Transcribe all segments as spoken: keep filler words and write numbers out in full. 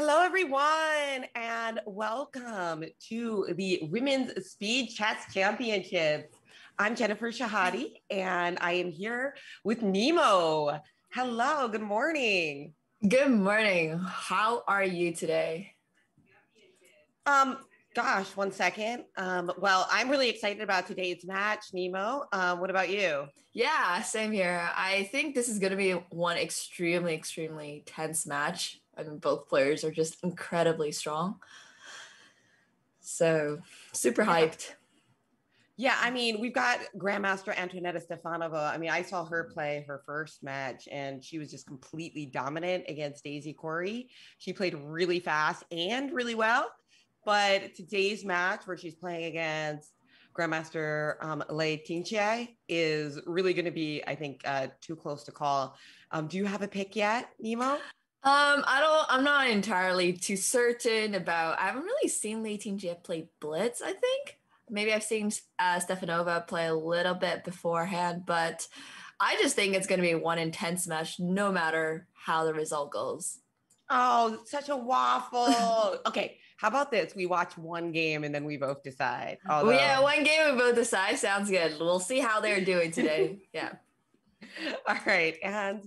Hello, everyone, and welcome to the Women's Speed Chess Championships. I'm Jennifer Shahade, and I am here with Nemo. Hello, good morning. Good morning. How are you today? Um, gosh, one second. Um, well, I'm really excited about today's match, Nemo. Um, what about you? Yeah, same here. I think this is going to be one extremely, extremely tense match. I mean, both players are just incredibly strong. So super hyped. Yeah, I mean, we've got Grandmaster Antoaneta Stefanova. I mean, I saw her play her first match, and she was just completely dominant against Daisy Corey. She played really fast and really well. But today's match, where she's playing against Grandmaster um, Lei Tingjie, is really going to be, I think, uh, too close to call. Um, do you have a pick yet, Nemo? Um, I don't, I'm not entirely too certain about, I haven't really seen Lei Tingjie play blitz, I think. Maybe I've seen uh, Stefanova play a little bit beforehand, but I just think it's going to be one intense match no matter how the result goes. Oh, such a waffle. Okay, how about this? We watch one game and then we both decide. Although... Yeah, one game we both decide. Sounds good. We'll see how they're doing today. Yeah. All right. And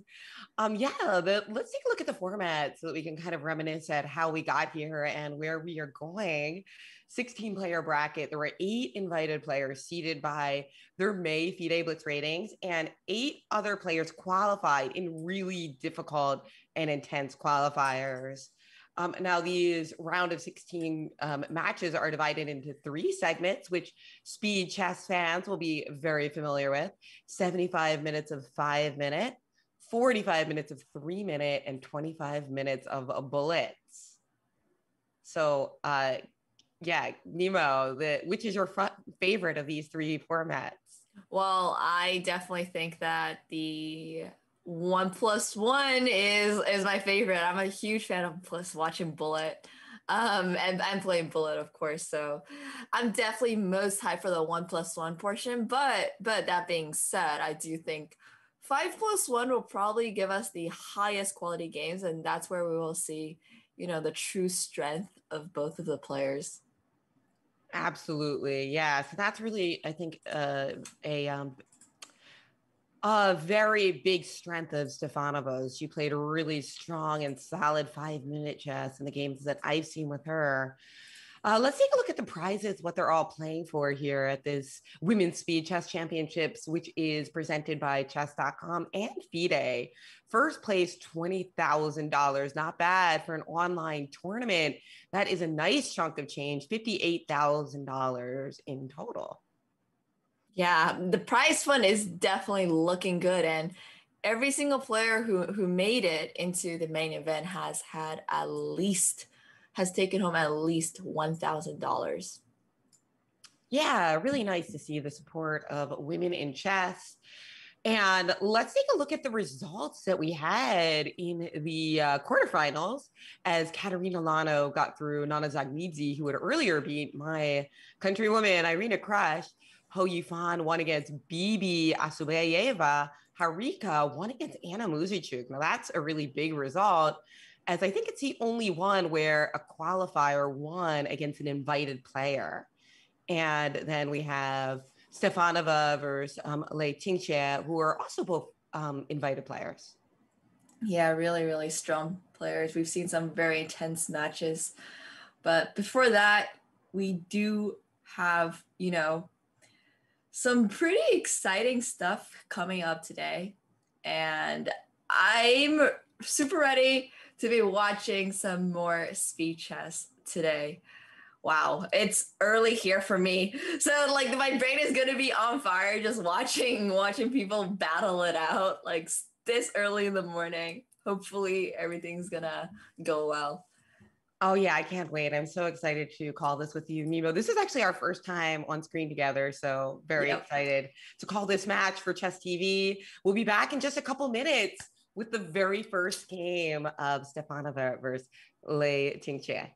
um, yeah, the, let's take a look at the format so that we can kind of reminisce at how we got here and where we are going. sixteen player bracket. There were eight invited players seeded by their May FIDE Blitz ratings, and eight other players qualified in really difficult and intense qualifiers. Um, now, these round of sixteen um, matches are divided into three segments, which speed chess fans will be very familiar with. seventy-five minutes of five minute, forty-five minutes of three minute, and twenty-five minutes of a bullets. So, uh, yeah, Nemo, the, which is your favorite of these three formats? Well, I definitely think that the... One plus one is is my favorite. I'm a huge fan of plus watching bullet, um, and I'm playing bullet, of course. So I'm definitely most hyped for the one plus one portion. But but that being said, I do think five plus one will probably give us the highest quality games, and that's where we will see, you know, the true strength of both of the players. Absolutely, yeah. So that's really, I think, uh, a. Um, A very big strength of Stefanova's. She played a really strong and solid five-minute chess in the games that I've seen with her. Uh, let's take a look at the prizes, what they're all playing for here at this Women's Speed Chess Championships, which is presented by Chess dot com and FIDE. First place, twenty thousand dollars. Not bad for an online tournament. That is a nice chunk of change, fifty-eight thousand dollars in total. Yeah, the prize fund is definitely looking good, and every single player who, who made it into the main event has had at least, has taken home at least one thousand dollars. Yeah, really nice to see the support of women in chess. And let's take a look at the results that we had in the uh, quarterfinals, as Kateryna Lagno got through Nana Zagnidze, who had earlier beat my countrywoman Irina Krush. Hou Yifan won against Bibi Asubayeva. Harika won against Anna Muzichuk. Now, that's a really big result, as I think it's the only one where a qualifier won against an invited player. And then we have Stefanova versus um, Lei Tingjie, who are also both um, invited players. Yeah, really, really strong players. We've seen some very intense matches. But before that, we do have, you know, some pretty exciting stuff coming up today, and I'm super ready to be watching some more speed chess today. Wow, it's early here for me, so like my brain is gonna be on fire just watching watching people battle it out like this early in the morning. Hopefully everything's gonna go well. Oh, yeah, I can't wait. I'm so excited to call this with you, Nemo. This is actually our first time on screen together, so very yep. excited to call this match for Chess T V. We'll be back in just a couple minutes with the very first game of Stefanova versus Lei Tingjie.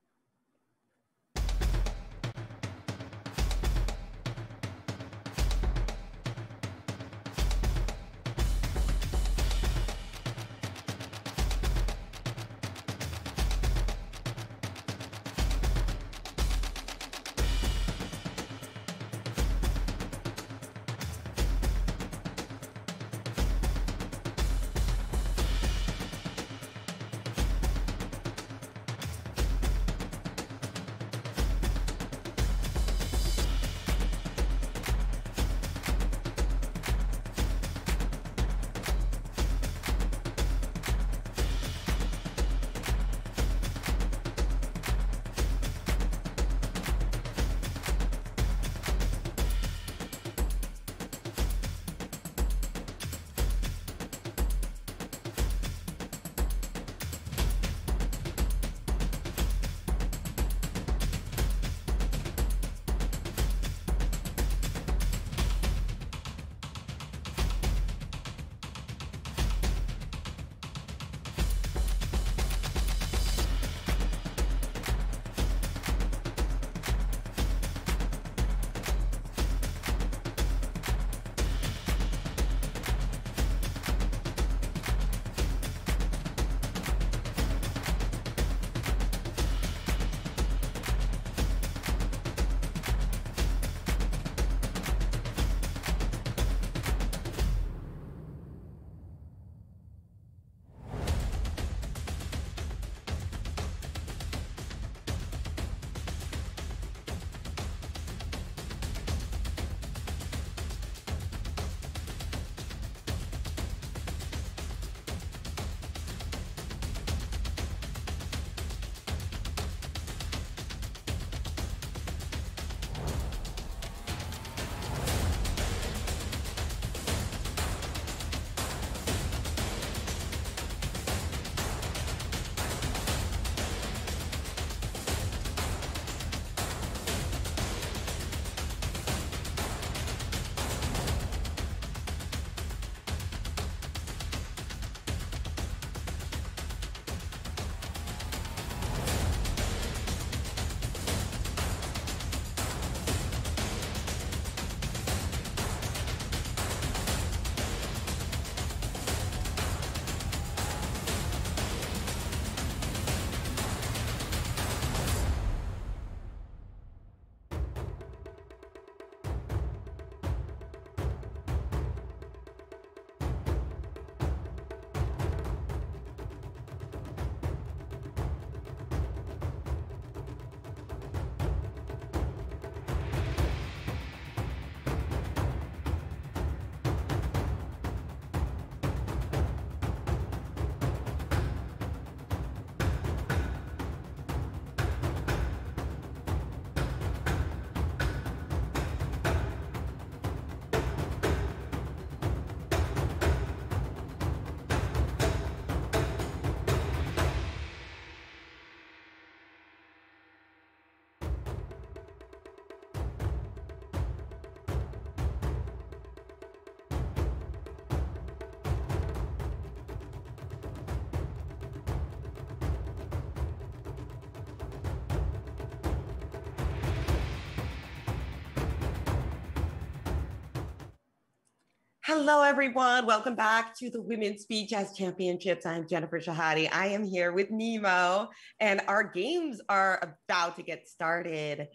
Hello, everyone. Welcome back to the Women's Speed Chess Championships. I'm Jennifer Shahade. I am here with Nemo, and our games are about to get started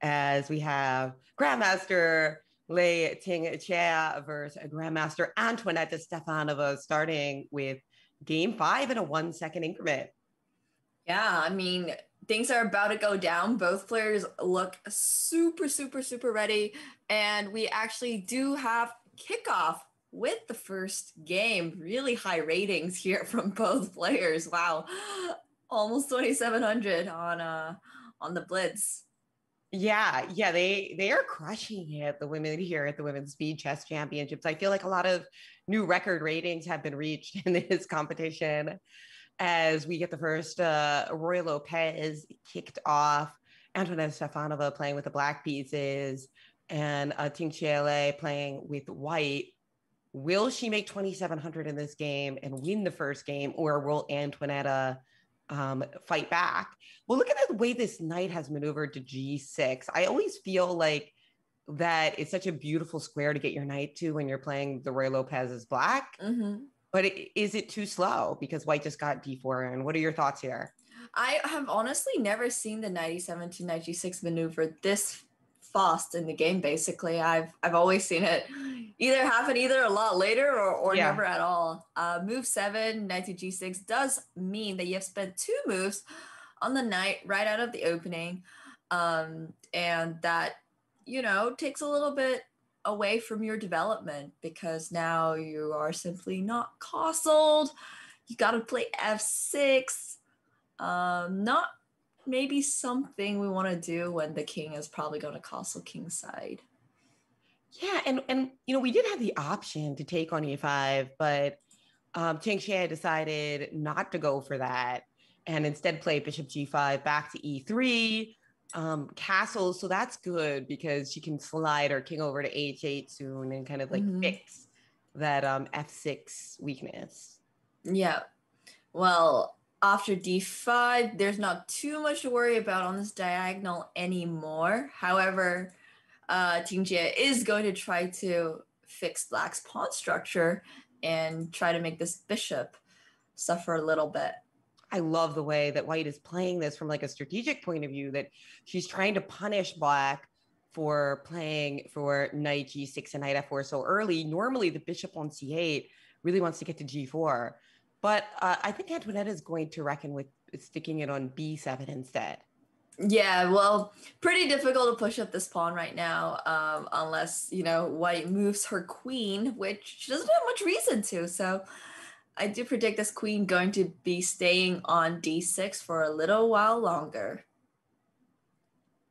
as we have Grandmaster Lei Tingjie versus Grandmaster Antoaneta Stefanova, starting with game five in a one second increment. Yeah, I mean, things are about to go down. Both players look super, super, super ready. And we actually do have kickoff with the first game. Really high ratings here from both players. Wow. Almost twenty-seven hundred on uh, on the blitz. Yeah, yeah, they they are crushing it, the women here at the Women's Speed Chess Championships. I feel like a lot of new record ratings have been reached in this competition as we get the first uh, Ruy Lopez kicked off, Antoaneta Stefanova playing with the black pieces, and uh, Tingjie playing with white. Will she make twenty-seven hundred in this game and win the first game, or will Antoaneta um, fight back? Well, look at the way this knight has maneuvered to G six. I always feel like that it's such a beautiful square to get your knight to when you're playing the Ruy Lopez's black. Mm-hmm. But it, is it too slow? Because white just got D four, and what are your thoughts here? I have honestly never seen the ninety-seven to knight G six maneuver this fast in the game. Basically, I've I've always seen it either happen either a lot later or, or yeah. never at all. Uh, move seven, knight to G six does mean that you have spent two moves on the knight right out of the opening, um, and that, you know, takes a little bit away from your development because now you are simply not castled. You got to play F six. Um, not maybe something we want to do when the king is probably going to castle kingside. Yeah, and and you know, we did have the option to take on E five, but um, Tingjie decided not to go for that and instead play bishop G five back to E three, um, castles. So that's good because she can slide her king over to H eight soon and kind of like mm-hmm. fix that um, F six weakness. Yeah, well, after D five, there's not too much to worry about on this diagonal anymore. However, uh, Tingjie is going to try to fix black's pawn structure and try to make this bishop suffer a little bit. I love the way that white is playing this from like a strategic point of view, that she's trying to punish black for playing for knight G six and knight F four so early. Normally, the bishop on C eight really wants to get to G four. But uh, I think Antoaneta is going to reckon with sticking it on B seven instead. Yeah, well, pretty difficult to push up this pawn right now, um, unless, you know, white moves her queen, which she doesn't have much reason to. So I do predict this queen going to be staying on D six for a little while longer.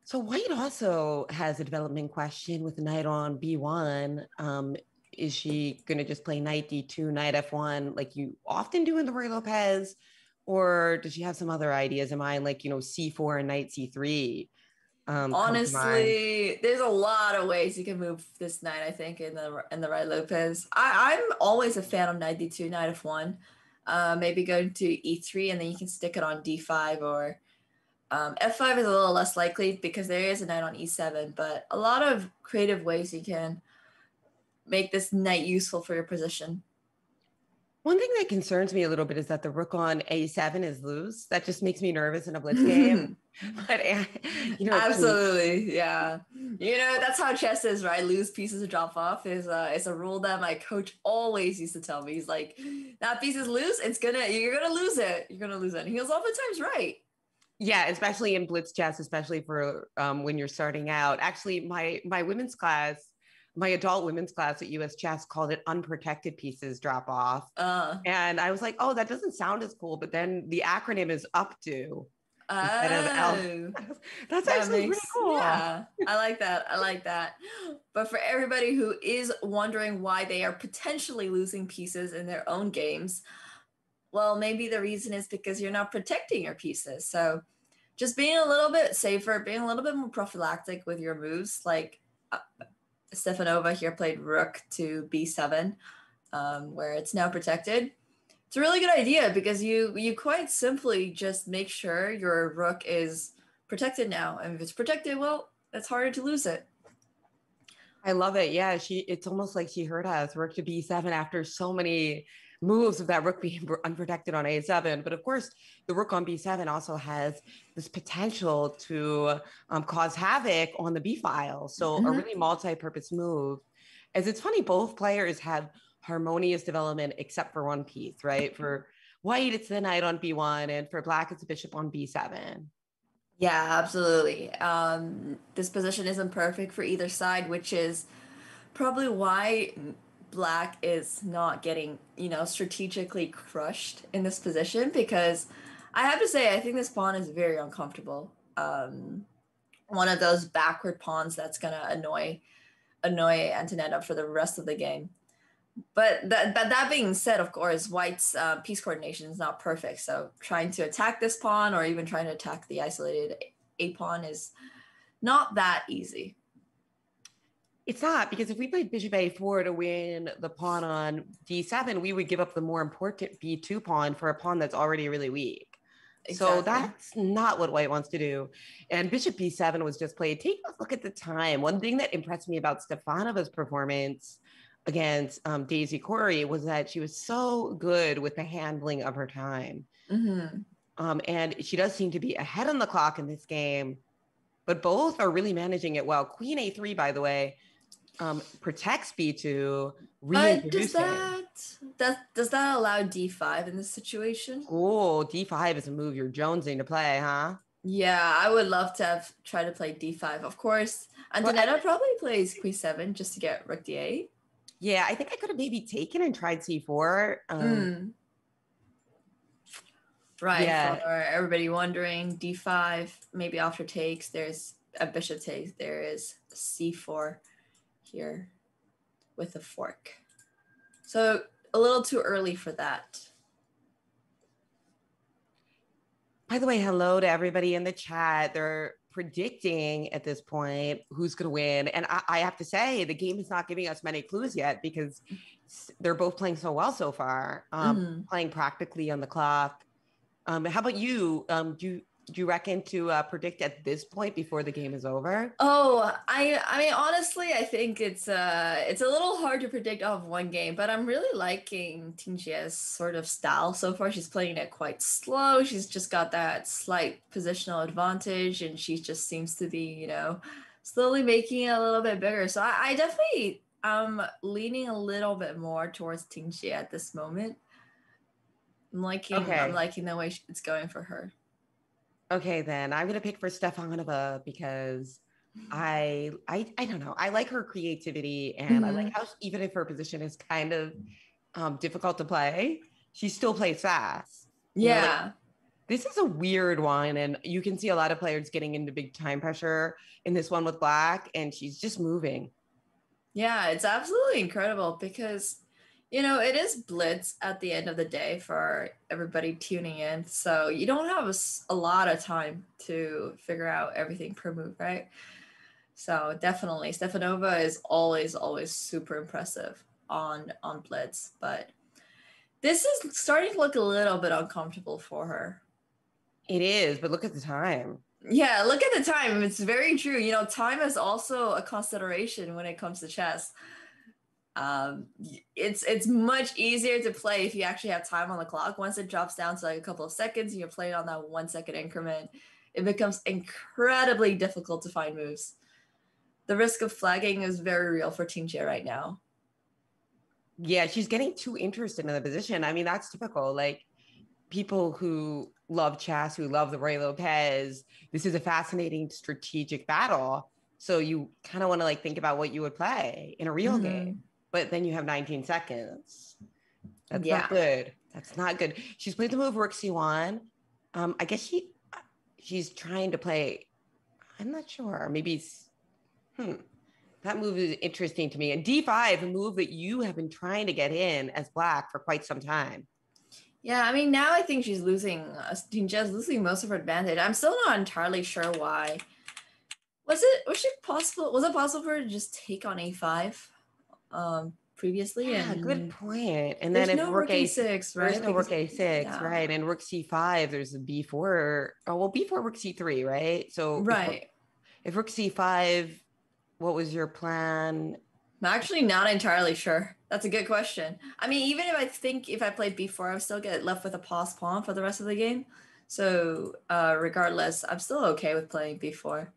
So white also has a development question with the knight on B one. Um, Is she going to just play knight D two, knight F one, like you often do in the Ruy Lopez? Or does she have some other ideas in mind, like, you know, C four and knight C three? Um, Honestly, there's a lot of ways you can move this knight, I think, in the in the Ruy Lopez. I, I'm always a fan of knight D two, knight F one. Uh, maybe go to E three, and then you can stick it on D five. Or um, F five is a little less likely because there is a knight on E seven. But a lot of creative ways you can make this knight useful for your position. One thing that concerns me a little bit is that the rook on A seven is loose. That just makes me nervous in a blitz game. But you know, absolutely, yeah. You know, that's how chess is, right? Loose pieces to drop off is uh, it's a rule that my coach always used to tell me. He's like, that piece is loose. It's gonna, you're gonna lose it. You're gonna lose it. And he was oftentimes right. Yeah, especially in blitz chess, especially for um, when you're starting out. Actually, my my women's class. My adult women's class at U S Chess called it unprotected pieces drop off. Uh, and I was like, oh, that doesn't sound as cool. But then the acronym is U P D O. Oh, that's that actually makes, pretty cool. Yeah, I like that. I like that. But for everybody who is wondering why they are potentially losing pieces in their own games, well, maybe the reason is because you're not protecting your pieces. So just being a little bit safer, being a little bit more prophylactic with your moves, like uh, Stefanova here played rook to B seven, um, where it's now protected. It's a really good idea because you you quite simply just make sure your rook is protected now. And if it's protected, well, it's harder to lose it. I love it. Yeah, she. It's almost like she heard us. Rook to b seven after so many moves of that rook being unprotected on a seven. But of course, the rook on b seven also has this potential to um, cause havoc on the b file. So mm-hmm. a really multi-purpose move. As it's funny, both players have harmonious development except for one piece, right? For white, it's the knight on b one, and for black, it's a bishop on b seven. Yeah, absolutely. Um, this position isn't perfect for either side, which is probably why black is not getting, you know, strategically crushed in this position, because I have to say, I think this pawn is very uncomfortable. Um, one of those backward pawns that's going to annoy annoy Antoaneta for the rest of the game. But that, but that being said, of course, white's uh, piece coordination is not perfect. So trying to attack this pawn or even trying to attack the isolated a pawn is not that easy. It's not, because if we played bishop a four to win the pawn on d seven, we would give up the more important b two pawn for a pawn that's already really weak. Exactly. So that's not what white wants to do. And bishop b seven was just played. Take a look at the time. One thing that impressed me about Stefanova's performance against um, Daisy Corey was that she was so good with the handling of her time. Mm-hmm. um, and she does seem to be ahead on the clock in this game, but both are really managing it well. Queen a three, by the way, um, protects b two. Does that, that does that allow d five in this situation? Oh, d five is a move you're jonesing to play, huh? Yeah, I would love to have tried to play d five. Of course, Antoaneta well, probably plays queen seven just to get rook d eight. Yeah, I think I could have maybe taken and tried c four. Um, mm. Right, yeah. For everybody wondering, d five, maybe after takes, there's a bishop takes, there is c four here with a fork. So a little too early for that. By the way, hello to everybody in the chat. They're predicting at this point who's going to win. And I, I have to say, the game is not giving us many clues yet because they're both playing so well so far, um, mm-hmm. playing practically on the clock. Um, how about you? Um, do you, do you reckon to uh, predict at this point before the game is over? Oh, I I mean, honestly, I think it's, uh, it's a little hard to predict off one game, but I'm really liking Tingjie's sort of style so far. She's playing it quite slow. She's just got that slight positional advantage, and she just seems to be, you know, slowly making it a little bit bigger. So I, I definitely am leaning a little bit more towards Tingjie at this moment. I'm liking, okay. I'm liking the way it's going for her. Okay, then I'm gonna pick for Stefanova because I, I, I don't know. I like her creativity, and mm-hmm. I like how she, even if her position is kind of um, difficult to play, she still plays fast. Yeah, you know, like, this is a weird one, and you can see a lot of players getting into big time pressure in this one with black, and she's just moving. Yeah, it's absolutely incredible because, you know, it is blitz at the end of the day for everybody tuning in. So you don't have a, a lot of time to figure out everything per move, right? So definitely, Stefanova is always, always super impressive on, on blitz. But this is starting to look a little bit uncomfortable for her. It is, but look at the time. Yeah, look at the time. It's very true. You know, time is also a consideration when it comes to chess. Um, it's it's much easier to play if you actually have time on the clock. Once it drops down to like a couple of seconds and you're playing on that one second increment, it becomes incredibly difficult to find moves. The risk of flagging is very real for Tingjie right now. Yeah, she's getting too interested in the position. I mean, that's typical. Like, people who love chess, who love the Ruy Lopez, this is a fascinating strategic battle. So you kind of want to like think about what you would play in a real mm-hmm. game. But then you have nineteen seconds. That's yeah. not good. That's not good. She's played the move rook c one. Um, I guess she she's trying to play, I'm not sure. Maybe it's, hmm. That move is interesting to me. And d five, a move that you have been trying to get in as black for quite some time. Yeah, I mean, now I think she's losing, uh, Tingjie's losing most of her advantage. I'm still not entirely sure why. Was it, was she possible, was it possible for her to just take on a five? Um, previously, yeah, and good point. And then if no rook a six, right? There's no rook a six, yeah. right? And rook c five, there's a b four, oh, well, b four, rook c three, right? So, right, if, if rook c five What was your plan? I'm actually not entirely sure. That's a good question. I mean, even if I think if I played b four, I would still get left with a paused pawn for the rest of the game. So uh, regardless, I'm still okay with playing b four.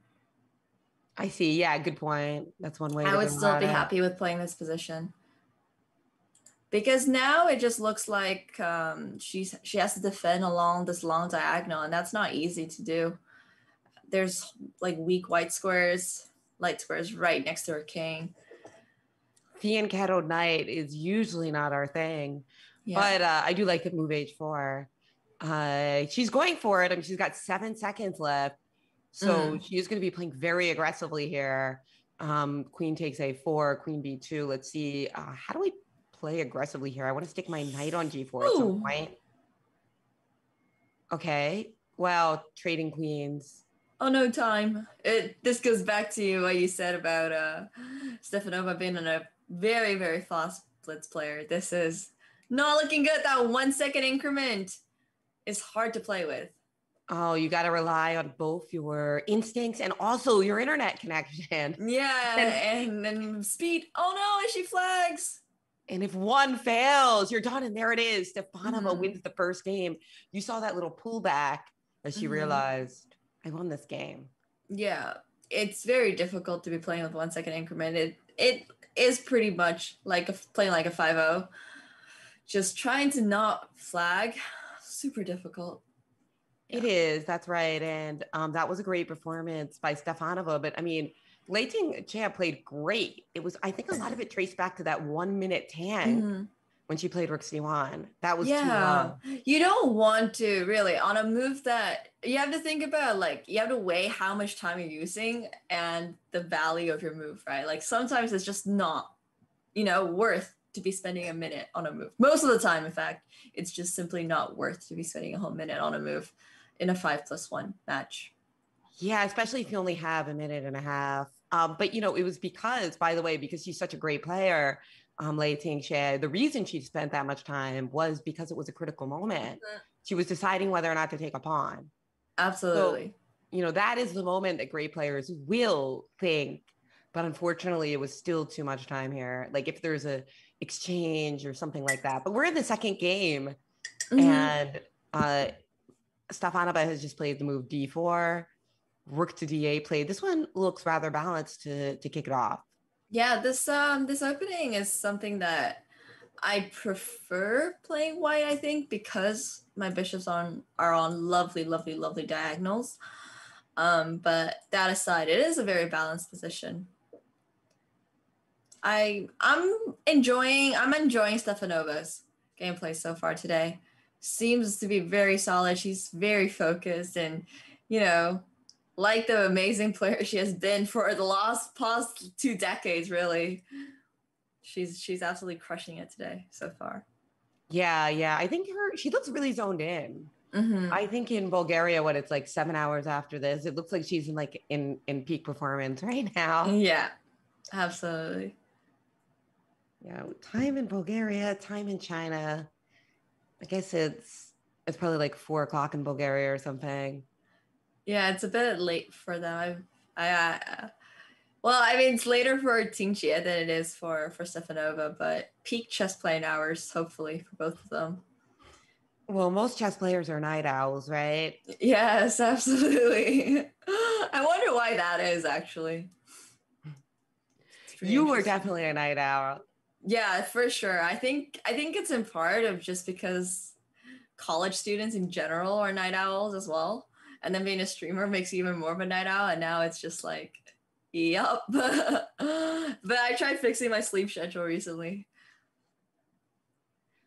I see. Yeah, good point. That's one way. I would still be happy with playing this position. Because now it just looks like um, she's, she has to defend along this long diagonal, and that's not easy to do. There's like weak white squares, light squares right next to her king. Fianchetto knight is usually not our thing, yeah. but uh, I do like the move h four. Uh, she's going for it. I mean, she's got seven seconds left, so mm. she is going to be playing very aggressively here. Um, queen takes a four, queen b two. Let's see. Uh, how do we play aggressively here? I want to stick my knight on g four Ooh. At some point. Okay. Wow, trading queens. Oh, no time. It, this goes back to what you said about uh, Stefanova being a very, very fast blitz player. This is not looking good. That one second increment is hard to play with. Oh, you got to rely on both your instincts and also your internet connection. Yeah, and then speed. Oh, no, and she flags. And if one fails, you're done. And there it is. Stefanova mm. wins the first game. You saw that little pullback as she mm. realized, I won this game. Yeah. It's very difficult to be playing with one second increment. It, it is pretty much like a, playing like a five oh. Just trying to not flag. Super difficult. Yeah. It is. That's right. And um, that was a great performance by Stefanova. But I mean, Lei Tingjie played great. It was, I think a lot of it traced back to that one minute tan mm-hmm. when she played rook c one. That was yeah. too long. You don't want to really, on a move that you have to think about, like you have to weigh how much time you're using and the value of your move, right? Like sometimes it's just not, you know, worth to be spending a minute on a move. Most of the time, in fact, it's just simply not worth to be spending a whole minute on a move in a five plus one match. Yeah, especially if you only have a minute and a half. Um, but, you know, it was because, by the way, because she's such a great player, um, Lei Tingjie, the reason she spent that much time was because it was a critical moment. Mm-hmm. She was deciding whether or not to take a pawn. Absolutely. So, you know, that is the moment that great players will think. But unfortunately, it was still too much time here. Like if there's a exchange or something like that. But we're in the second game. Mm-hmm. And uh, Stefanova has just played the move d four. Rook to d eight play. This one looks rather balanced to to kick it off. Yeah, this um this opening is something that I prefer playing white, I think, because my bishops on are on lovely, lovely, lovely diagonals. Um, but that aside, it is a very balanced position. I I'm enjoying I'm enjoying Stefanova's gameplay so far today. Seems to be very solid. She's very focused, and you know, like the amazing player she has been for the last past two decades, really. She's she's absolutely crushing it today so far. Yeah, yeah. I think her she looks really zoned in. Mm-hmm. I think in Bulgaria, when it's like seven hours after this, it looks like she's in like in, in peak performance right now. Yeah, absolutely. Yeah, time in Bulgaria, time in China. I guess it's it's probably like four o'clock in Bulgaria or something. Yeah, it's a bit late for them. I, I, I, well, I mean, it's later for Tingjie than it is for, for Stefanova, but peak chess playing hours, hopefully, for both of them. Well, most chess players are night owls, right? Yes, absolutely. I wonder why that is, actually. You were definitely a night owl. Yeah, for sure. I think I think it's in part of just because college students in general are night owls as well. And then being a streamer makes you even more of a night owl. And now it's just like, yup. But I tried fixing my sleep schedule recently.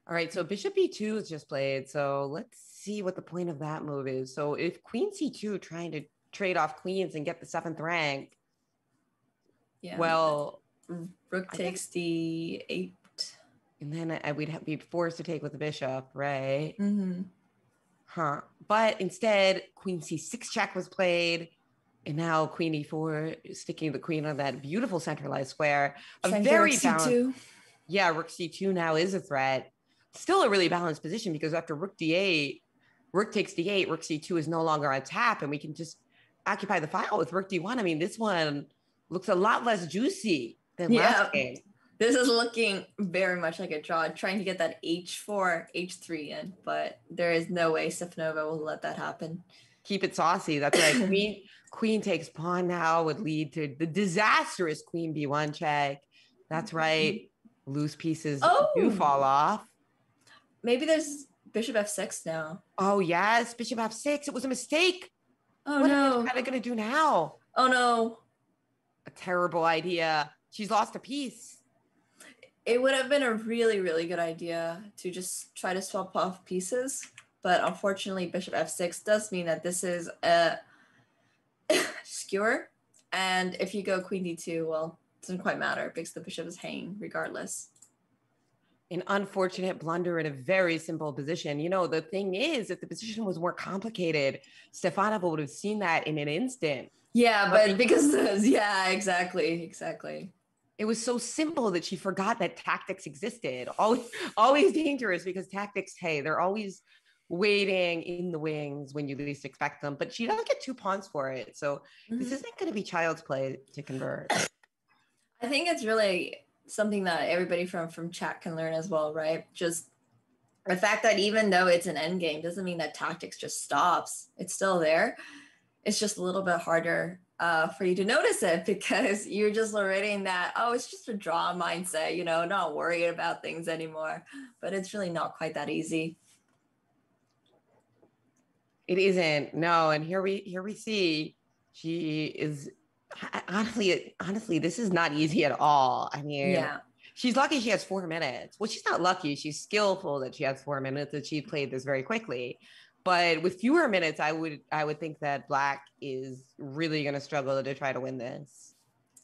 All right, so bishop b two is just played. So let's see what the point of that move is. So if queen c two trying to trade off queens and get the seventh rank, yeah. well. Rook takes d eight. And then I, we'd have, be forced to take with the bishop, right? Mm-hmm. Huh. But instead, queen c six check was played, and now queen e four, sticking the queen on that beautiful centralized square. A Send very rook balanced, c two. Yeah, rook c two now is a threat. Still a really balanced position because after rook d eight, rook takes d eight, rook c two is no longer on tap, and we can just occupy the file with rook d one. I mean, this one looks a lot less juicy than yeah. last game. This is looking very much like a draw, trying to get that H four, H three in, but there is no way Stefanova will let that happen. Keep it saucy. That's right. Queen, queen takes pawn now would lead to the disastrous queen b one check. That's right. Loose pieces oh. do fall off. Maybe there's bishop f six now. Oh, yes. Bishop f six. It was a mistake. Oh, what no. What are they going to do now? Oh, no. A terrible idea. She's lost a piece. It would have been a really, really good idea to just try to swap off pieces. But unfortunately, bishop f six does mean that this is a skewer. And if you go queen d two, well, it doesn't quite matter because the bishop is hanging regardless. An unfortunate blunder in a very simple position. You know, the thing is, if the position was more complicated, Stefanova would have seen that in an instant. Yeah, but because, yeah, exactly, exactly. It was so simple that she forgot that tactics existed. Always, always dangerous because tactics, hey, they're always waiting in the wings when you least expect them, but she doesn't get two pawns for it. So mm-hmm. this isn't going to be child's play to convert. I think it's really something that everybody from, from chat can learn as well, right? Just the fact that even though it's an end game doesn't mean that tactics just stops. It's still there. It's just a little bit harder uh, for you to notice it because you're just already in that, oh, it's just a draw mindset, you know, not worried about things anymore, but it's really not quite that easy. It isn't. No. And here we, here we see she is honestly, honestly, this is not easy at all. I mean, yeah. she's lucky she has four minutes. Well, she's not lucky. She's skillful that she has four minutes and she played this very quickly, but with fewer minutes, I would, I would think that Black is really going to struggle to try to win this.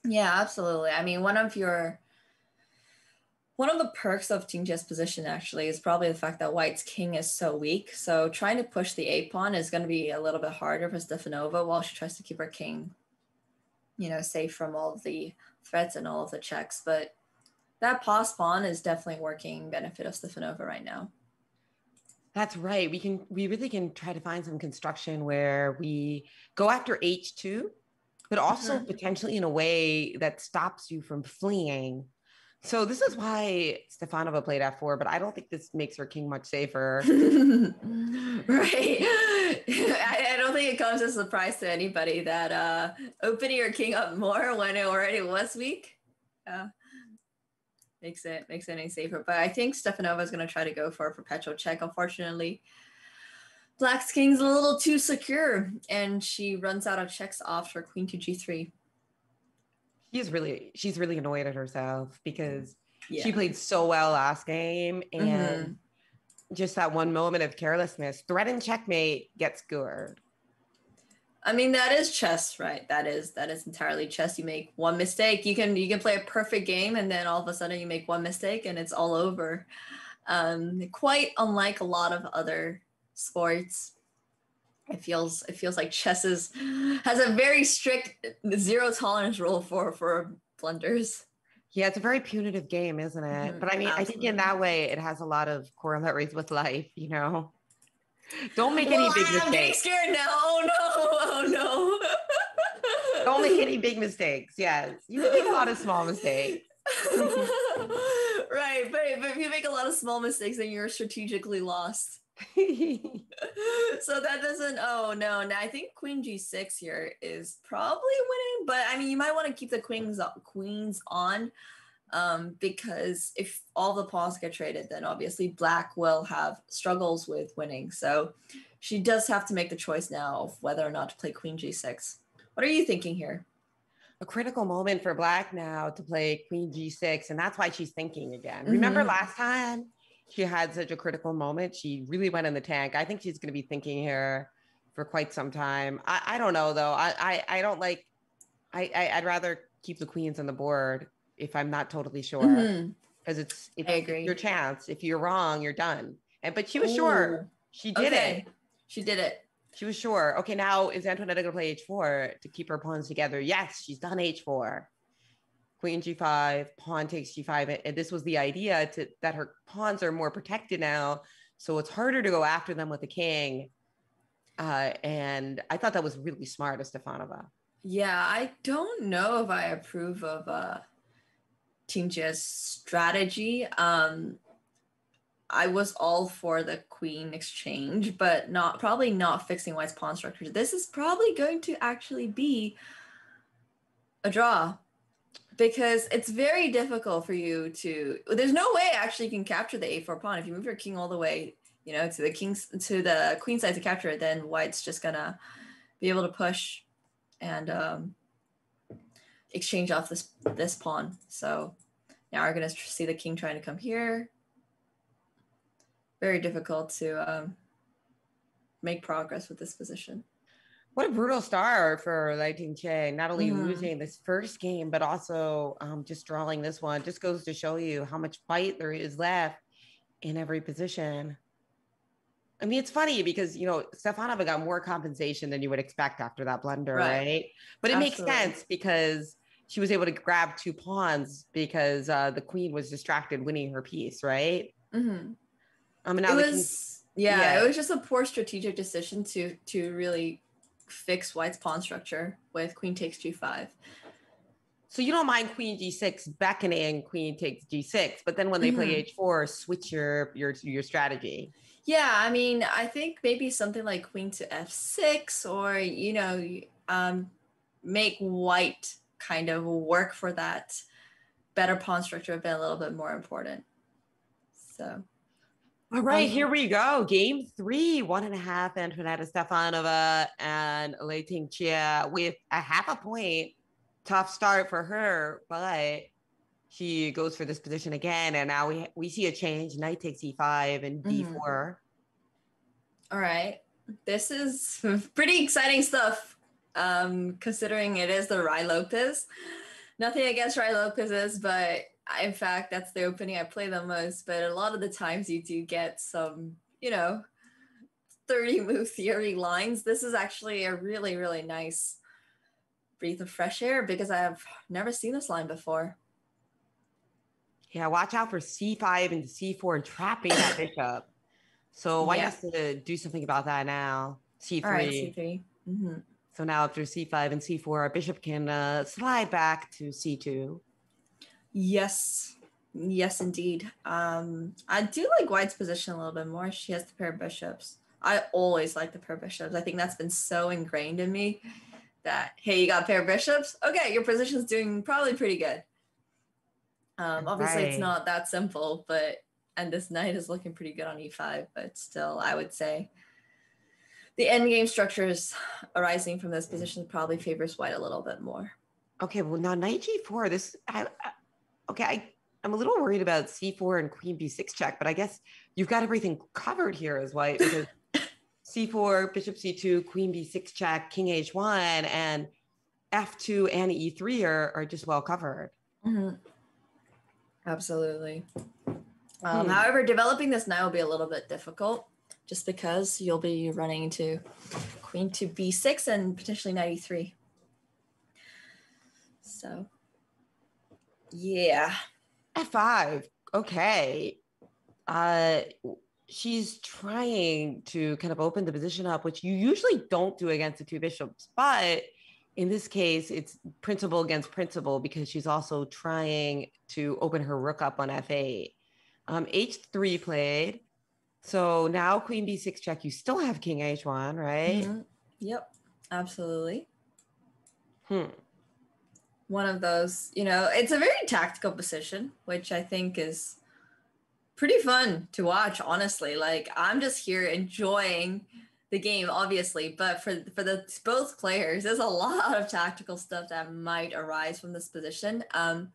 Yeah, absolutely. I mean, one of your, One of the perks of Tingjie's position actually is probably the fact that White's king is so weak. So trying to push the a pawn is going to be a little bit harder for Stefanova while she tries to keep her king, you know, safe from all of the threats and all of the checks. But that pass pawn is definitely working benefit of Stefanova right now. That's right. We can we really can try to find some construction where we go after h two, but also mm-hmm. potentially in a way that stops you from fleeing. So this is why Stefanova played f four, but I don't think this makes her king much safer. Right. I, I don't think it comes as a surprise to anybody that uh, opening your king up more when it already was weak uh, makes it makes it any safer. But I think Stefanova is going to try to go for a perpetual check. Unfortunately, Black's king's a little too secure, and she runs out of checks off for queen to g three. She's really, she's really annoyed at herself because yeah. she played so well last game and mm-hmm. just that one moment of carelessness, threatened checkmate, gets skewered. I mean, that is chess, right? That is, that is entirely chess. You make one mistake. You can, you can play a perfect game and then all of a sudden you make one mistake and it's all over. Um, quite unlike a lot of other sports. It feels it feels like chess is, has a very strict zero tolerance rule for for blunders. Yeah, it's a very punitive game, isn't it? Mm-hmm. But I mean, absolutely. I think in that way, it has a lot of corollaries with life. You know, don't make well, any big I'm mistakes. I'm getting scared now. Oh no! Oh no! Don't make any big mistakes. Yes, you make a lot of small mistakes. Right, but but if you make a lot of small mistakes, then you're strategically lost. So that doesn't oh no now I think queen g six here is probably winning, but I mean you might want to keep the queens queens on um because if all the pawns get traded, then obviously Black will have struggles with winning, so she does have to make the choice now of whether or not to play queen g six. What are you thinking here? A critical moment for Black now to play queen g six, and that's why she's thinking again. Mm-hmm. Remember last time she had such a critical moment. She really went in the tank. I think she's going to be thinking here for quite some time. I, I don't know though. I, I, I don't like, I, I, I'd rather keep the queens on the board if I'm not totally sure. Mm-hmm. Cause it's, it's I agree. Your chance. If you're wrong, you're done. And, but she was Ooh. Sure. She did okay. it. She did it. She was sure. Okay. Now is Antoaneta going to play h four to keep her pawns together? Yes. She's done h four. Queen g five, pawn takes g five, and this was the idea to, that her pawns are more protected now, so it's harder to go after them with the king. Uh, and I thought that was really smart of Stefanova. Yeah, I don't know if I approve of uh, Tingjie's strategy. Um, I was all for the queen exchange, but not probably not fixing white's pawn structure. This is probably going to actually be a draw, because it's very difficult for you to, there's no way actually you can capture the a four pawn. If you move your king all the way, you know, to the king's, to the queen side to capture it, then white's just gonna be able to push and um, exchange off this, this pawn. So now we're gonna see the king trying to come here. Very difficult to um, make progress with this position. What a brutal start for Lei Tingjie, not only mm-hmm. losing this first game, but also um, just drawing this one. Just goes to show you how much fight there is left in every position. I mean, it's funny because, you know, Stefanova got more compensation than you would expect after that blunder, right? right? But it Absolutely. makes sense because she was able to grab two pawns because uh, the queen was distracted winning her piece, right? Mm-hmm. Um, and now it was, king, yeah, yeah, it was just a poor strategic decision to to really fix white's pawn structure with queen takes g five. So you don't mind queen g six beckoning queen takes g six, but then when they mm-hmm. play h four, switch your your your strategy. Yeah, I mean, I think maybe something like queen to f six, or you know, um, make white kind of work for that better pawn structure have been a little bit more important. So. All right, um, here we go. Game three, one and a half, Antoaneta Stefanova and Lei Tingjie with a half a point. Tough start for her, but she goes for this position again. And now we we see a change. Knight takes e five and d four. Mm-hmm. All right. This is pretty exciting stuff, um, considering it is the Ruy Lopez. Nothing against Ruy Lopez's, but in fact, that's the opening I play the most, but a lot of the times you do get some, you know, thirty move theory lines. This is actually a really, really nice breath of fresh air because I have never seen this line before. Yeah, watch out for c five and c four trapping that bishop. So white yeah. has to do something about that now. c three. All right, c three. Mm-hmm. So now after c five and c four, our bishop can uh, slide back to c two. Yes, yes, indeed. Um, I do like white's position a little bit more. She has the pair of bishops. I always like the pair of bishops. I think that's been so ingrained in me that, hey, you got a pair of bishops? Okay, your position's doing probably pretty good. Um, obviously, right. It's not that simple, but, and this knight is looking pretty good on e five, but still, I would say the endgame structures arising from this position probably favors white a little bit more. Okay, well, now knight g four, this, I, I Okay, I, I'm a little worried about c four and queen b six check, but I guess you've got everything covered here as white because c four, bishop c two, queen b six check, king h one, and f two and e three are, are just well covered. Mm-hmm. Absolutely. Um, hmm. However, developing this knight will be a little bit difficult just because you'll be running into queen to b six and potentially knight e three. So... yeah. f five. Okay. Uh, she's trying to kind of open the position up, which you usually don't do against the two bishops. But in this case, it's principle against principle because she's also trying to open her rook up on f eight. Um, h three played. So now queen b six check. You still have king h one, right? Mm-hmm. Yep. Absolutely. Hmm. One of those, you know, it's a very tactical position, which I think is pretty fun to watch, honestly. Like, I'm just here enjoying the game, obviously, but for, for the both players, there's a lot of tactical stuff that might arise from this position. Um,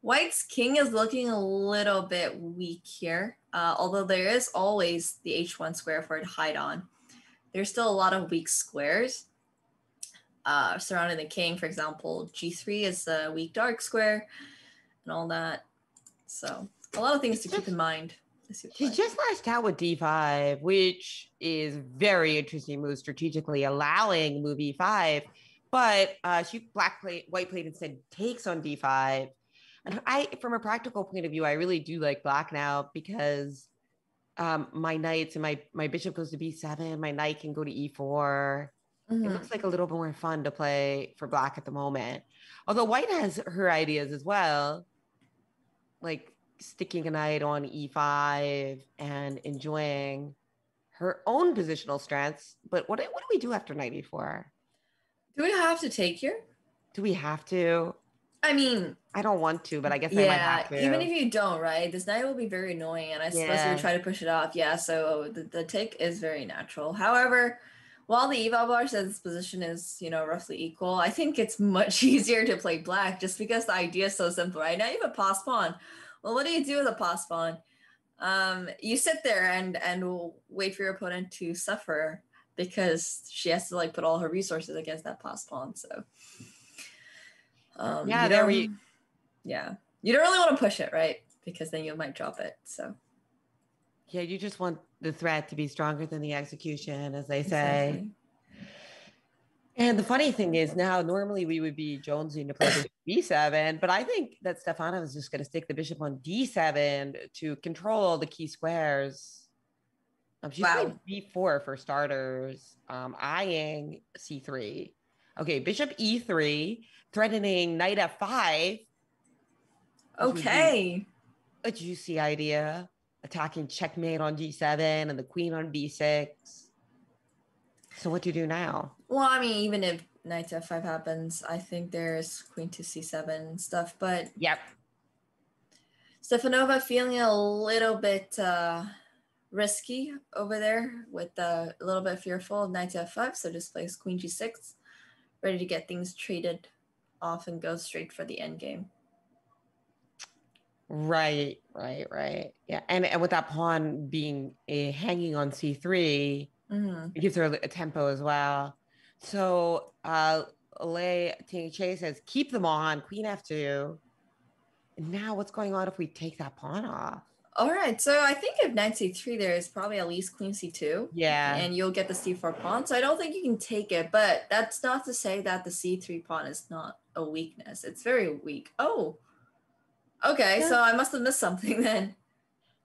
White's king is looking a little bit weak here, uh, although there is always the h one square for it to hide on. There's still a lot of weak squares. Uh, surrounding the king, for example, g three is a weak dark square and all that. So a lot of things to keep in mind. She just lashed out with d five, which is very interesting move strategically, allowing move e five. But uh, she black plate, white played instead takes on d five. And I, from a practical point of view, I really do like black now because um, my knights and my, my bishop goes to b seven, my knight can go to e four. Mm-hmm. It looks like a little bit more fun to play for black at the moment. Although white has her ideas as well, like sticking a knight on e five and enjoying her own positional strengths. But what, what do we do after knight e four? Do we have to take here? Do we have to? I mean, I don't want to, but I guess yeah, I might have to. Even if you don't, right? This knight will be very annoying, and I yeah. suppose we try to push it off. Yeah, so the, the take is very natural. However, while the eval bar says this position is, you know, roughly equal, I think it's much easier to play black just because the idea is so simple, right? Now you have a pass pawn. Well, what do you do with a pass pawn? Um, you sit there and and wait for your opponent to suffer because she has to like put all her resources against that pass pawn. So. Um, yeah, you there we. Yeah, you don't really want to push it, right? Because then you might drop it. So. Yeah, you just want the threat to be stronger than the execution, as they say. Exactly. And the funny thing is, now normally we would be jonesing to play b seven, but I think that Stefanova is just going to stick the bishop on d seven to control the key squares. Um, she's wow. playing b four for starters, um, eyeing c three. Okay, bishop e three, threatening knight f five. Okay. A juicy idea. Attacking checkmate on g seven and the queen on b six. So what do you do now? Well, I mean, even if knight f five happens, I think there's queen to c seven stuff, but... Yep. Stefanova feeling a little bit uh, risky over there with uh, a little bit fearful of knight f five, so just plays queen g six. Ready to get things traded off and go straight for the end game. Right, right, right. Yeah, and, and with that pawn being a, hanging on c three, mm-hmm. it gives her a, a tempo as well. So uh, Lei Tingjie says, keep them on, queen f two. Now what's going on if we take that pawn off? All right, so I think if knight c three, there is probably at least queen c two. Yeah. And you'll get the c four pawn. So I don't think you can take it, but that's not to say that the c three pawn is not a weakness. It's very weak. Oh, okay. Yeah. So I must have missed something then.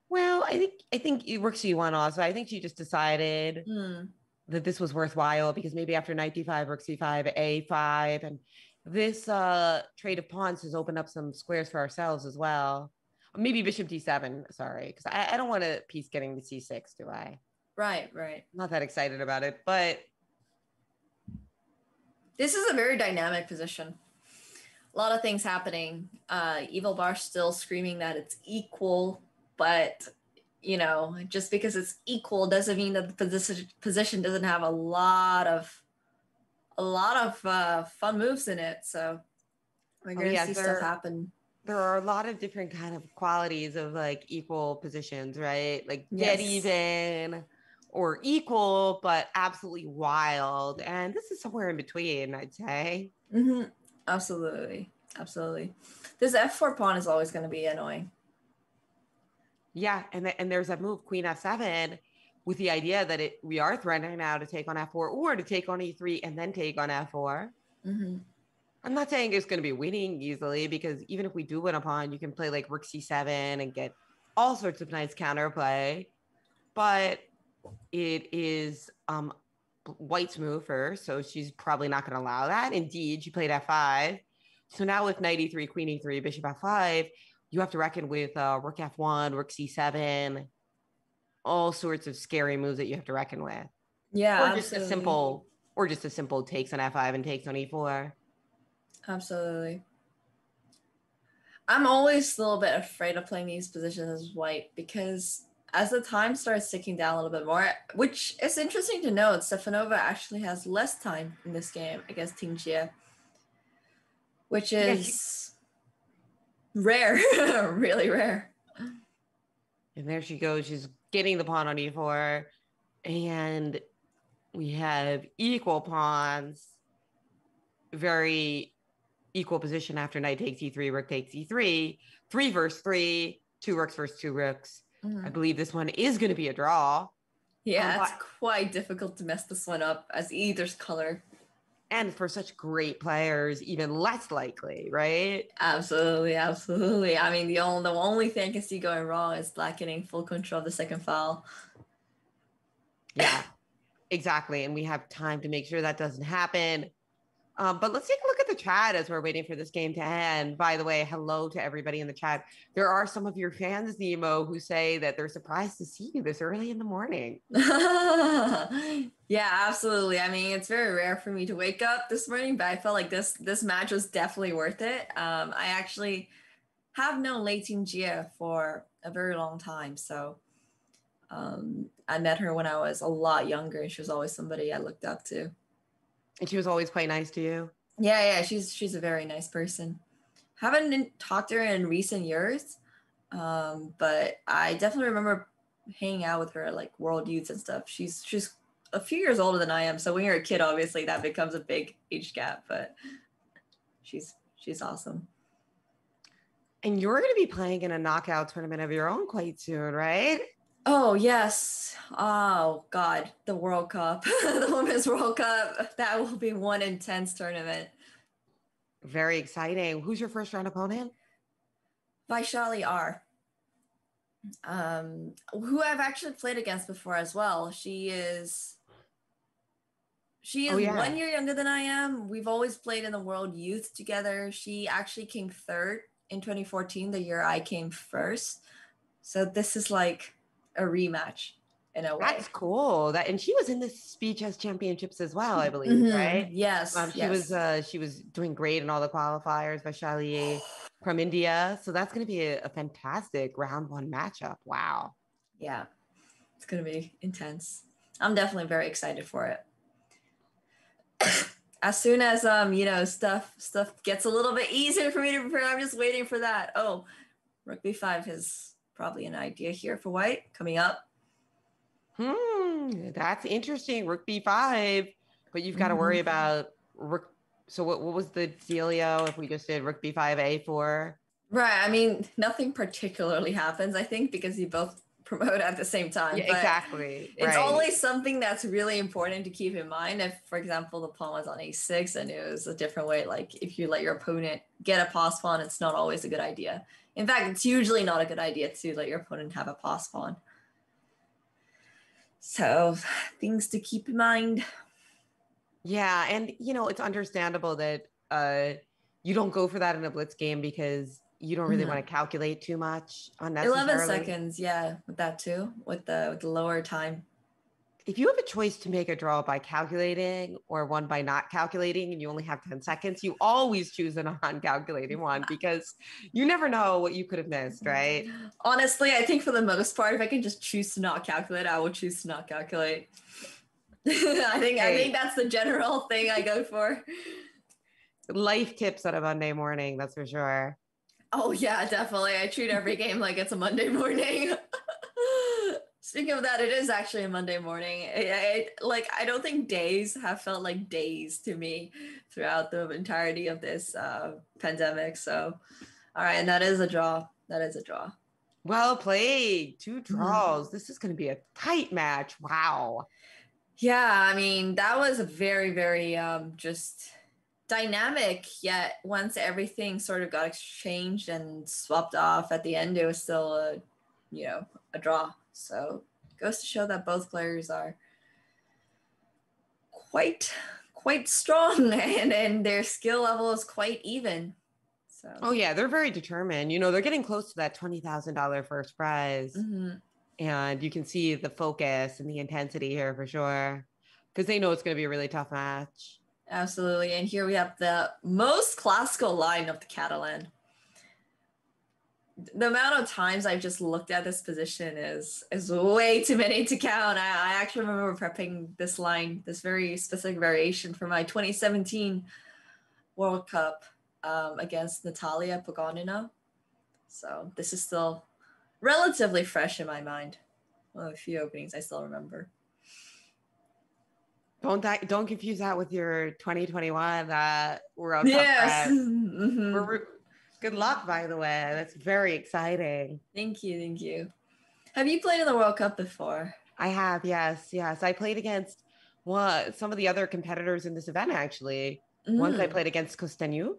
Well, I think I think it works for you one also. I think she just decided mm. that this was worthwhile because maybe after knight d five, rook c five, a five, and this uh, trade of pawns has opened up some squares for ourselves as well. Maybe bishop d seven, sorry, because I, I don't want a piece getting to c six, do I? Right, right. I'm not that excited about it, but... This is a very dynamic position. A lot of things happening. Uh, Evil Bar still screaming that it's equal, but, you know, just because it's equal doesn't mean that the position, position doesn't have a lot of, a lot of uh, fun moves in it, so we're going to oh, yeah, see stuff happen. There are a lot of different kind of qualities of like equal positions, right? Like yes. dead even or equal, but absolutely wild. And this is somewhere in between, I'd say. Mm-hmm. Absolutely. Absolutely. This f four pawn is always going to be annoying. Yeah. And, th and there's that move, queen f seven, with the idea that it we are threatening now to take on f four or to take on e three and then take on f four. Mm-hmm. I'm not saying it's going to be winning easily because even if we do win a pawn, you can play like rook c seven and get all sorts of nice counterplay. But it is um, white's move first, so she's probably not going to allow that. Indeed, she played f five. So now with knight e three, queen e three, bishop f five, you have to reckon with uh, rook f one, rook c seven, all sorts of scary moves that you have to reckon with. Yeah, or just absolutely. a simple, or just a simple takes on f five and takes on e four. Absolutely. I'm always a little bit afraid of playing these positions as white because as the time starts ticking down a little bit more, which is interesting to note, Stefanova actually has less time in this game against Tingjie, which is yeah, she... rare, really rare. And there she goes. She's getting the pawn on e four. And we have equal pawns. Very... equal position after knight takes e three, rook takes e three, three versus three, two rooks versus two rooks. Mm. I believe this one is going to be a draw. Yeah, um, it's quite difficult to mess this one up as either's color. And for such great players, even less likely, right? Absolutely, absolutely. I mean, the only, the only thing I can see going wrong is black getting full control of the second file. Yeah. Exactly. And we have time to make sure that doesn't happen. Um, but let's take a look at the chat as we're waiting for this game to end. By the way, hello to everybody in the chat. There are some of your fans, Nemo, who say that they're surprised to see you this early in the morning. Yeah, absolutely. I mean, it's very rare for me to wake up this morning, but I felt like this this match was definitely worth it. Um, I actually have known Lei Tingjie for a very long time. So um, I met her when I was a lot younger, and she was always somebody I looked up to. And she was always quite nice to you. Yeah, yeah, she's she's a very nice person. Haven't talked to her in recent years, um, but I definitely remember hanging out with her at like World Youths and stuff. She's she's a few years older than I am, so when you're a kid, obviously that becomes a big age gap. But she's she's awesome. And you're going to be playing in a knockout tournament of your own quite soon, right? Oh, yes. Oh, God. The World Cup, the Women's World Cup. That will be one intense tournament. Very exciting. Who's your first round opponent? Vaishali R, um, who I've actually played against before as well. She is, she is oh, yeah. one year younger than I am. We've always played in the World Youth together. She actually came third in twenty fourteen, the year I came first. So this is like a rematch in a way. That's cool. That and she was in the speed chess championships as well, I believe, mm-hmm. right? Yes. Um, she yes. was uh, she was doing great in all the qualifiers. Vaishali from India, so that's going to be a, a fantastic round one matchup. Wow. Yeah, it's going to be intense. I'm definitely very excited for it. As soon as um you know stuff stuff gets a little bit easier for me to prepare, I'm just waiting for that. Oh, Rook B five is. Probably an idea here for white coming up. Hmm, that's interesting. Rook B five, but you've got to worry about rook. So what, what was the dealio if we just did rook B five, A four? Right, I mean, nothing particularly happens, I think, because you both promote at the same time. Yeah, but exactly. It's right. only something that's really important to keep in mind. If, for example, the pawn was on A six and it was a different way, like if you let your opponent get a pass pawn, it's not always a good idea. In fact, it's usually not a good idea to let your opponent have a pass pawn. So things to keep in mind. Yeah, and you know, it's understandable that uh, you don't go for that in a blitz game because you don't really mm-hmm. want to calculate too much on that. eleven seconds, yeah, with that too, with the, with the lower time. If you have a choice to make a draw by calculating or one by not calculating and you only have ten seconds, you always choose a non-calculating one because you never know what you could have missed, right? Honestly, I think for the most part, if I can just choose to not calculate, I will choose to not calculate. I think right. I think that's the general thing I go for. Life tips on a Monday morning, that's for sure. Oh yeah, definitely. I treat every game like it's a Monday morning. Speaking of that, it is actually a Monday morning. I, I, like, I don't think days have felt like days to me throughout the entirety of this uh, pandemic. So, all right, and that is a draw. That is a draw. Well played. Two draws. Mm-hmm. This is going to be a tight match. Wow. Yeah, I mean, that was a very, very um, just dynamic. Yet once everything sort of got exchanged and swapped off at the end, it was still a, you know, a draw. So goes to show that both players are quite, quite strong and, and their skill level is quite even. So. Oh yeah, they're very determined. You know, they're getting close to that twenty thousand dollars first prize. Mm-hmm. And you can see the focus and the intensity here for sure, because they know it's going to be a really tough match. Absolutely. And here we have the most classical line of the Catalan. The amount of times I've just looked at this position is is way too many to count. I, I actually remember prepping this line, this very specific variation for my twenty seventeen World Cup um, against Natalia Pogonina. So this is still relatively fresh in my mind. Well, a few openings I still remember. Don't that, don't confuse that with your twenty twenty-one uh, World yes. Cup. Yes. Mm-hmm. Good luck, by the way. That's very exciting. Thank you. Thank you. Have you played in the World Cup before? I have. Yes. Yes. I played against what, some of the other competitors in this event, actually. Mm. Once I played against Kosteniuk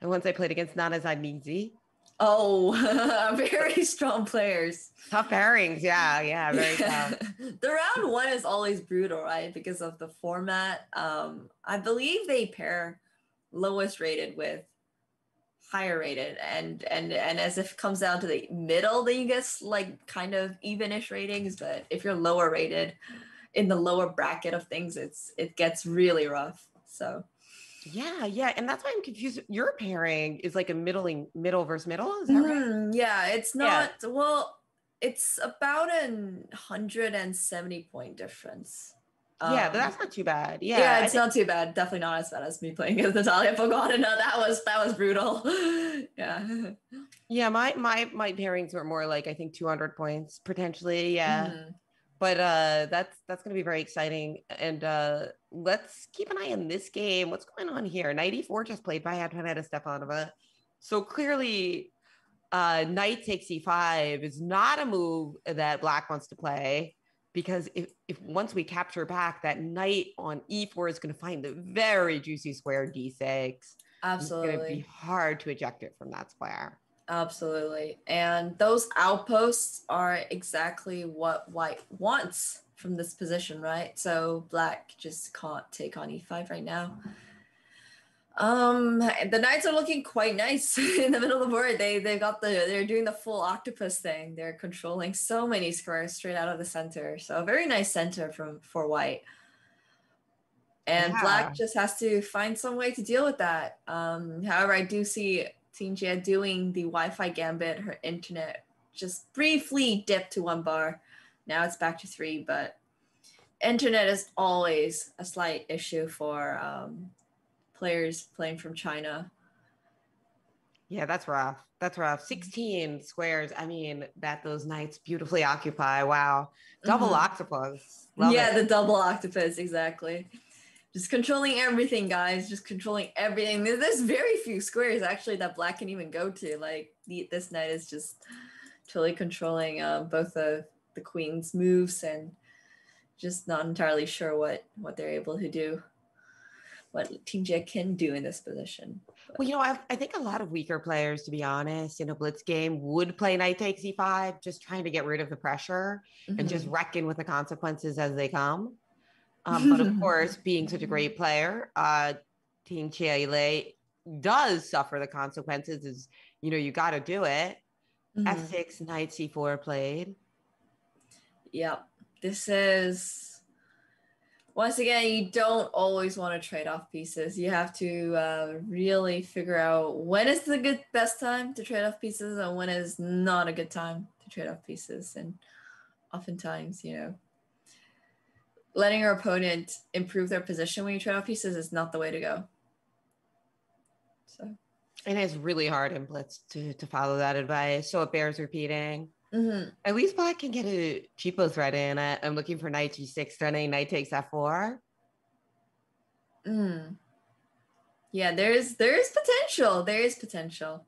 and once I played against Nana Zaminzi. Oh, very strong players. Tough pairings. Yeah. Yeah. Very yeah. tough. The round one is always brutal, right? Because of the format. Um, I believe they pair lowest rated with higher rated. And, and, and as if it comes down to the middle, then you get like kind of even-ish ratings. But if you're lower rated in the lower bracket of things, it's, it gets really rough. So yeah, yeah, and that's why I'm confused. Your pairing is like a middling middle versus middle, is that mm, right? Yeah, it's not. Yeah. Well, it's about an one hundred seventy point difference. Um, yeah, but that's not too bad. Yeah, yeah, it's think, not too bad. Definitely not as bad as me playing against Natalia Pogonina. That was that was brutal. Yeah, yeah. My my my pairings were more like I think two hundred points potentially. Yeah. Mm. But uh, that's that's going to be very exciting. And uh, let's keep an eye on this game. What's going on here? Knight e four just played by Antoaneta Stefanova. So clearly, uh, knight takes e five is not a move that Black wants to play. Because if, if once we capture back, that knight on e four is going to find the very juicy square d six. Absolutely. It's going to be hard to eject it from that square. Absolutely. And those outposts are exactly what white wants from this position, right? So Black just can't take on e five right now. Um, the knights are looking quite nice in the middle of the board. They they got the they're doing the full octopus thing. They're controlling so many squares straight out of the center. So a very nice center from for white. And yeah. Black just has to find some way to deal with that. Um, however, I do see Tingjie doing the Wi-Fi gambit. Her internet just briefly dipped to one bar. Now it's back to three, but internet is always a slight issue for um, players playing from China. Yeah, that's rough. That's rough. sixteen squares. I mean, that those knights beautifully occupy. Wow. Double mm-hmm. octopus. Love yeah, it. The double octopus. Exactly. Just controlling everything, guys. Just controlling everything. There's very few squares, actually, that Black can even go to. Like, the, this knight is just totally controlling uh, both of the queen's moves and just not entirely sure what, what they're able to do, what Tingjie can do in this position. But. Well, you know, I, I think a lot of weaker players, to be honest, in a blitz game would play knight takes e five, just trying to get rid of the pressure mm-hmm. and just reckon with the consequences as they come. Um, but of course, being such a great player, uh, Tingjie does suffer the consequences. Is you know you got to do it. Mm-hmm. f six, knight c four played. Yeah, this is once again you don't always want to trade off pieces. You have to uh, really figure out when is the good best time to trade off pieces and when is not a good time to trade off pieces. And oftentimes, you know. Letting your opponent improve their position when you trade off pieces is not the way to go. So, and it's really hard in blitz to, to follow that advice. So it bears repeating. Mm-hmm. At least Black can get a cheapo threat in. I, I'm looking for knight g six threatening. Knight takes f four. Mm. Yeah, there is there is potential. There is potential.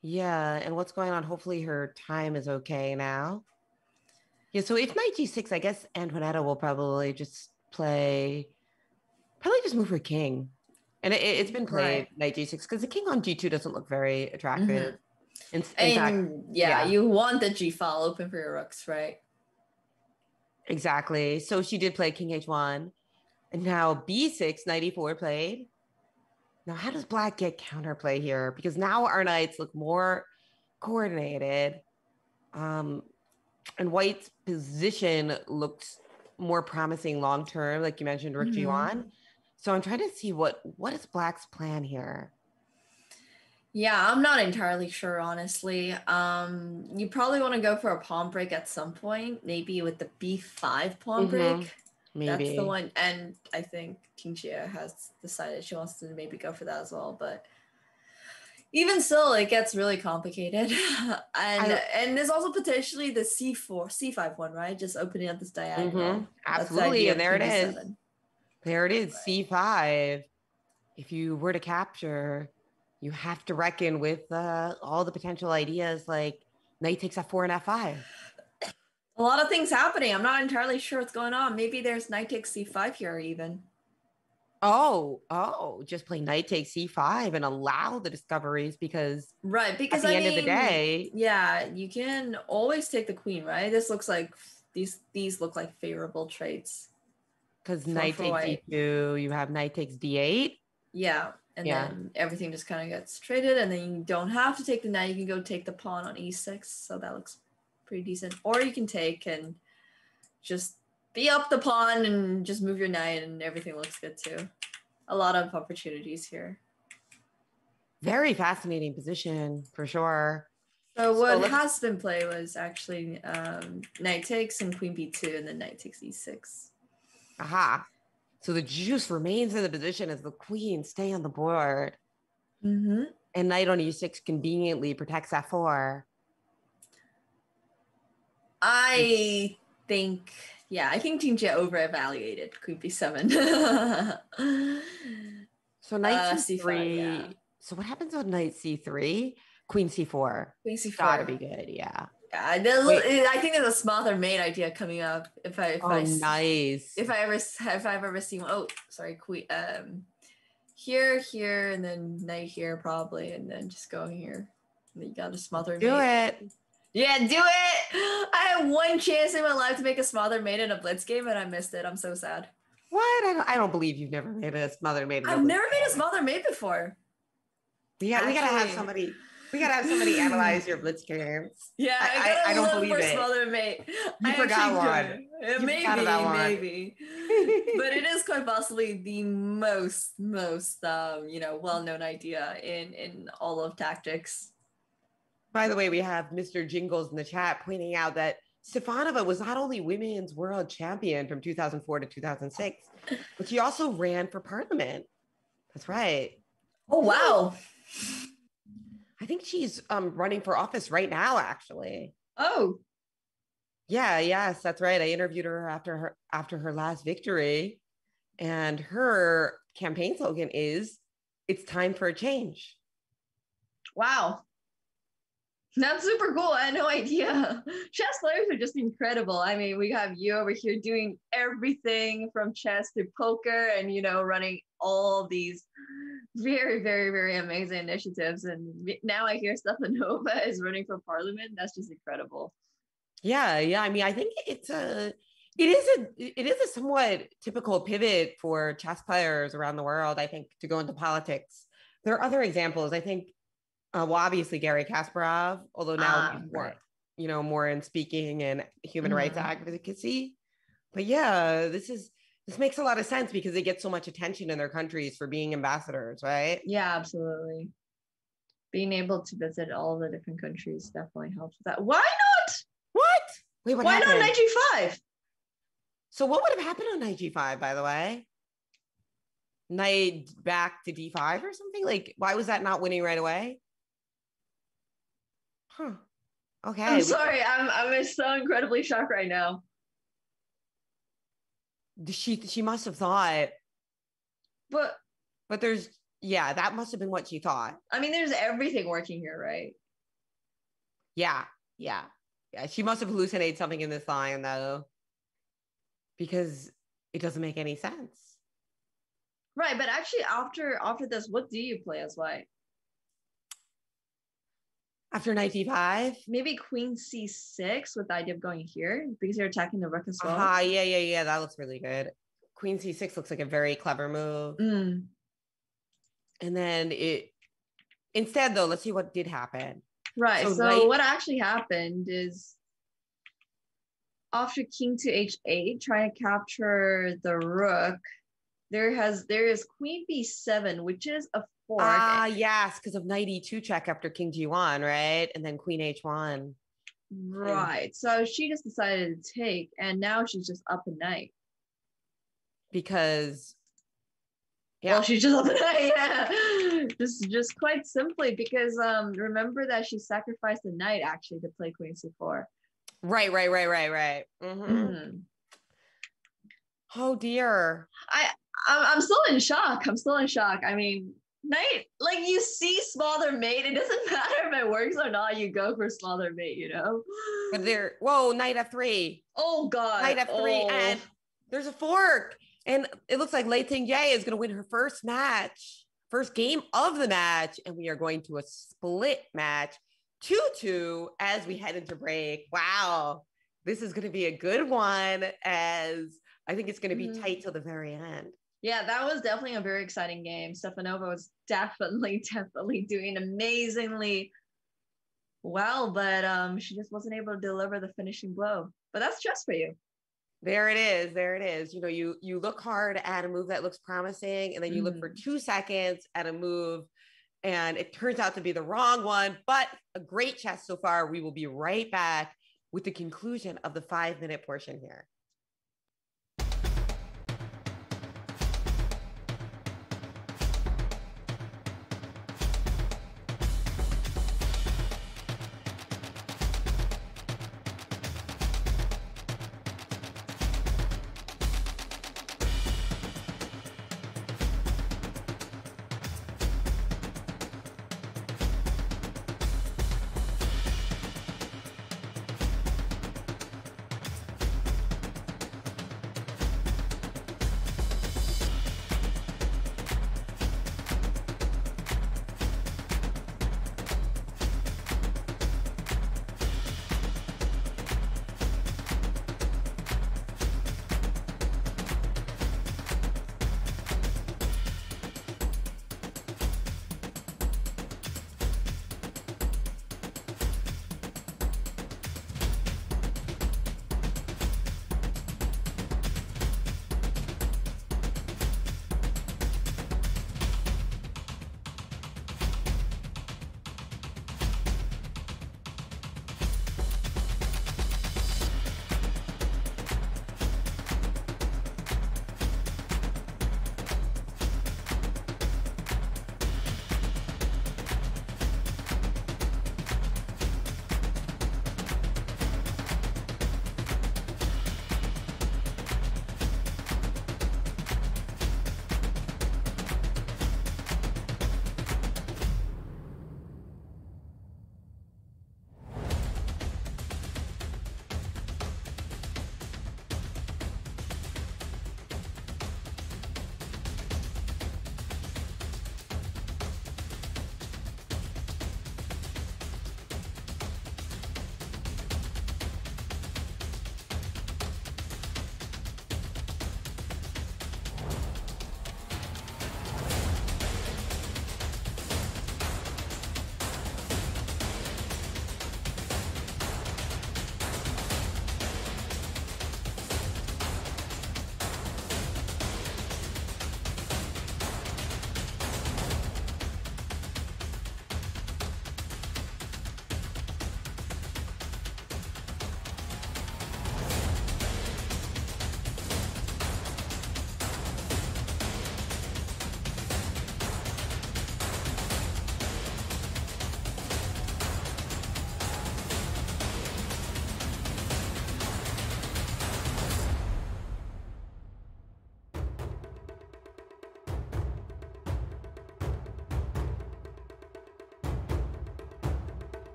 Yeah, and what's going on? Hopefully her time is okay now. Yeah, so if knight g six, I guess Antoaneta will probably just play, probably just move her king. And it, it's been played right. Knight g six, because the king on g two doesn't look very attractive. Mm-hmm. in, in and fact, yeah, yeah, you want the g file open for your rooks, right? Exactly. So she did play king h one. And now b six, knight e four played. Now, how does Black get counterplay here? Because now our knights look more coordinated. Um... And White's position looks more promising long term, like you mentioned, Rick mm-hmm. G one. So I'm trying to see what what is Black's plan here. Yeah, I'm not entirely sure, honestly. Um, you probably want to go for a pawn break at some point, maybe with the b five pawn mm-hmm. break. Maybe. That's the one. And I think Tingjie has decided she wants to maybe go for that as well, but. Even so, it gets really complicated. and and there's also potentially the c four, c five one, right? Just opening up this diagonal. Mm-hmm. Absolutely, the and there it is. There it is, right. c five. If you were to capture, you have to reckon with uh, all the potential ideas like knight takes f four and f five. A lot of things happening. I'm not entirely sure what's going on. Maybe there's knight takes c five here even. Oh, oh, just play knight takes c five and allow the discoveries because right because at the I end mean, of the day, yeah, you can always take the queen, right? This looks like these these look like favorable traits because knight takes d two, you have knight takes d eight, yeah, and yeah. then everything just kind of gets traded, and then you don't have to take the knight. You can go take the pawn on e six, so that looks pretty decent. Or you can take and just be up the pawn and just move your knight, and everything looks good too. A lot of opportunities here. Very fascinating position for sure. So what so has been played was actually um, knight takes and queen b two, and then knight takes e six. Aha. So the juice remains in the position as the queen stay on the board. Mm-hmm. And knight on e six conveniently protects f four. I think... Yeah, I think Tingjie over-evaluated queen b seven. So knight uh, c three. c five, yeah. So what happens with knight c three? Queen c four. Queen c four. Gotta be good, yeah. yeah I think there's a smaller main idea coming up. If I, if oh, I, nice. If I ever, if I've ever seen. Oh, sorry, queen. Um, here, here, and then knight here probably, and then just go here. And then you got a smaller Do main. Do it. Yeah, do it! I had one chance in my life to make a smother maid in a blitz game, and I missed it. I'm so sad. What? I don't, I don't believe you've never made a smother maid. In I've a never made a smother maid before. Yeah, Actually. we gotta have somebody. We gotta have somebody analyze your blitz games. Yeah, I, I, I don't believe it. Smother maid. You I forgot one. It. You maybe, forgot one. Maybe. But it is quite possibly the most, most, um, you know, well-known idea in in all of tactics. By the way, we have Mister Jingles in the chat pointing out that Stefanova was not only women's world champion from two thousand four to two thousand six, but she also ran for parliament. That's right. Oh, wow. I think she's um, running for office right now, actually. Oh. Yeah, yes, that's right. I interviewed her after her, after her last victory, and her campaign slogan is, "It's time for a change." Wow. That's super cool. I had no idea. Chess players are just incredible. I mean, we have you over here doing everything from chess to poker and, you know, running all these very, very, very amazing initiatives. And now I hear Stefanova is running for parliament. That's just incredible. Yeah. Yeah. I mean, I think it's a, it is a, it is a somewhat typical pivot for chess players around the world, I think, to go into politics. There are other examples. I think Uh, well, obviously Garry Kasparov, although now um, he's more, right. you know, more in speaking and human mm-hmm. rights advocacy. But yeah, this is this makes a lot of sense because they get so much attention in their countries for being ambassadors, right? Yeah, absolutely. Being able to visit all the different countries definitely helps with that. Why not? What? Wait, what Why happened? not knight g five? So what would have happened on knight g five, by the way? Knight back to d five or something? Like, why was that not winning right away? Huh. Okay. I'm sorry. I'm I'm so incredibly shocked right now. She she must have thought, but but there's yeah that must have been what she thought. I mean, there's everything working here, right? Yeah, yeah, yeah. She must have hallucinated something in this line though, because it doesn't make any sense. Right, but actually, after after this, what do you play as white? After knight d five, maybe queen c six with the idea of going here because you're attacking the rook as well. Ah, uh -huh, yeah, yeah, yeah. That looks really good. Queen c six looks like a very clever move. Mm. And then it. Instead, though, let's see what did happen. Right. So, so knight... what actually happened is, after king to h eight, trying to capture the rook, there has there is queen b seven, which is a Ah, uh, yes, because of knight e two check after king g one, right? And then queen h one. Right. And so she just decided to take, and now she's just up a knight. Because, yeah. Well, she's just up a knight, yeah. just, just quite simply, because um, remember that she sacrificed the knight, actually, to play queen c four. Right, right, right, right, right. Mm-hmm. Mm. Oh, dear. I, I'm still in shock. I'm still in shock. I mean... Knight, like you see smaller mate, it doesn't matter if it works or not, you go for smaller mate, you know? But there, whoa, knight f three. Oh, God. Knight f three, oh. And there's a fork. And it looks like Lei Tingjie is going to win her first match, first game of the match. And we are going to a split match, two two, as we head into break. Wow. This is going to be a good one, as I think it's going to be mm-hmm. tight till the very end. Yeah, that was definitely a very exciting game. Stefanova was definitely, definitely doing amazingly well, but um, she just wasn't able to deliver the finishing blow. But that's just for you. There it is. There it is. You know, you you look hard at a move that looks promising, and then you mm-hmm. look for two seconds at a move, and it turns out to be the wrong one, but a great chess so far. We will be right back with the conclusion of the five-minute portion here.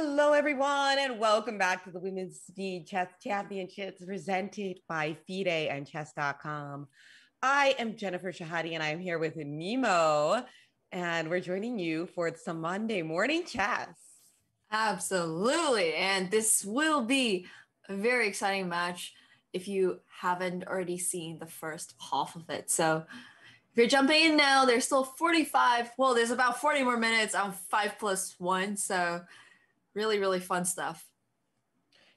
Hello, everyone, and welcome back to the Women's Speed Chess Championships presented by FIDE and Chess dot com. I am Jennifer Shahade, and I'm here with Nemo, and we're joining you for some Monday morning chess. Absolutely, and this will be a very exciting match if you haven't already seen the first half of it. So if you're jumping in now, there's still forty-five, well, there's about forty more minutes on five plus one, so really, really fun stuff.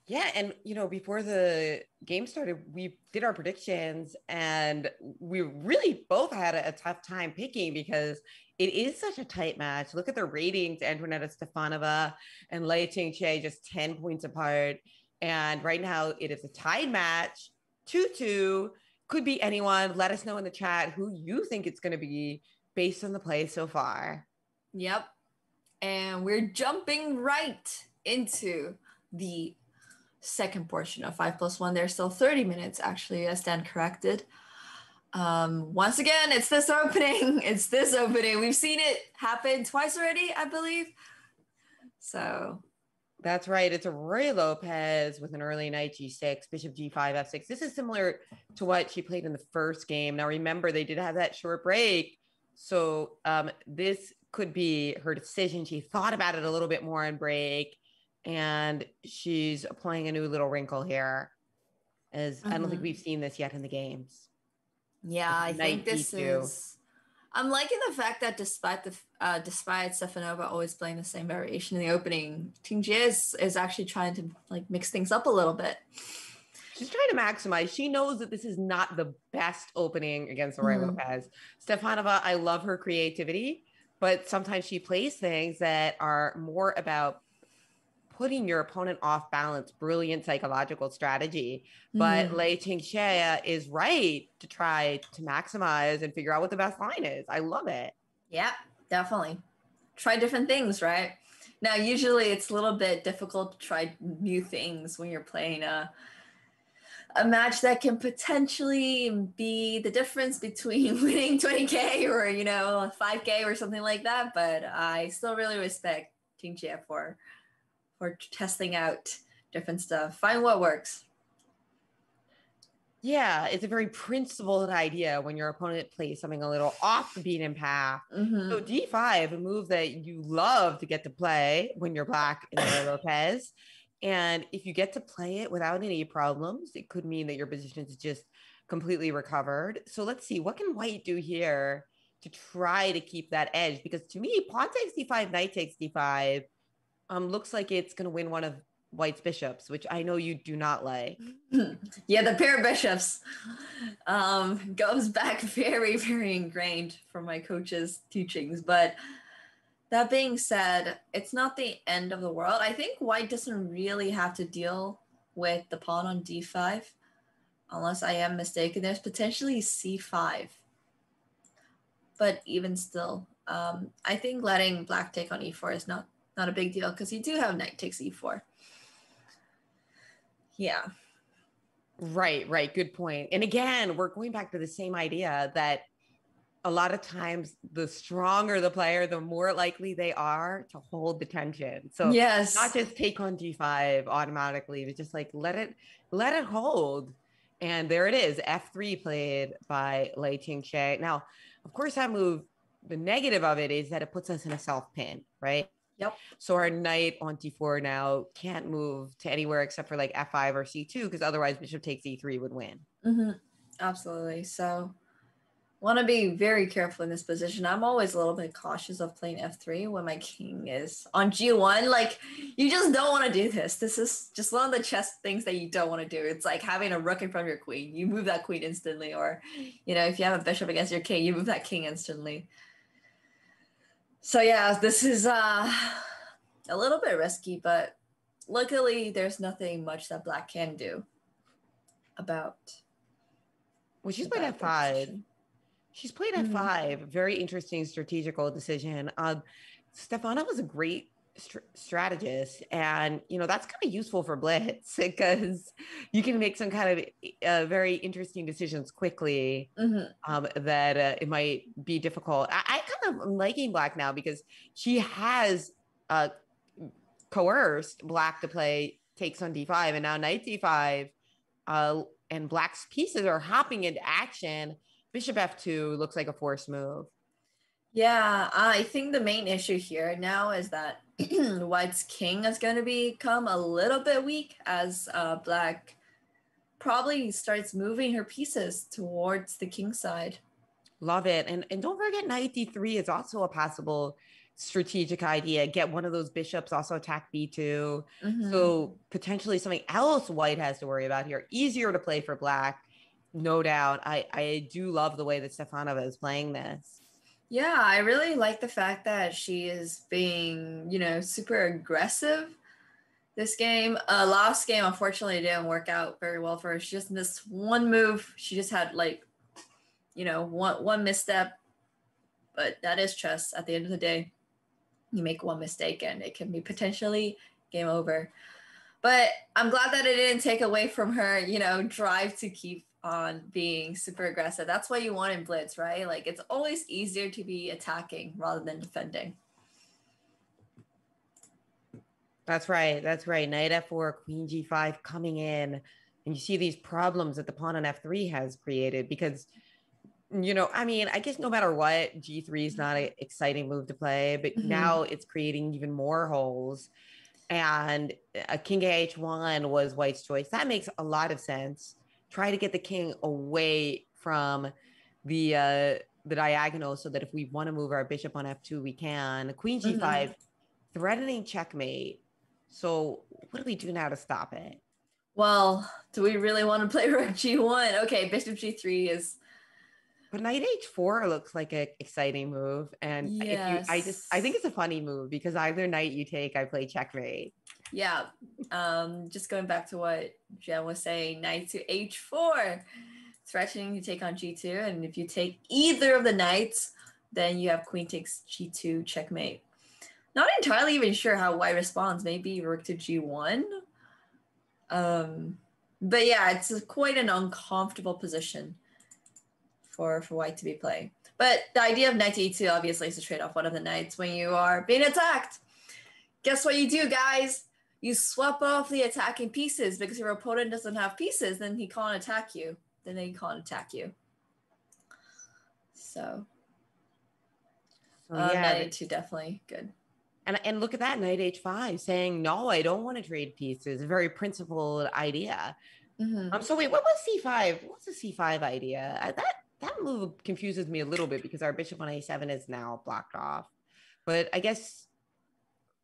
Yeah. And, you know, before the game started, we did our predictions and we really both had a, a tough time picking because it is such a tight match. Look at the ratings, Antoaneta Stefanova and Lei Tingjie just ten points apart. And right now it is a tied match, two two, could be anyone. Let us know in the chat who you think it's going to be based on the play so far. Yep. And we're jumping right into the second portion of five plus one. There's still thirty minutes, actually, as Dan corrected. Um, once again, it's this opening. It's this opening. We've seen it happen twice already, I believe. So that's right. It's a Ruy Lopez with an early knight g six, bishop g five, f six. This is similar to what she played in the first game. Now, remember, they did have that short break. So um, this could be her decision. She thought about it a little bit more on break, and she's applying a new little wrinkle here, as mm-hmm. I don't think we've seen this yet in the games. Yeah, I think this E two. Is. I'm liking the fact that despite the uh, despite Stefanova always playing the same variation in the opening, Tingjie is, is actually trying to like mix things up a little bit. She's trying to maximize. She knows that this is not the best opening against Ruy mm-hmm. Lopez. Stefanova, I love her creativity, but sometimes she plays things that are more about putting your opponent off balance, brilliant psychological strategy. Mm-hmm. But Lei Tingjie is right to try to maximize and figure out what the best line is. I love it. Yeah, definitely. Try different things, right? Now, usually it's a little bit difficult to try new things when you're playing a, a match that can potentially be the difference between winning twenty K or, you know, five K or something like that. But I still really respect Tingjie for, for testing out different stuff. Find what works. Yeah, it's a very principled idea when your opponent plays something a little off the beaten path. Mm-hmm. So d five, a move that you love to get to play when you're black in Ruy Lopez. And if you get to play it without any problems, it could mean that your position is just completely recovered. So let's see, what can white do here to try to keep that edge? Because to me, pawn takes d five, knight takes d five um, looks like it's going to win one of white's bishops, which I know you do not like. Yeah, the pair of bishops um, goes back very, very ingrained from my coach's teachings, but that being said, it's not the end of the world. I think white doesn't really have to deal with the pawn on d five, unless I am mistaken. There's potentially c five. But even still, um, I think letting black take on e four is not, not a big deal because you do have knight takes e four. Yeah. Right, right. Good point. And again, we're going back to the same idea that a lot of times, the stronger the player, the more likely they are to hold the tension. So yes, not just take on d five automatically, but just like let it, let it hold. And there it is, f three played by Lei Tingjie. Now, of course, that move, the negative of it is that it puts us in a self pin, right? Yep. So our knight on d four now can't move to anywhere except for like f five or c two, because otherwise bishop takes e three would win. Mm-hmm. Absolutely. So want to be very careful in this position. I'm always a little bit cautious of playing f three when my king is on g one. Like, you just don't want to do this. This is just one of the chess things that you don't want to do. It's like having a rook in front of your queen. You move that queen instantly. Or, you know, if you have a bishop against your king, you move that king instantly. So, yeah, this is uh, a little bit risky, but luckily there's nothing much that black can do about. Well, she's played f five. She's played at five. Very interesting strategical decision. Um, Stefanova was a great st strategist, and you know that's kind of useful for blitz because you can make some kind of uh, very interesting decisions quickly. Mm-hmm. um, that uh, it might be difficult. I, I kind of am liking black now because she has uh, coerced black to play takes on d five, and now knight d five, uh, and black's pieces are hopping into action. Bishop f two looks like a forced move. Yeah, I think the main issue here now is that white's king is going to become a little bit weak as uh, black probably starts moving her pieces towards the king side. Love it. And, and don't forget knight d three is also a possible strategic idea. Get one of those bishops, also attack b two. Mm-hmm. So potentially something else white has to worry about here. Easier to play for black, no doubt. I, I do love the way that Stefanova is playing this. Yeah, I really like the fact that she is being, you know, super aggressive this game. Uh, last game, unfortunately, didn't work out very well for her. She just missed one move. She just had, like, you know, one, one misstep. But that is chess. At the end of the day, you make one mistake and it can be potentially game over. But I'm glad that it didn't take away from her, you know, drive to keep on being super aggressive. That's what you want in blitz, right? Like, it's always easier to be attacking rather than defending. That's right. That's right. Knight f four, queen g five coming in. And you see these problems that the pawn on f three has created because, you know, I mean, I guess no matter what, g three is not an exciting move to play, but mm-hmm. now it's creating even more holes. And a king h one was white's choice. That makes a lot of sense. Try to get the king away from the uh, the diagonal so that if we want to move our bishop on f two, we can. Queen g five, mm-hmm. threatening checkmate. So what do we do now to stop it? Well, do we really want to play rook g one? Okay, bishop g three is... But knight h four looks like an exciting move. And yes. if you, I just I think it's a funny move because either knight you take, I play checkmate. Yeah, um, just going back to what Jen was saying, knight to h four, threatening to take on g two. And if you take either of the knights, then you have queen takes g two, checkmate. Not entirely even sure how white responds. Maybe rook to g one. Um, but yeah, it's quite an uncomfortable position for, for white to be playing. But the idea of knight to e two obviously is to trade off one of the knights when you are being attacked. Guess what you do, guys? You swap off the attacking pieces because your opponent doesn't have pieces, then he can't attack you. Then they can't attack you. So, so um, yeah, knight h two definitely good. And and look at that, knight h five saying no, I don't want to trade pieces. A very principled idea. Mm-hmm. Um. So wait, what was c five? What's the c five idea? Uh, that that move confuses me a little bit because our bishop on a seven is now blocked off. But I guess.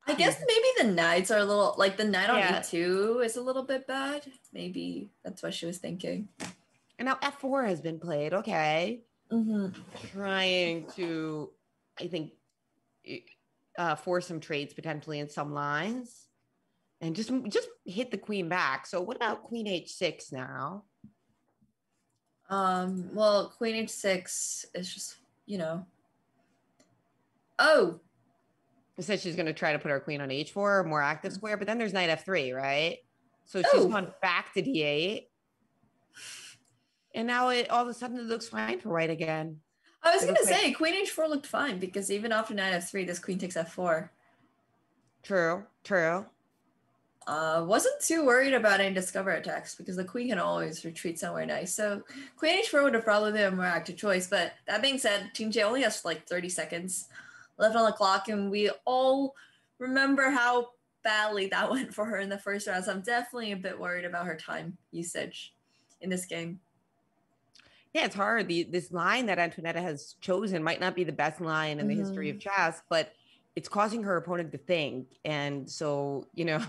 I guess maybe the knights are a little, like the knight on yeah. e two is a little bit bad. Maybe that's what she was thinking. And now f four has been played. Okay. Mm-hmm. Trying to, I think, uh, force some trades potentially in some lines and just, just hit the queen back. So what about queen h six now? Um. Well, queen h six is just, you know. Oh. It says she's going to try to put her queen on h four, more active square, but then there's knight f three, right? So she's Ooh. gone back to d eight. And now it all of a sudden it looks fine for white again. I was going to say, like, queen h four looked fine because even after knight f three, this queen takes f four. True, true. Uh, wasn't too worried about any discover attacks because the queen can always retreat somewhere nice. So queen h four would have probably been a more active choice. But that being said, Tingjie only has like thirty seconds left on the clock, and we all remember how badly that went for her in the first round. So I'm definitely a bit worried about her time usage in this game. Yeah, it's hard. The, this line that Antoaneta has chosen might not be the best line in the mm-hmm. history of chess, but it's causing her opponent to think. And so, you know,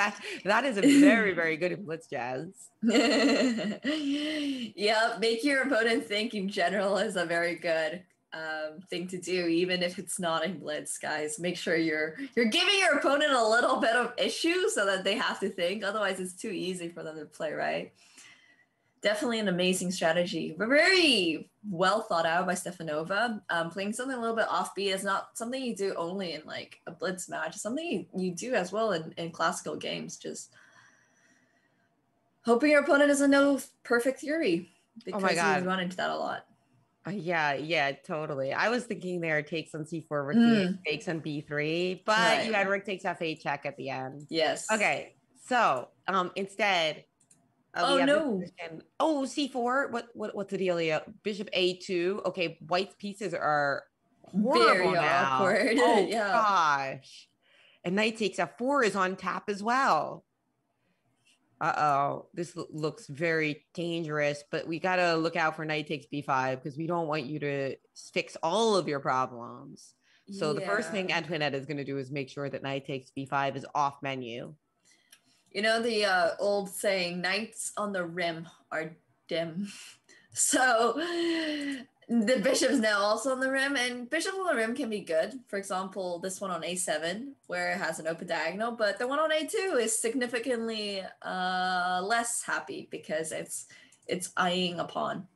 that that is a very, very good in blitz jazz. Yeah, make your opponent think in general is a very good um thing to do, even if it's not in blitz, guys. Make sure you're you're giving your opponent a little bit of issue so that they have to think, otherwise it's too easy for them to play, right? Definitely an amazing strategy, but very well thought out by Stefanova. Um playing something a little bit offbeat is not something you do only in like a blitz match. It's something you, you do as well in, in classical games, just hoping your opponent doesn't know perfect theory, because oh my God, you run into that a lot. Yeah, yeah, totally. I was thinking there takes on c four, rook mm. d eight, takes on b three, but right. you had rook takes f eight check at the end. Yes. Okay, so um, instead of oh no, position, oh c four. What what what's the dealio? Bishop a two. Okay, white's pieces are horrible now. Awkward. Oh yeah. gosh, and knight takes f four is on tap as well. Uh-oh, this looks very dangerous, but we got to look out for knight takes b five because we don't want you to fix all of your problems. So yeah. the first thing Antoaneta is going to do is make sure that knight takes b five is off menu. You know the uh, old saying, knights on the rim are dim. So the bishop's now also on the rim, and bishop on the rim can be good. For example, this one on a seven, where it has an open diagonal, but the one on a two is significantly uh, less happy because it's it's eyeing a pawn.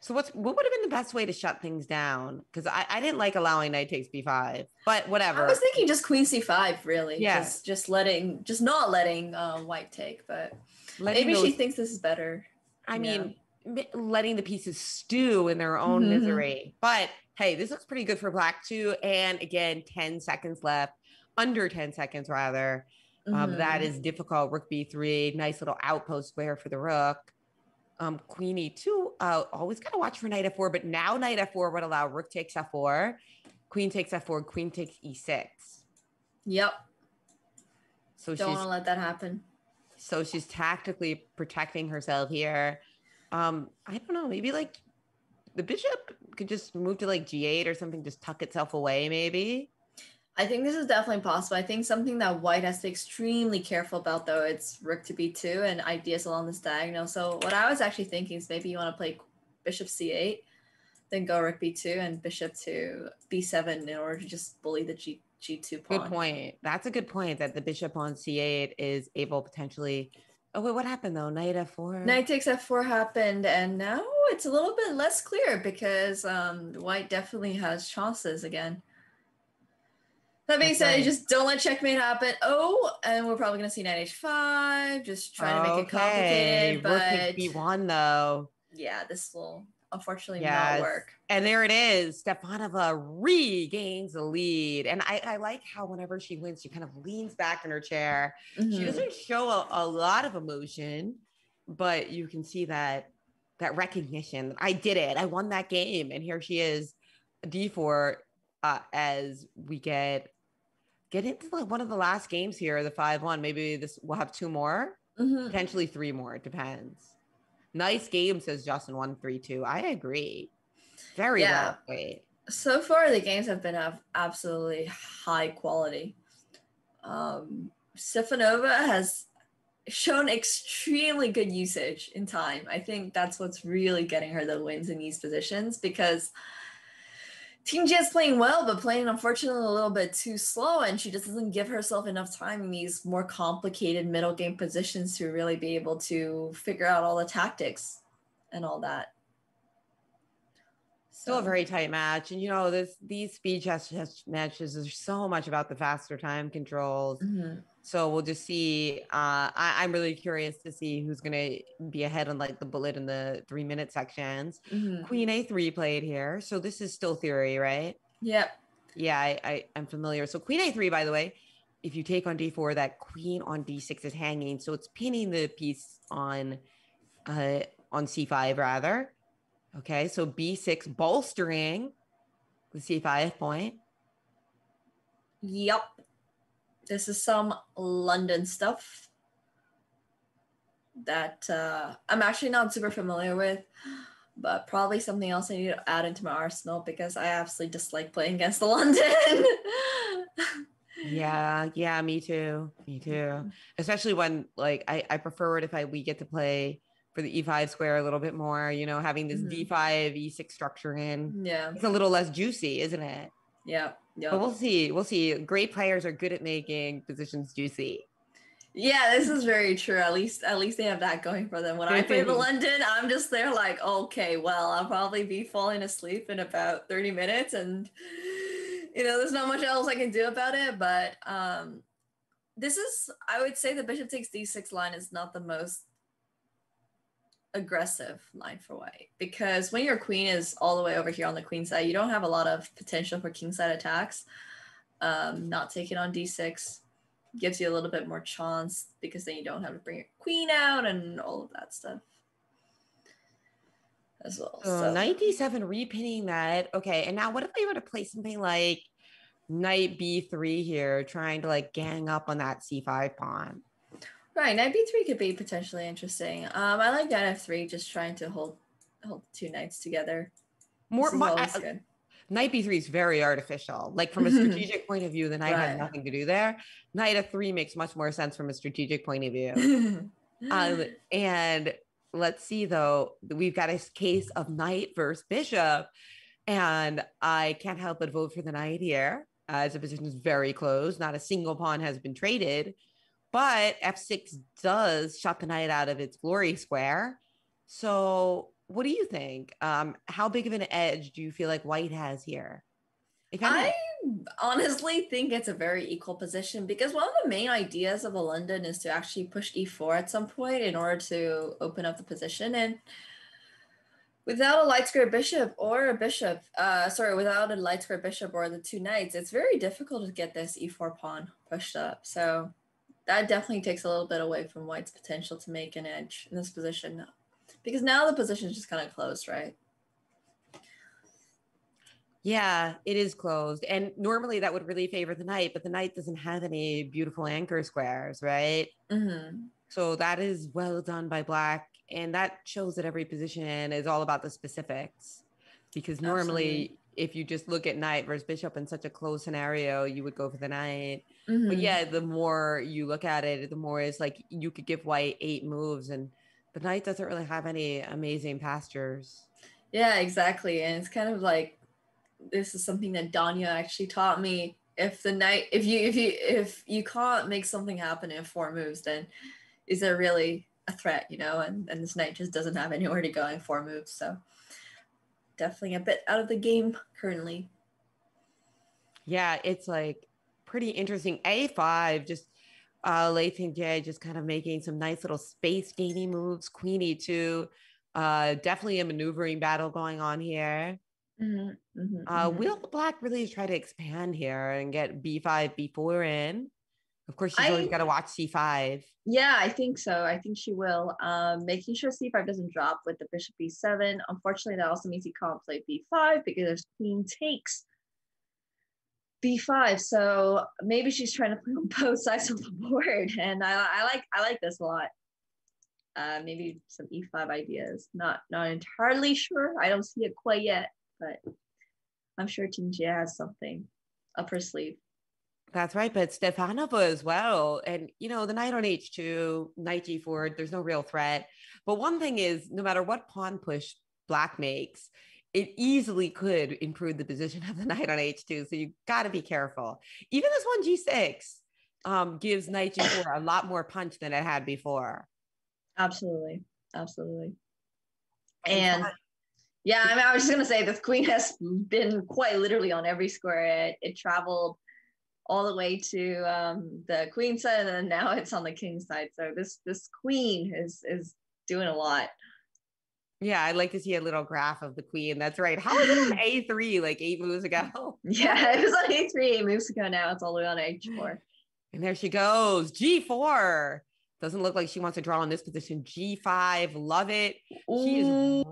So what's what would have been the best way to shut things down? Because I, I didn't like allowing knight takes b five, but whatever. I was thinking just queen c five, really. Yeah. Just, just letting, just not letting uh, white take, but letting maybe those, she thinks this is better. I mean. Know. Letting the pieces stew in their own mm-hmm. misery. But hey, this looks pretty good for black too. And again, ten seconds left, under ten seconds rather. Mm-hmm. Um, that is difficult. Rook b three, nice little outpost square for the rook. Um, Queen e two, uh, always got to watch for knight f four, but now knight f four would allow rook takes f four, queen takes f four, queen takes e six. Yep. So don't want to let that happen. So she's tactically protecting herself here. Um, I don't know, maybe like the bishop could just move to like g eight or something, just tuck itself away maybe. I think this is definitely possible. I think something that white has to be extremely careful about though, it's rook to b two and ideas along this diagonal. So what I was actually thinking is maybe you want to play bishop c eight, then go rook b two and bishop to b seven in order to just bully the G g2 pawn. Good point. That's a good point that the bishop on c eight is able potentially... Oh, wait, what happened though? Knight f four? Knight takes f four happened, and now it's a little bit less clear because um, white definitely has chances again. That being said, you just don't let checkmate happen. Oh, and we're probably going to see knight h five, just trying okay. to make it complicated. But rook b one though. Yeah, this will unfortunately yes. not work. And there it is. Stefanova regains the lead. And I, I like how whenever she wins, she kind of leans back in her chair. Mm-hmm. She doesn't show a, a lot of emotion, but you can see that that recognition. I did it. I won that game. And here she is, d four, uh, as we get get into like one of the last games here, the five one. Maybe this we'll have two more, mm-hmm. potentially three more. It depends. Nice game, says Justin one three two. I agree. Very yeah. well played. So far, the games have been of absolutely high quality. Um, Stefanova has shown extremely good usage in time. I think that's what's really getting her the wins in these positions because Tingjie is playing well, but playing, unfortunately, a little bit too slow, and she just doesn't give herself enough time in these more complicated middle game positions to really be able to figure out all the tactics and all that. So. Still a very tight match. And, you know, this these speed chess matches are so much about the faster time controls. Mm-hmm. So we'll just see. Uh, I, I'm really curious to see who's going to be ahead on like the bullet in the three minute sections. Mm-hmm. Queen a three played here. So this is still theory, right? Yep. Yeah, I, I, I'm familiar. So queen a three, by the way, if you take on d four, that queen on d six is hanging. So it's pinning the piece on, uh, on c five rather. Okay, so b six bolstering the c five point. Yep. This is some London stuff that uh, I'm actually not super familiar with, but probably something else I need to add into my arsenal because I absolutely dislike playing against the London. yeah, yeah, me too. Me too. Especially when, like, I, I prefer it if I we get to play for the e five square a little bit more, you know, having this mm-hmm. d five, e six structure in. Yeah. It's a little less juicy, isn't it? Yeah. Yep. But we'll see. We'll see. Great players are good at making positions juicy. Yeah, this is very true. At least, at least they have that going for them. When I play the London, I'm just there like, okay, well, I'll probably be falling asleep in about thirty minutes, and you know, there's not much else I can do about it. But um, this is, I would say, the bishop takes d six line is not the most aggressive line for white, because when your queen is all the way over here on the queen side, you don't have a lot of potential for kingside attacks. Um, not taking on d six gives you a little bit more chance, because then you don't have to bring your queen out and all of that stuff as well. So oh, knight d seven, repinning that. Okay, and now what if I were to play something like knight b three here, trying to like gang up on that c five pawn? Right, knight b three could be potentially interesting. Um, I like knight f three, just trying to hold hold two knights together. More, this is always I, good. Knight b three is very artificial. Like from a strategic point of view, the knight right. has nothing to do there. Knight f three makes much more sense from a strategic point of view. um, and let's see though, we've got a case of knight versus bishop, and I can't help but vote for the knight here, uh, as the position is very close. Not a single pawn has been traded. But f six does shut the knight out of its glory square. So what do you think? Um, how big of an edge do you feel like white has here? I honestly think it's a very equal position, because one of the main ideas of a London is to actually push e four at some point in order to open up the position. And without a light square bishop or a bishop, uh, sorry, without a light square bishop or the two knights, it's very difficult to get this e four pawn pushed up. So that definitely takes a little bit away from white's potential to make an edge in this position, because now the position is just kind of closed, right? Yeah, it is closed. And normally that would really favor the knight, but the knight doesn't have any beautiful anchor squares, right? Mm-hmm. So that is well done by black. And that shows that every position is all about the specifics, because normally Absolutely. If you just look at knight versus bishop in such a close scenario, you would go for the knight. Mm-hmm. But yeah, the more you look at it, the more it's like you could give white eight moves, and the knight doesn't really have any amazing pastures. Yeah, exactly. And it's kind of like, this is something that Danya actually taught me. If the knight, if you, if you, if you can't make something happen in four moves, then is there really a threat, you know? And, and this knight just doesn't have anywhere to go in four moves. So definitely a bit out of the game currently. Yeah, it's like pretty interesting. a five, just uh, Lei Tingjie just kind of making some nice little space gaining moves. Queen e two, uh, definitely a maneuvering battle going on here. Mm-hmm, mm-hmm, uh, mm-hmm. Will black really try to expand here and get b five, b four in? Of course, she's I, always got to watch c five. Yeah, I think so. I think she will. Um, making sure c five doesn't drop with the bishop b seven. Unfortunately, that also means you can't play b five, because there's queen takes b five. So maybe she's trying to play on both sides of the board. And I, I like I like this a lot. Uh, maybe some e five ideas. Not not entirely sure. I don't see it quite yet, but I'm sure Tingjie has something up her sleeve. That's right, but Stefanova as well. And, you know, the knight on h two, knight g four, there's no real threat. But one thing is, no matter what pawn push black makes, it easily could improve the position of the knight on h two. So you got to be careful. Even this one, g six, um, gives knight g four a lot more punch than it had before. Absolutely. Absolutely. And, and yeah, I mean, I was just going to say, this queen has been quite literally on every square. It, it traveled all the way to um, the queen side, and then now it's on the king side. So this this queen is is doing a lot. Yeah, I'd like to see a little graph of the queen. That's right. How is it on a three, like eight moves ago? Yeah, it was on a three eight moves ago. Now it's all the way on h four. And there she goes, g four. Doesn't look like she wants to draw on this position. g five, love it. She is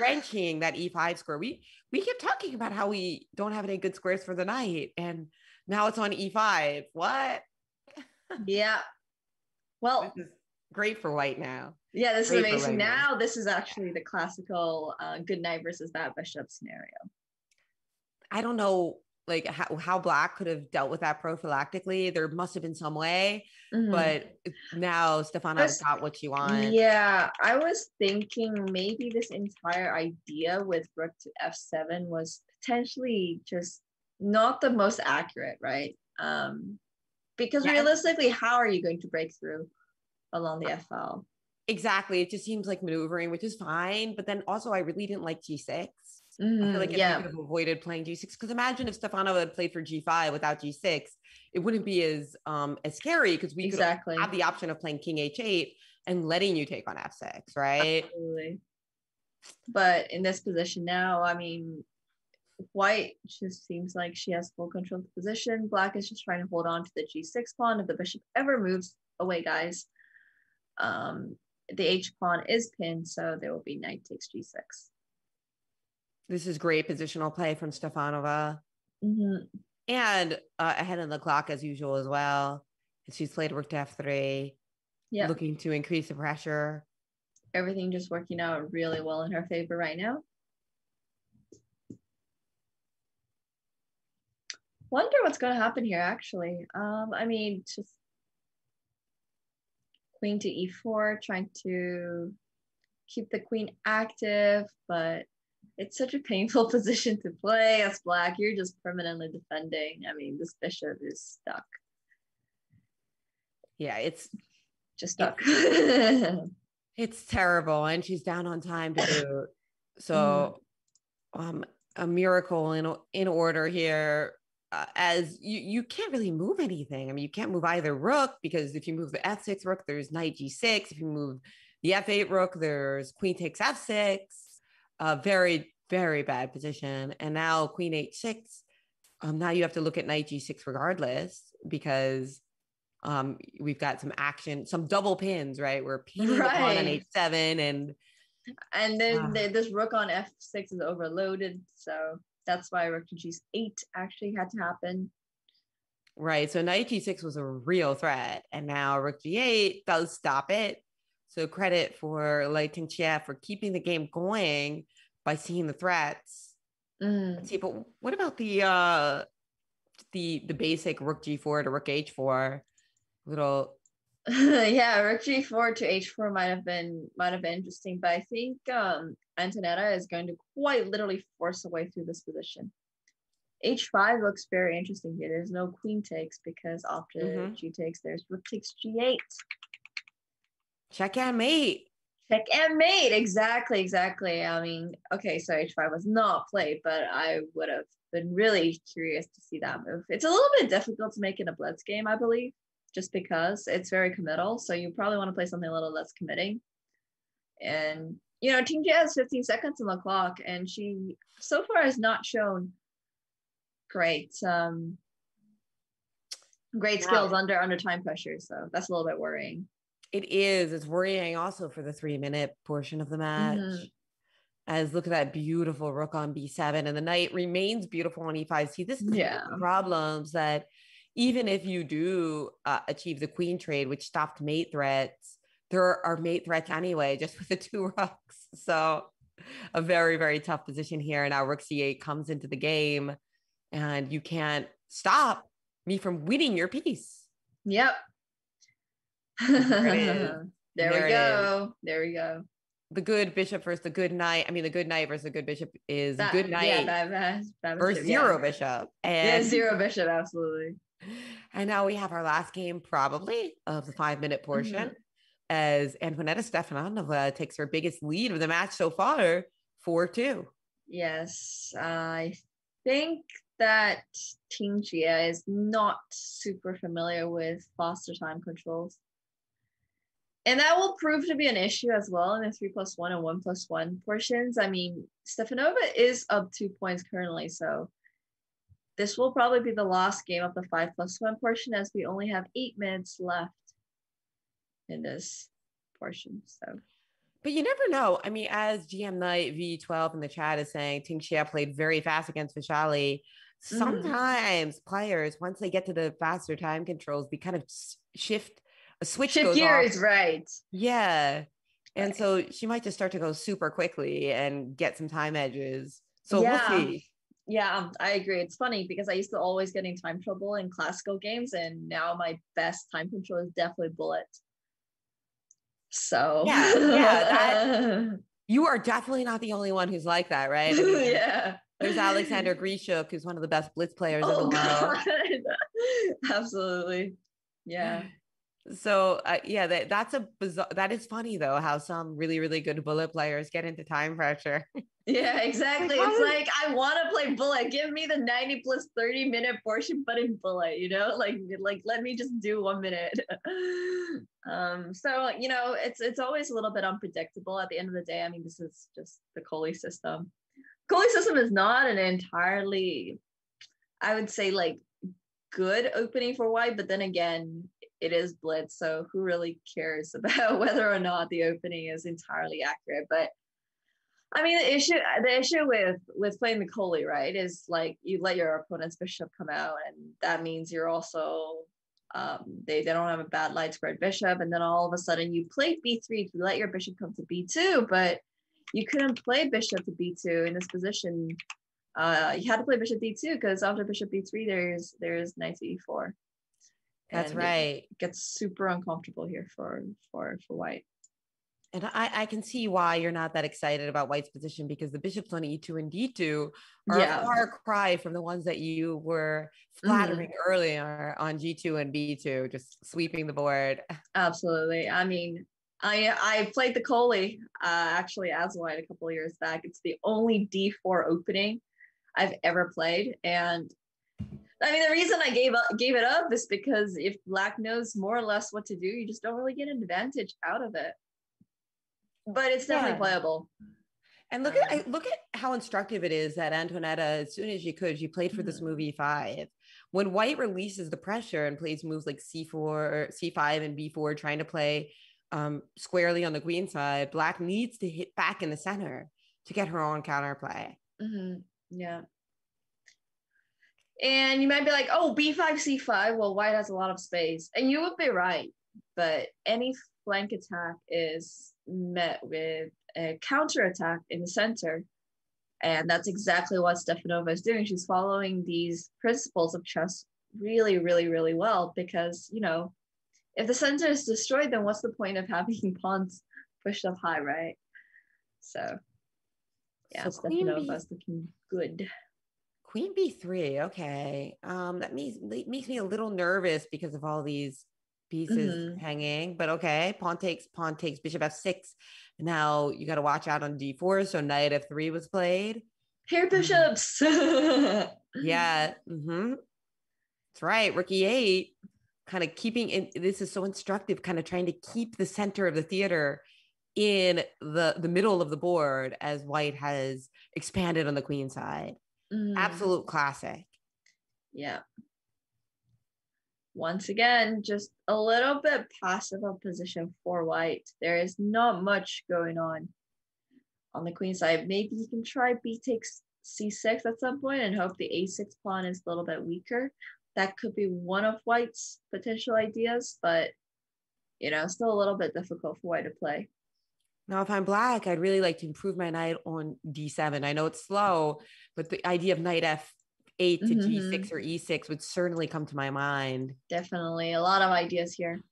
wrenching that e five square. We, we kept talking about how we don't have any good squares for the knight, and now it's on e five. What? Yeah. Well, this is great for white now. Yeah, this great is amazing. Now, now this is actually the classical uh, good knight versus bad bishop scenario. I don't know, like how, how black could have dealt with that prophylactically. There must have been some way, mm-hmm. but now Stefanova got what she wants. Yeah, I was thinking maybe this entire idea with rook to f seven was potentially just not the most accurate, right? Um, because yeah, realistically, how are you going to break through along the f file? Exactly. It just seems like maneuvering, which is fine. But then also, I really didn't like g six. Mm, I feel like if yeah. I could have avoided playing g six, because imagine if Stefanova had played for g five without g six, it wouldn't be as um as scary, because we exactly. could have the option of playing king h eight, and letting you take on f six, right? Absolutely. But in this position now, I mean, white just seems like she has full control of the position. Black is just trying to hold on to the g six pawn. If the bishop ever moves away, guys, um, the h pawn is pinned, so there will be knight takes g six. This is great positional play from Stefanova. Mm-hmm. And uh, ahead of the clock as usual as well. She's played rook to f three, yeah, looking to increase the pressure. Everything just working out really well in her favor right now. Wonder what's going to happen here, actually. Um, I mean, just queen to e four, trying to keep the queen active, but it's such a painful position to play as black. You're just permanently defending. I mean, this bishop is stuck. Yeah, it's just stuck. It's, it's terrible. And she's down on time to boot. So um, a miracle in, in order here, uh, as you, you can't really move anything. I mean, you can't move either rook, because if you move the f six rook, there's knight g six. If you move the f eight rook, there's queen takes f six. A very, very bad position. And now queen h six. Um, now you have to look at knight g six regardless, because um, we've got some action, some double pins, right? We're pinning right. the pawn on h seven, and and then uh, the, this rook on f six is overloaded, so that's why rook to g eight actually had to happen. Right. So knight g six was a real threat, and now rook g eight does stop it. So credit for Lei Tingjie for keeping the game going by seeing the threats. Mm. Let's see, but what about the uh, the the basic rook g four to rook h four? Little yeah, rook g four to h four might have been might have been interesting, but I think um, Antoaneta is going to quite literally force a way through this position. h five looks very interesting here. There's no queen takes, because after mm-hmm. g takes, there's rook takes g eight. Check and mate. Check and mate. Exactly, exactly. I mean, okay, so h five was not played, but I would have been really curious to see that move. It's a little bit difficult to make in a blitz game, I believe, just because it's very committal. So you probably want to play something a little less committing. And, you know, Tingjie has fifteen seconds on the clock, and she so far has not shown great um, great wow. skills under, under time pressure. So that's a little bit worrying. It is. It's worrying also for the three-minute portion of the match. Mm-hmm. As look at that beautiful rook on b seven, and the knight remains beautiful on e five. See, this is yeah. the problems that even if you do uh, achieve the queen trade, which stopped mate threats, there are mate threats anyway, just with the two rooks. So a very, very tough position here. And now rook c eight comes into the game, and you can't stop me from winning your piece. Yep. There, there, there we go. Is. There we go. The good bishop versus the good knight. I mean, the good knight versus the good bishop is that, good knight yeah, that, that, that versus bishop, zero yeah. bishop. And yeah, zero bishop, absolutely. And now we have our last game, probably, of the five-minute portion, mm-hmm. as Antoaneta Stefanova takes her biggest lead of the match so far, four two. Yes, I think that Tingjie is not super familiar with faster time controls. And that will prove to be an issue as well in the three plus one and one plus one portions. I mean, Stefanova is up two points currently, so this will probably be the last game of the five plus one portion, as we only have eight minutes left in this portion. So, but you never know. I mean, as G M Knight V twelve in the chat is saying, Tingjie played very fast against Vaishali. Sometimes mm. players, once they get to the faster time controls, they kind of shift. A switch Shift gears, right? Yeah, and right. so she might just start to go super quickly and get some time edges. So yeah. we'll see. Yeah, I agree. It's funny because I used to always get in time trouble in classical games, and now my best time control is definitely bullet. So yeah, yeah that, you are definitely not the only one who's like that, right? I mean, yeah. There's Alexander Grishuk, who's one of the best blitz players oh, in the world. God. Absolutely. Yeah. So uh, yeah, that, that's a bizarre, that is funny though, how some really, really good bullet players get into time pressure. Yeah, exactly. It's like, I want to play bullet, give me the ninety plus thirty minute portion, but in bullet, you know, like, like, let me just do one minute. um, so, you know, it's, it's always a little bit unpredictable at the end of the day. I mean, this is just the Kohli system. Kohli system is not an entirely, I would say, like, good opening for white, but then again, it is blitz, so who really cares about whether or not the opening is entirely accurate? But I mean, the issue the issue with with playing the Kohli, right, is like you let your opponent's bishop come out, and that means you're also um, they they don't have a bad light squared bishop, and then all of a sudden you played b three to let your bishop come to b two, but you couldn't play bishop to b two in this position. Uh, you had to play bishop d two because after bishop b three there's there's knight to e four. That's and right. It gets super uncomfortable here for for for white. And I, I can see why you're not that excited about white's position, because the bishops on e two and d two are yeah. a far cry from the ones that you were flattering mm-hmm. earlier on g two and b two, just sweeping the board. Absolutely. I mean, I I played the Kohli uh, actually as white a couple of years back. It's the only d four opening I've ever played, and I mean, the reason I gave up, gave it up is because if black knows more or less what to do, you just don't really get an advantage out of it. But it's definitely yeah. playable. And look at um, look at how instructive it is that Antoaneta, as soon as she could, she played for mm-hmm. this move e five. When white releases the pressure and plays moves like c four, c five, and b four, trying to play um, squarely on the queen side, black needs to hit back in the center to get her own counterplay. Mm-hmm. Yeah. And you might be like, oh, b five, c five, well, white has a lot of space. And you would be right, but any flank attack is met with a counterattack in the center. And that's exactly what Stefanova is doing. She's following these principles of chess really, really, really well, because, you know, if the center is destroyed, then what's the point of having pawns pushed up high, right? So, yeah, so Stefanova is looking good. Queen b three, okay. Um, that makes, makes me a little nervous because of all these pieces mm-hmm. hanging, but okay. Pawn takes, pawn takes, bishop f six. Now you got to watch out on d four, so knight f three was played. Pair bishops! Yeah. Mm-hmm. That's right, rook e eight, kind of keeping in, this is so instructive, kind of trying to keep the center of the theater in the, the middle of the board as white has expanded on the queen side. Mm. Absolute classic. Yeah. Once again, just a little bit passive opposition for white. There is not much going on on the queen side. Maybe you can try b takes c six at some point and hope the a six pawn is a little bit weaker. That could be one of white's potential ideas, but you know, still a little bit difficult for white to play. Now, if I'm black, I'd really like to improve my knight on d seven. I know it's slow, but the idea of knight f eight to mm-hmm. g six or e six would certainly come to my mind. Definitely. A lot of ideas here.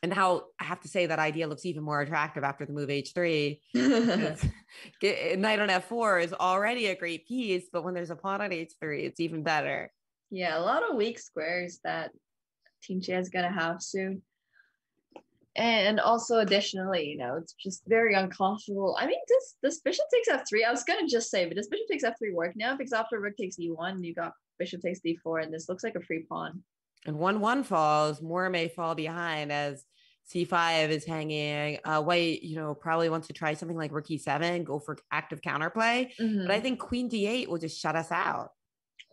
And how I have to say that idea looks even more attractive after the move h three. Knight on f four is already a great piece, but when there's a pawn on h three, it's even better. Yeah, a lot of weak squares that Tingjie is going to have soon. And also, additionally, you know, it's just very uncomfortable. I mean, this this bishop takes f three. I was going to just say, but this bishop takes f three work now, because after rook takes e one, you got bishop takes d four, and this looks like a free pawn. And one one falls. More may fall behind as c five is hanging. Uh, white, you know, probably wants to try something like rook e seven, go for active counterplay. Mm-hmm. But I think queen d eight will just shut us out.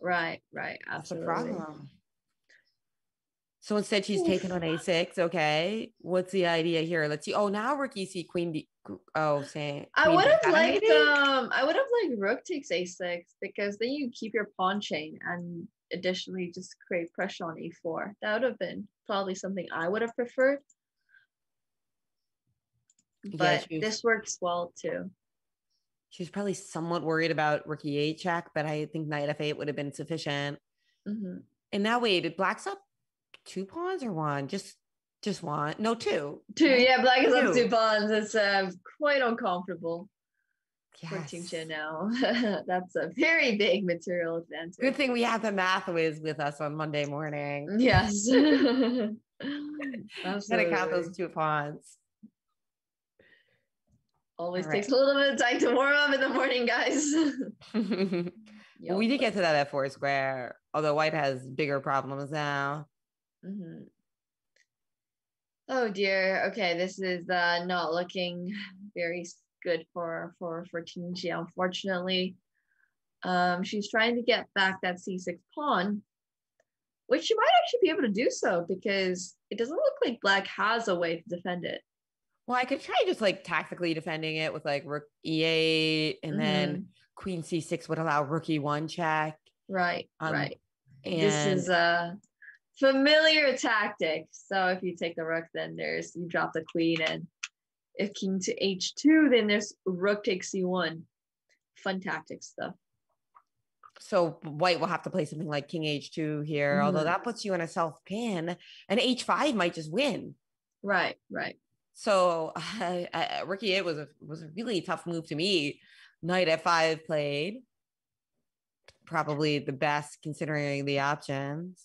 Right, right. Absolutely. That's the problem. So instead, she's taken on a six. Okay, what's the idea here? Let's see. Oh, now rook e six, queen d. Oh, saying I would have liked maybe? um, I would have liked rook takes a six, because then you keep your pawn chain and additionally just create pressure on e four. That would have been probably something I would have preferred. But yeah, this works well too. She was probably somewhat worried about rook e eight check, but I think knight f eight would have been sufficient. Mm-hmm. And now wait, it blacks up two pawns or one? Just just one. No, two. Two, yeah, black is up two pawns. It's uh, quite uncomfortable. Yes. For Tingjie now. That's a very big material advantage. Good thing we have the math whiz with us on Monday morning. Yes. I'm going to count those two pawns. Always right. Takes a little bit of time to warm up in the morning, guys. Well, we did get to that at four square, although white has bigger problems now. Mm-hmm. Oh dear. Okay, this is uh, not looking very good for for for Tingjie, unfortunately. Um, she's trying to get back that c six pawn, which she might actually be able to do so because it doesn't look like Black has a way to defend it. Well, I could try just like tactically defending it with like rook e eight, and mm-hmm. then queen c six would allow rook e one check. Right, um, right. And this is a familiar tactic. So if you take the rook, then there's, you drop the queen, and if king to h two, then there's rook takes c one. Fun tactic stuff. So white will have to play something like king h two here, mm-hmm. although that puts you in a self pin, and h five might just win. Right, right. So uh, uh, rook e eight was a, was a really tough move to me. Knight f five played. Probably the best considering the options.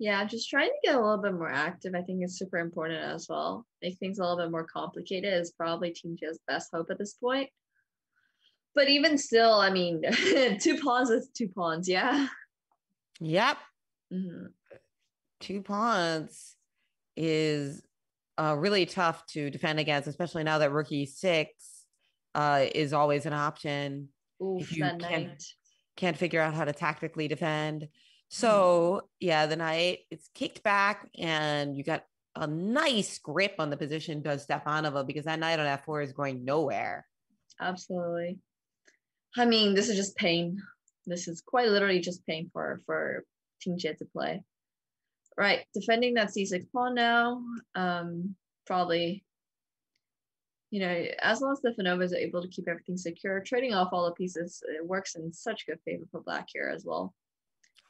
Yeah, just trying to get a little bit more active, I think, is super important as well. Make things a little bit more complicated is probably Tingjie's best hope at this point. But even still, I mean, two pawns is two pawns, yeah? Yep. Mm-hmm. Two pawns is... Uh, really tough to defend against, especially now that rook e six uh, is always an option. Ooh, if you that can't, knight. can't figure out how to tactically defend. So mm. yeah, the knight, it's kicked back, and you got a nice grip on the position, does Stefanova, because that knight on f four is going nowhere. Absolutely. I mean, this is just pain. This is quite literally just pain for, for Tingjie to play. Right, defending that c six pawn now, um, probably, you know, as long as Stefanova is able to keep everything secure, trading off all the pieces, it works in such good favor for Black here as well.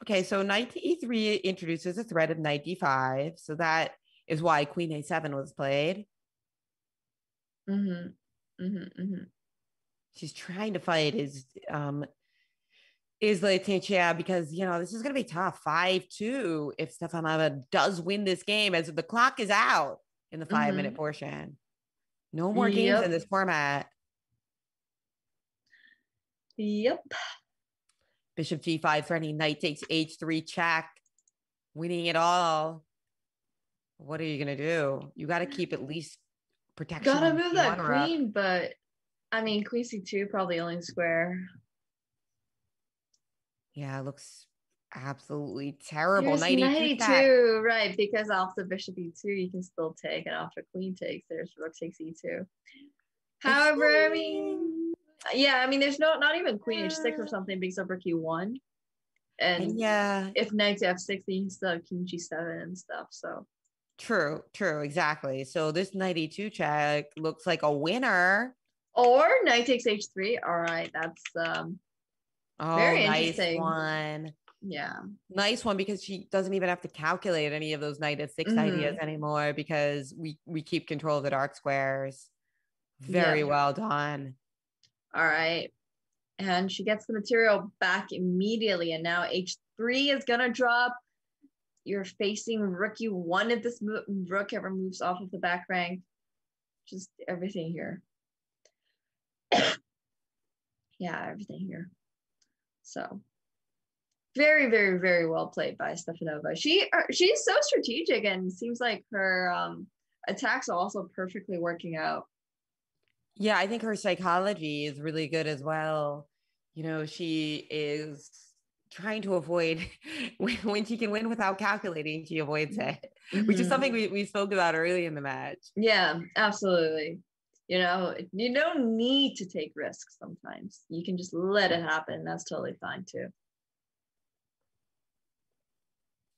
Okay, so knight to e three introduces a threat of knight d five, so that is why queen a seven was played. Mm-hmm, mm-hmm, mm-hmm. She's trying to fight is... Um, is Lei Tingjie, because, you know, this is going to be tough. five two if Stefanova does win this game, as the clock is out in the five-minute mm-hmm. portion. No more yep. games in this format. Yep. Bishop g five threatening knight takes h three check. Winning it all. What are you going to do? You got to keep at least protection. Got to move that queen, but, I mean, queen c two probably only square. Yeah, it looks absolutely terrible. There's ninety-two, right, because off the bishop e two, you can still take, and after queen takes, there's rook takes e two. However, I mean, yeah, I mean, there's no, not even queen h six or something, because of rook e one. And yeah, if knight to f six, then you can still have king g seven and stuff, so. True, true, exactly. So this knight e two check looks like a winner. Or knight takes h three, all right, that's... um. Oh, very interesting. Nice one. Yeah. Nice one, because she doesn't even have to calculate any of those knight at six mm-hmm. ideas anymore, because we, we keep control of the dark squares. Very yeah. well done. All right. And she gets the material back immediately. And now h three is going to drop. You're facing rook e one if this rook ever moves off of the back rank. Just everything here. yeah, everything here. So very, very, very well played by Stefanova. She, she's so strategic, and seems like her um, attacks are also perfectly working out. Yeah, I think her psychology is really good as well. You know, she is trying to avoid when, when she can win without calculating, she avoids it, mm-hmm. which is something we, we spoke about early in the match. Yeah, absolutely. You know, you don't need to take risks sometimes. You can just let it happen. That's totally fine too.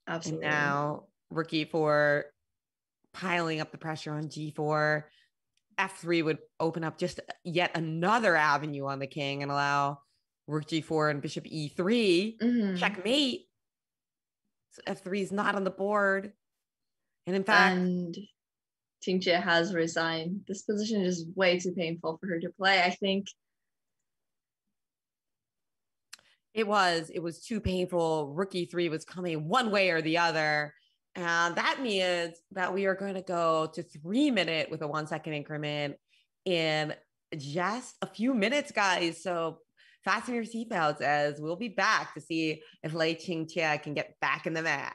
Absolutely. And now rook e four, piling up the pressure on g four. f three would open up just yet another avenue on the king and allow rook g four and bishop e three. Mm-hmm. Checkmate. So f three is not on the board. And in fact... And Tingjie has resigned. This position is way too painful for her to play. I think It was, it was too painful. Rookie three was coming one way or the other. And that means that we are going to go to three minute with a one second increment in just a few minutes, guys. So fasten your seatbelts as we'll be back to see if Lei Tingjie can get back in the match.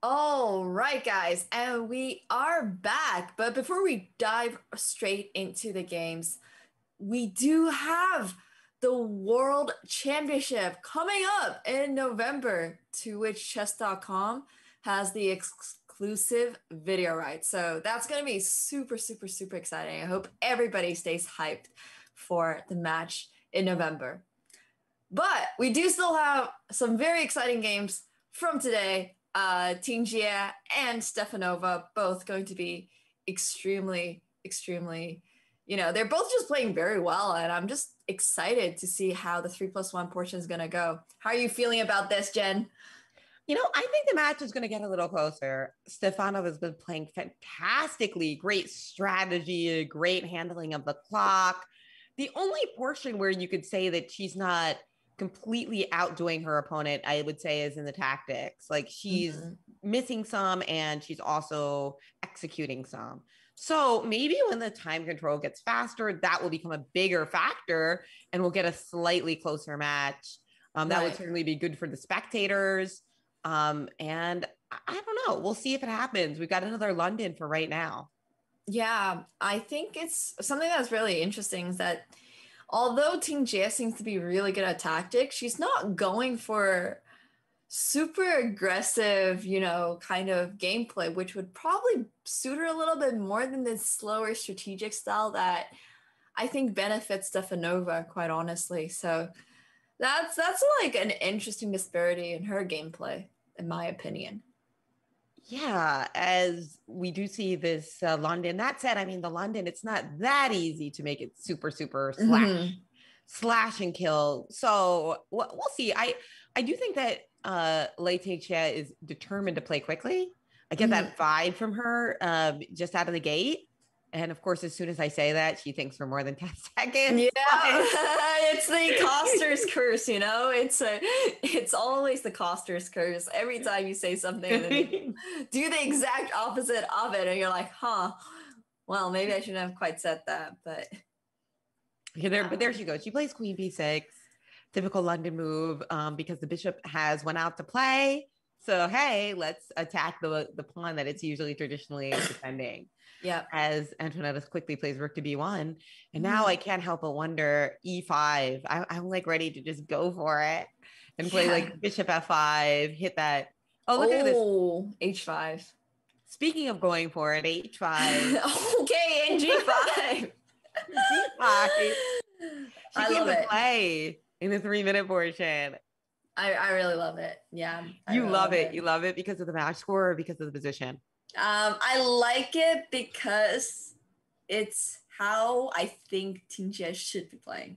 All right, guys, and we are back. But before we dive straight into the games, we do have the World Championship coming up in November, to which chess dot com has the exclusive video rights. So that's going to be super, super, super exciting. I hope everybody stays hyped for the match in November. But we do still have some very exciting games from today. Uh, Tingjie and Stefanova both going to be extremely, extremely, you know, they're both just playing very well. And I'm just excited to see how the three plus one portion is going to go. How are you feeling about this, Jen? You know, I think the match is going to get a little closer. Stefanova has been playing fantastically, great strategy, great handling of the clock. The only portion where you could say that she's not completely outdoing her opponent, I would say, is in the tactics. Like, she's mm-hmm. missing some and she's also executing some. So maybe when the time control gets faster, that will become a bigger factor and we'll get a slightly closer match. Um, that right. would certainly be good for the spectators. Um, and I, I don't know. We'll see if it happens. We've got another London for right now. Yeah, I think it's something that's really interesting is that although Tingjie seems to be really good at tactics, she's not going for super aggressive, you know, kind of gameplay, which would probably suit her a little bit more than the slower strategic style that I think benefits Stefanova, quite honestly. So that's that's like an interesting disparity in her gameplay, in my opinion. Yeah, as we do see this uh, London. That said, I mean, the London, it's not that easy to make it super, super slash, mm-hmm. slash and kill. So we'll, we'll see. I, I do think that uh, Lei Tingjie is determined to play quickly. I get mm-hmm. that vibe from her um, just out of the gate. And of course, as soon as I say that, she thinks for more than ten seconds. Yeah, it's the Coster's curse, you know? It's a, it's always the Coster's curse. Every time you say something, then do the exact opposite of it. And you're like, huh, well, maybe I shouldn't have quite said that. But yeah, there, but there she goes. She plays queen b six, typical London move, um, because the bishop has went out to play. So, hey, let's attack the, the pawn that it's usually traditionally defending. Yeah. As Antoaneta quickly plays rook to b one. And now mm. I can't help but wonder, e five. I, I'm like ready to just go for it and play yeah. like bishop f five, hit that. Oh, look oh, at this. Oh, h five. Speaking of going for it, h five. Okay, and g five. g five. She I love it. Play in the three minute portion. I, I really love it. Yeah. I you really love it. it. You love it because of the match score or because of the position? Um, I like it because it's how I think Tingjie should be playing.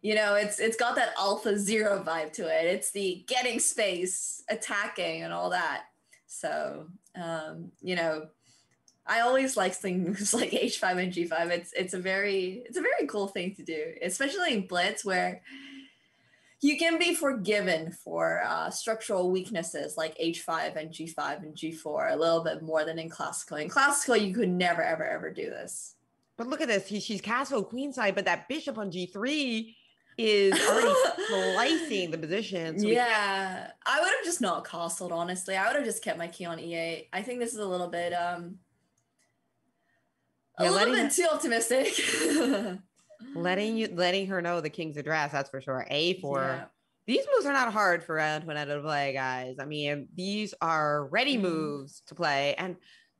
You know, it's it's got that alpha zero vibe to it. It's the getting space, attacking and all that. So, um, you know, I always like things like h five and g five. It's it's a very it's a very cool thing to do, especially in blitz where you can be forgiven for uh, structural weaknesses like h five and g five and g four a little bit more than in classical. In classical, you could never, ever, ever do this. But look at this. He, she's castled queenside, but that bishop on g three is already slicing the position. So yeah. I would have just not castled, honestly. I would have just kept my king on e eight. I think this is a little bit, um, a yeah, little bit too optimistic. Letting you, letting her know the king's address, that's for sure. a four. Yeah. These moves are not hard for Antoaneta to play, guys. I mean, these are ready moves to play. And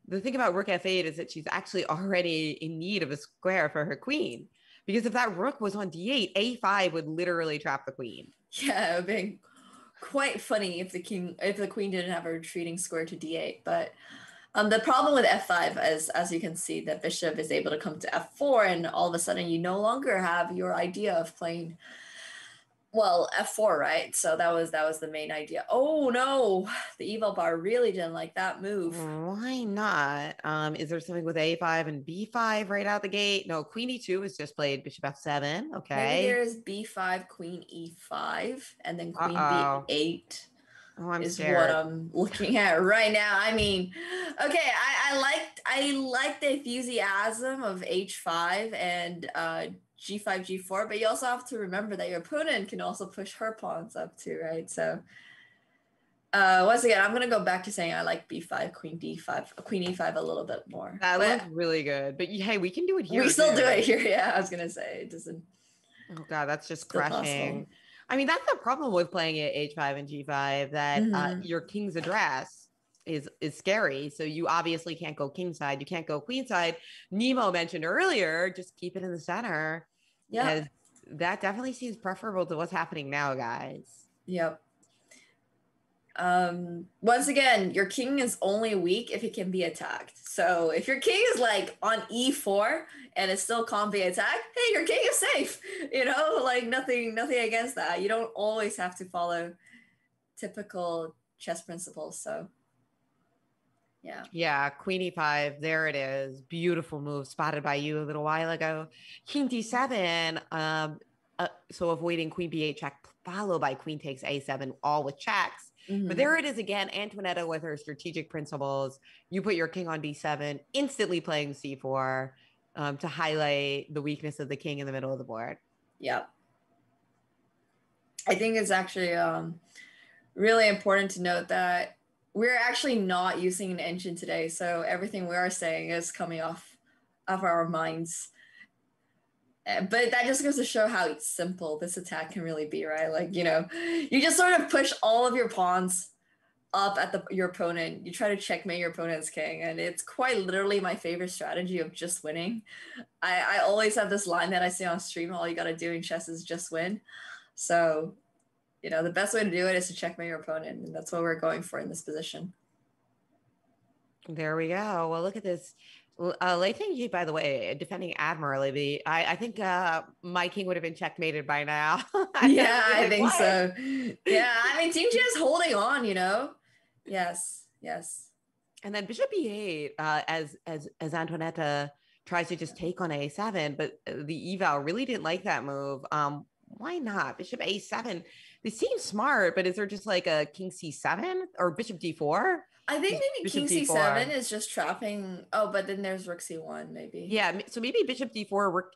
the thing about rook f eight is that she's actually already in need of a square for her queen. Because if that rook was on d eight, a five would literally trap the queen. Yeah, it would be quite funny if the king, if the queen didn't have a retreating square to d eight, but... Um, the problem with f five is, as you can see, the bishop is able to come to f four, and all of a sudden you no longer have your idea of playing, well, f four, right? So that was that was the main idea. Oh, no, the evil bar really didn't like that move. Why not? Um, is there something with a five and b five right out the gate? No, queen e two was just played, bishop f seven, okay. Maybe there's b five, queen e five, and then queen Uh-oh. b eight. Oh, I'm is scared. What I'm looking at right now. I mean, okay, I, I liked I liked the enthusiasm of h five and uh, g five, g four, but you also have to remember that your opponent can also push her pawns up too, right? So Uh, once again, I'm going to go back to saying I like b five, queen d five, queen e five a little bit more. That looks really good. But hey, we can do it here. We still do it here. Yeah, I was going to say it doesn't. Oh, God, that's just crushing. I mean, that's the problem with playing at h five and g five, that mm-hmm. uh, your king's address is is scary. So you obviously can't go kingside. You can't go queenside. Nemo mentioned earlier, just keep it in the center. Yeah. That definitely seems preferable to what's happening now, guys. Yep. Um once again, your king is only weak if it can be attacked. So if your king is like on e four and it still can't be attacked, hey, your king is safe, you know, like nothing nothing against that. You don't always have to follow typical chess principles. So yeah. Yeah, queen e five, there it is. Beautiful move spotted by you a little while ago. King d seven, um uh, so avoiding queen b eight check followed by queen takes a seven, all with checks. Mm-hmm. But there it is again, Antoaneta with her strategic principles. You put your king on d seven, instantly playing c four um, to highlight the weakness of the king in the middle of the board. Yeah. I think it's actually um, really important to note that we're actually not using an engine today. So everything we are saying is coming off of our minds. But that just goes to show how simple this attack can really be, right? Like, you know, you just sort of push all of your pawns up at the, your opponent. You try to checkmate your opponent's king. And it's quite literally my favorite strategy of just winning. I, I always have this line that I say on stream, all you got to do in chess is just win. So, you know, the best way to do it is to checkmate your opponent. And that's what we're going for in this position. There we go. Well, look at this. Uh, Lei Tingjie, by the way, defending admirably. I, I think uh, my king would have been checkmated by now. I yeah, I think what? so. Yeah, I mean, Tingjie is holding on, you know? Yes, yes. And then bishop e eight, uh, as, as, as Antoaneta tries to just take on a seven, but the eval really didn't like that move. Um, why not? Bishop a seven, they seem smart, but is there just like a king c seven or bishop d four? I think maybe bishop king d four. c seven is just trapping. Oh, but then there's rook c one maybe. Yeah, so maybe bishop d four, rook,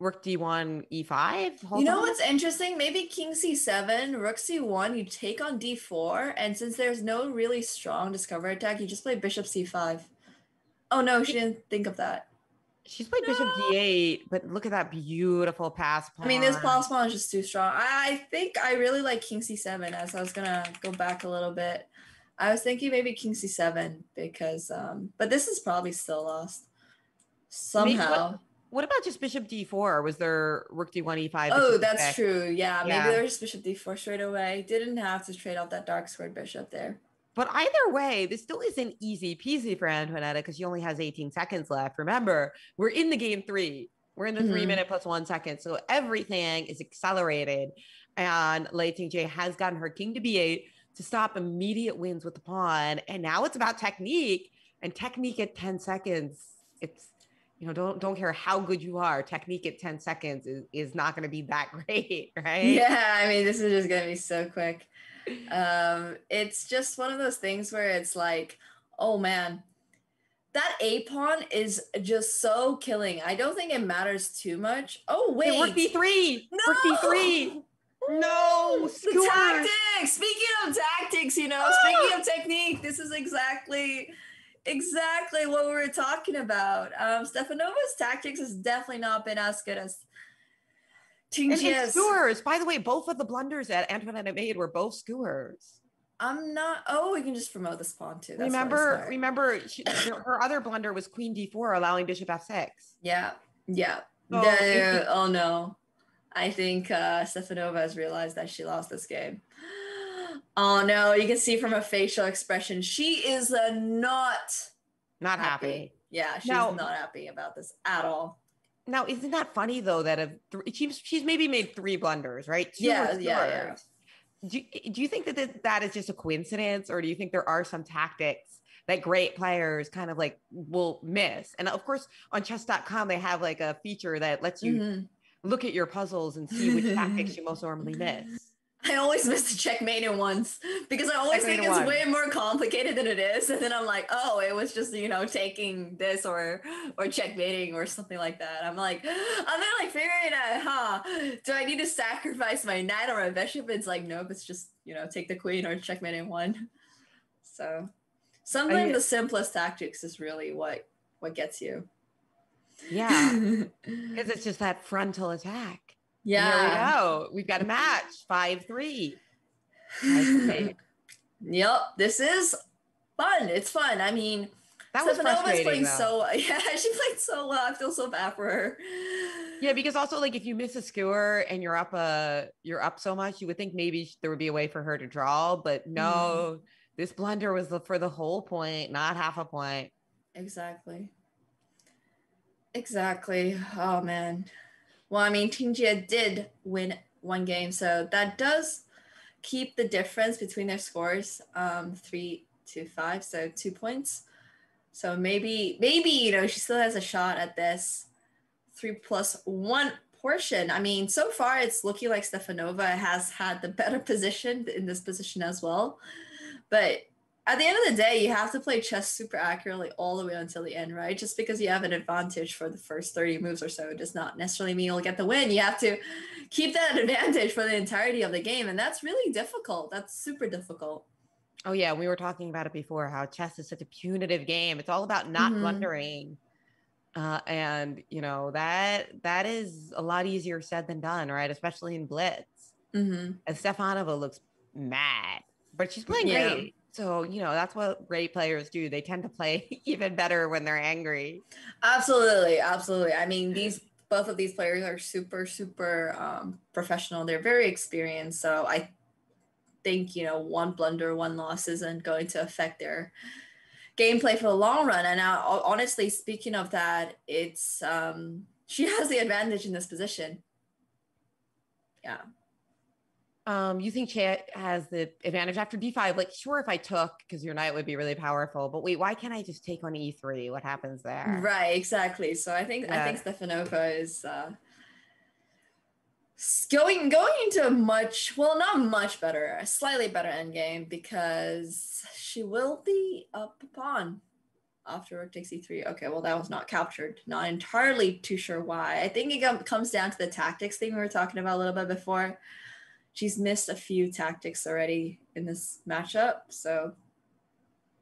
rook d one, e five. Hold you know on. What's interesting? Maybe king c seven, rook c one, you take on d four, and since there's no really strong discover attack, you just play bishop c five. Oh no, she didn't think of that. She's played no. bishop d eight, but look at that beautiful pass pawn. I mean, this pass pawn is just too strong. I think I really like king c seven, as I was going to go back a little bit. I was thinking maybe king c seven because, um, but this is probably still lost somehow. What, what about just bishop d four? Was there rook d one, e five? Oh, that's e six? True. Yeah, yeah. Maybe there's bishop d four straight away. Didn't have to trade off that dark squared bishop there. But either way, this still isn't easy peasy for Antoaneta because she only has eighteen seconds left. Remember, we're in the game three. We're in the mm-hmm. three minute plus one second. So everything is accelerated. And Lei Tingjie has gotten her king to b eight to stop immediate wins with the pawn. And now it's about technique, and technique at ten seconds. It's, you know, don't, don't care how good you are. Technique at ten seconds is, is not going to be that great, right? Yeah. I mean, this is just going to be so quick. Um, it's just one of those things where it's like, oh man, that A pawn is just so killing. I don't think it matters too much. Oh wait, hey, rook b three, no! rook b three. No, the tactics. Speaking of tactics, you know, oh! speaking of technique, this is exactly, exactly what we were talking about. Um, Stefanova's tactics has definitely not been as good as Tingie's. Skewers. By the way, both of the blunders that Antoaneta made were both skewers. I'm not. Oh, we can just promote this pawn too. That's remember, remember, she, her other blunder was queen d four, allowing bishop f six. Yeah, yeah. So yeah, yeah, yeah. Oh no. I think uh, Stefanova has realized that she lost this game. Oh no, you can see from her facial expression, she is uh, not not happy. happy. Yeah, she's now, not happy about this at all. Now, isn't that funny though? That of she's she's maybe made three blunders, right? Two yeah, yeah, yeah. Do do you think that this, that is just a coincidence, or do you think there are some tactics that great players kind of like will miss? And of course, on chess dot com they have like a feature that lets you. Mm-hmm. Look at your puzzles and see which tactics you most normally miss. I always miss the checkmate at once because I always checkmate think it's one. way more complicated than it is. And then I'm like, oh, it was just, you know, taking this or or checkmating or something like that. I'm like, I'm gonna like figure it out, huh? Do I need to sacrifice my knight or my bishop? It's like, nope, it's just, you know, take the queen or checkmate in one. So something you- the simplest tactics is really what what gets you. Yeah, because it's just that frontal attack. Yeah. There we go. We've got a match. five three Yep. This is fun. It's fun. I mean, that was Stefanova's playing though. so yeah, she played so well. I feel so bad for her. Yeah, because also like if you miss a skewer and you're up uh you're up so much, you would think maybe there would be a way for her to draw, but no, mm. this blunder was for the whole point, not half a point. Exactly. Exactly. Oh man. Well, I mean, Tingjie did win one game, so that does keep the difference between their scores um, three to five, so two points. So maybe, maybe you know, she still has a shot at this three plus one portion. I mean, so far it's looking like Stefanova has had the better position in this position as well. But at the end of the day, you have to play chess super accurately all the way until the end, right? Just because you have an advantage for the first thirty moves or so does not necessarily mean you'll get the win. You have to keep that advantage for the entirety of the game. And that's really difficult. That's super difficult. Oh, yeah. We were talking about it before, how chess is such a punitive game. It's all about not mm-hmm. blundering. Uh, and, you know, that that is a lot easier said than done, right? Especially in blitz. Mm-hmm. And Stefanova looks mad, but she's playing yeah. great. So, you know, that's what great players do. They tend to play even better when they're angry. Absolutely. Absolutely. I mean, these both of these players are super, super um, professional. They're very experienced. So I think, you know, one blunder, one loss isn't going to affect their gameplay for the long run. And now, honestly, speaking of that, it's um, she has the advantage in this position. Yeah. Um, you think she has the advantage after d five? Like, sure, if I took, because your knight would be really powerful, but wait, why can't I just take on e three? What happens there? Right, exactly. So I think yeah. I think Stefanova is uh, going going into a much, well, not much better, a slightly better endgame, because she will be up a pawn after rook takes e three. Okay, well, that was not captured. Not entirely too sure why. I think it comes down to the tactics thing we were talking about a little bit before. She's missed a few tactics already in this matchup, so.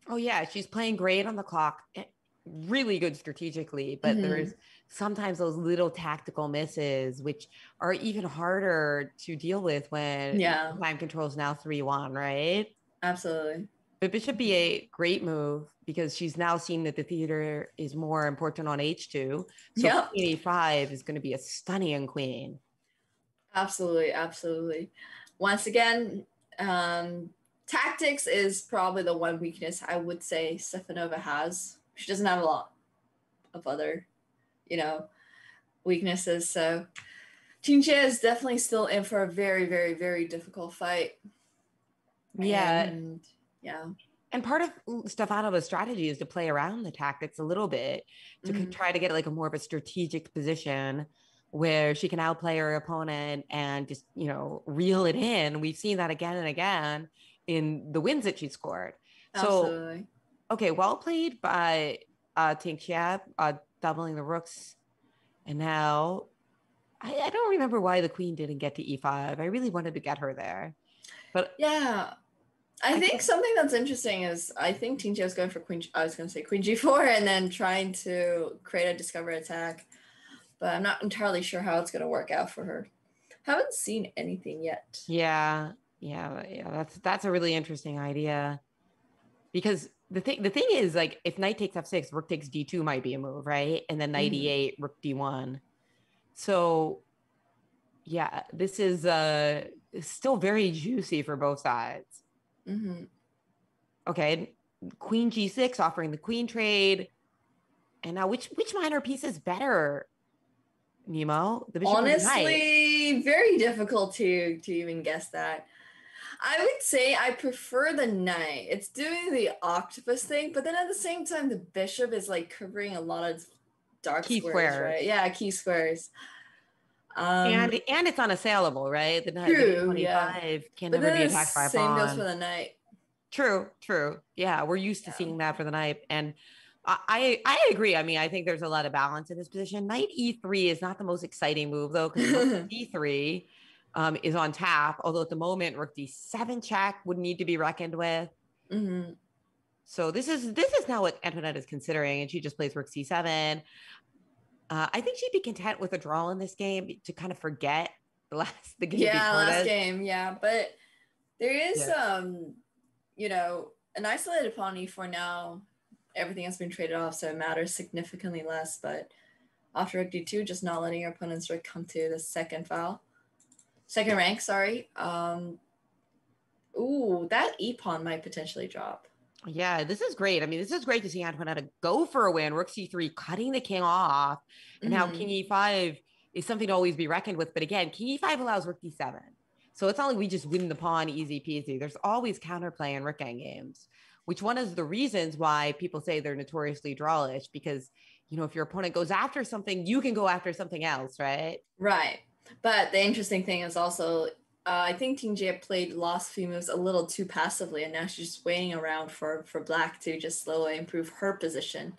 Oh yeah, she's playing great on the clock, really good strategically, but mm-hmm. there's sometimes those little tactical misses, which are even harder to deal with when yeah. time control is now three one, right? Absolutely. But bishop b eight, great move, because she's now seeing that the theater is more important on h two, so yep. queen e five is gonna be a stunning queen. Absolutely, absolutely. Once again, um, tactics is probably the one weakness I would say Stefanova has. She doesn't have a lot of other, you know, weaknesses. So Tingjie is definitely still in for a very, very, very difficult fight. Yeah. And, yeah. And part of Stefanova's strategy is to play around the tactics a little bit to mm-hmm. try to get like a more of a strategic position where she can outplay her opponent and just, you know, reel it in. We've seen that again and again in the wins that she scored. Absolutely. So, okay, well played by uh, Tingjie, uh doubling the rooks. And now, I, I don't remember why the queen didn't get to e five. I really wanted to get her there. But yeah, I, I think, think something that's interesting is I think Tingjie was going for queen, I was going to say queen g four, and then trying to create a discover attack. But I'm not entirely sure how it's going to work out for her. Haven't seen anything yet. Yeah, yeah, yeah. That's that's a really interesting idea, because the thing the thing is like if knight takes f six, rook takes d two might be a move, right? And then knight mm-hmm. e eight, rook d one. So, yeah, this is uh still very juicy for both sides. Mm-hmm. Okay, queen g six offering the queen trade, and now which which minor piece is better? Nemo, the bishop. Honestly, very difficult to to even guess that. I would say I prefer the knight. It's doing the octopus thing, but then at the same time, the bishop is like covering a lot of dark key squares, squares, right? Yeah, key squares. Um, and and it's unassailable, right? The knight true, yeah. Can but never be attacked by a pawn. Same goes for the knight. True, true. Yeah, we're used to yeah. seeing that for the knight. And I, I agree. I mean, I think there's a lot of balance in this position. Knight e three is not the most exciting move, though, because d three um, is on tap. Although at the moment, rook d seven check would need to be reckoned with. Mm-hmm. So this is this is now what Antoinette is considering, and she just plays rook c seven. Uh, I think she'd be content with a draw in this game to kind of forget the last the game. Yeah, last this. game. Yeah, but there is, yeah. um, you know, an isolated pawn e four now. Everything has been traded off, so it matters significantly less. But after rook d two, just not letting your opponent's rook come to the second file, second rank. Sorry. Um, ooh, that e pawn might potentially drop. Yeah, this is great. I mean, this is great to see Antoaneta go for a win. Rook c three, cutting the king off. And now mm-hmm. king e five is something to always be reckoned with. But again, king e five allows rook d seven. So it's not like we just win the pawn easy peasy. There's always counterplay in rook gang games, which one is the reasons why people say they're notoriously drawish, because, you know, if your opponent goes after something, you can go after something else, right? Right. But the interesting thing is also... Uh, I think Tingjie played last few moves a little too passively, and now she's just waiting around for, for Black to just slowly improve her position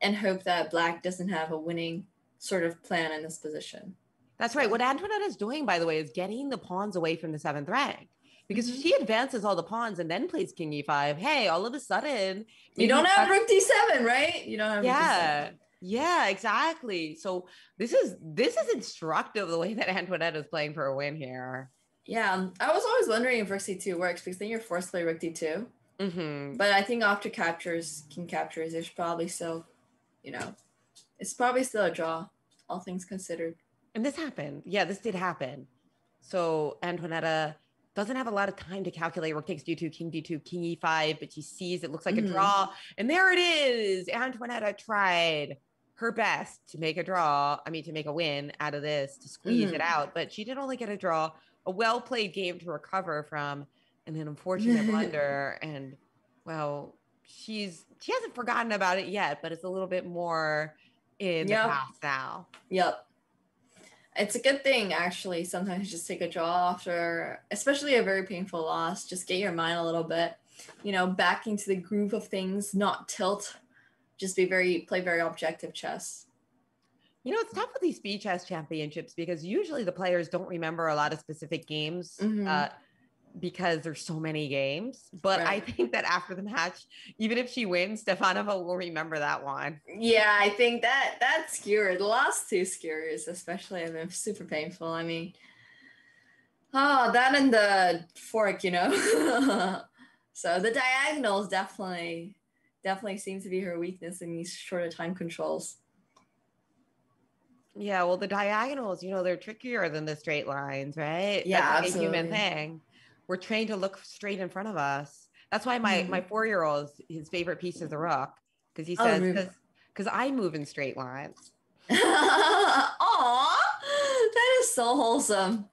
and hope that Black doesn't have a winning sort of plan in this position. That's right. What Antoaneta is doing, by the way, is getting the pawns away from the seventh rank, because if she advances all the pawns and then plays king e five, hey, all of a sudden... You don't have rook d seven, right? You don't have yeah. rook d seven. Yeah, exactly. So this is this is instructive, the way that Antoaneta is playing for a win here. Yeah, I was always wondering if rook c two works, because then you're forced to play rook d two. Mm-hmm. But I think after captures, king captures, there's probably still, you know, it's probably still a draw, all things considered. And this happened. Yeah, this did happen. So Antoaneta doesn't have a lot of time to calculate. Rook takes d two, king d two, king e five, but she sees it looks like mm-hmm. a draw. And there it is. Antoaneta tried her best to make a draw, I mean, to make a win out of this, to squeeze mm. it out. But she did only get a draw, a well-played game to recover from, and an unfortunate blunder. And, well, she's she hasn't forgotten about it yet, but it's a little bit more in yep. the past now. Yep. It's a good thing, actually, sometimes just take a draw after, especially a very painful loss. Just get your mind a little bit, you know, back into the groove of things, not tilt. Just be very, play very objective chess. You know, it's tough with these speed chess championships, because usually the players don't remember a lot of specific games mm-hmm. uh, because there's so many games. But right. I think that after the match, even if she wins, Stefanova will remember that one. Yeah, I think that that skewer, the last two skewers especially, have been super painful. I mean, oh, that and the fork, you know. So the diagonals definitely... Definitely seems to be her weakness in these shorter time controls. Yeah, well, the diagonals, you know, they're trickier than the straight lines, right? Yeah, that's absolutely. A human thing. We're trained to look straight in front of us. That's why my, mm-hmm. my four-year-old, his favorite piece is the rook, because he says, because oh, I move in straight lines. Aw, that is so wholesome.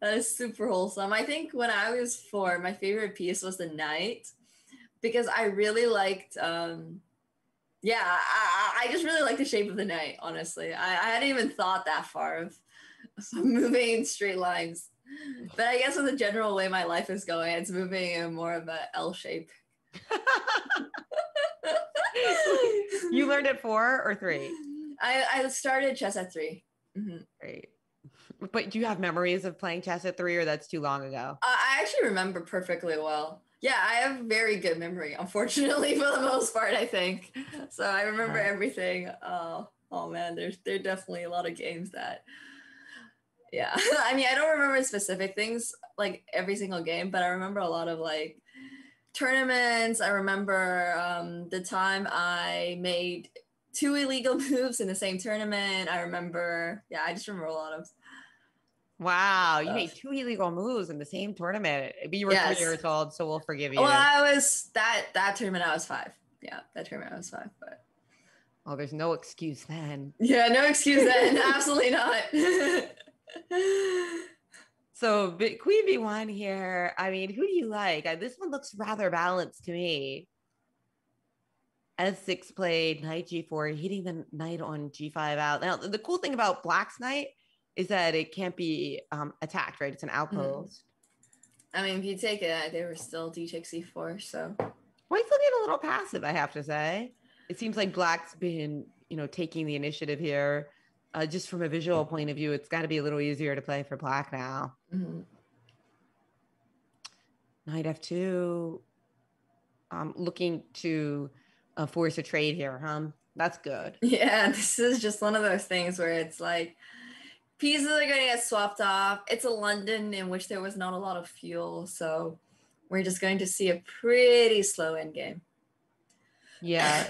That is super wholesome. I think when I was four, my favorite piece was the knight. Because I really liked, um, yeah, I, I just really liked the shape of the knight, honestly. I, I hadn't even thought that far of, of moving in straight lines. But I guess with the general way my life is going, it's moving in more of an L shape. You learned at four or three? I, I started chess at three. Mm-hmm. Great. But do you have memories of playing chess at three, or that's too long ago? Uh, I actually remember perfectly well. Yeah, I have very good memory, unfortunately, for the most part, I think. So I remember everything. Oh, oh man, there's there are definitely a lot of games that, yeah. I mean, I don't remember specific things, like every single game, but I remember a lot of, like, tournaments. I remember um, the time I made two illegal moves in the same tournament. I remember, yeah, I just remember a lot of Wow, you made two illegal moves in the same tournament. You were yes. three years old, so we'll forgive you. Well, I was that that tournament. I was five. Yeah, that tournament I was five. But oh, there's no excuse then. Yeah, no excuse then. Absolutely not. So Queen B one here. I mean, who do you like? This one looks rather balanced to me. f six played, knight g four, hitting the knight on g five out. Now, the cool thing about black's knight is that it can't be um, attacked, right? It's an outpost. Mm-hmm. I mean, if you take it out, they were still d takes e four, so. White's looking a little passive, I have to say. It seems like black's been, you know, taking the initiative here. Uh, just from a visual point of view, it's got to be a little easier to play for black now. Mm-hmm. Knight f two, um, looking to uh, force a trade here, huh? That's good. Yeah, this is just one of those things where it's like, pieces are going to get swapped off. It's a London in which there was not a lot of fuel, so we're just going to see a pretty slow endgame. Yeah.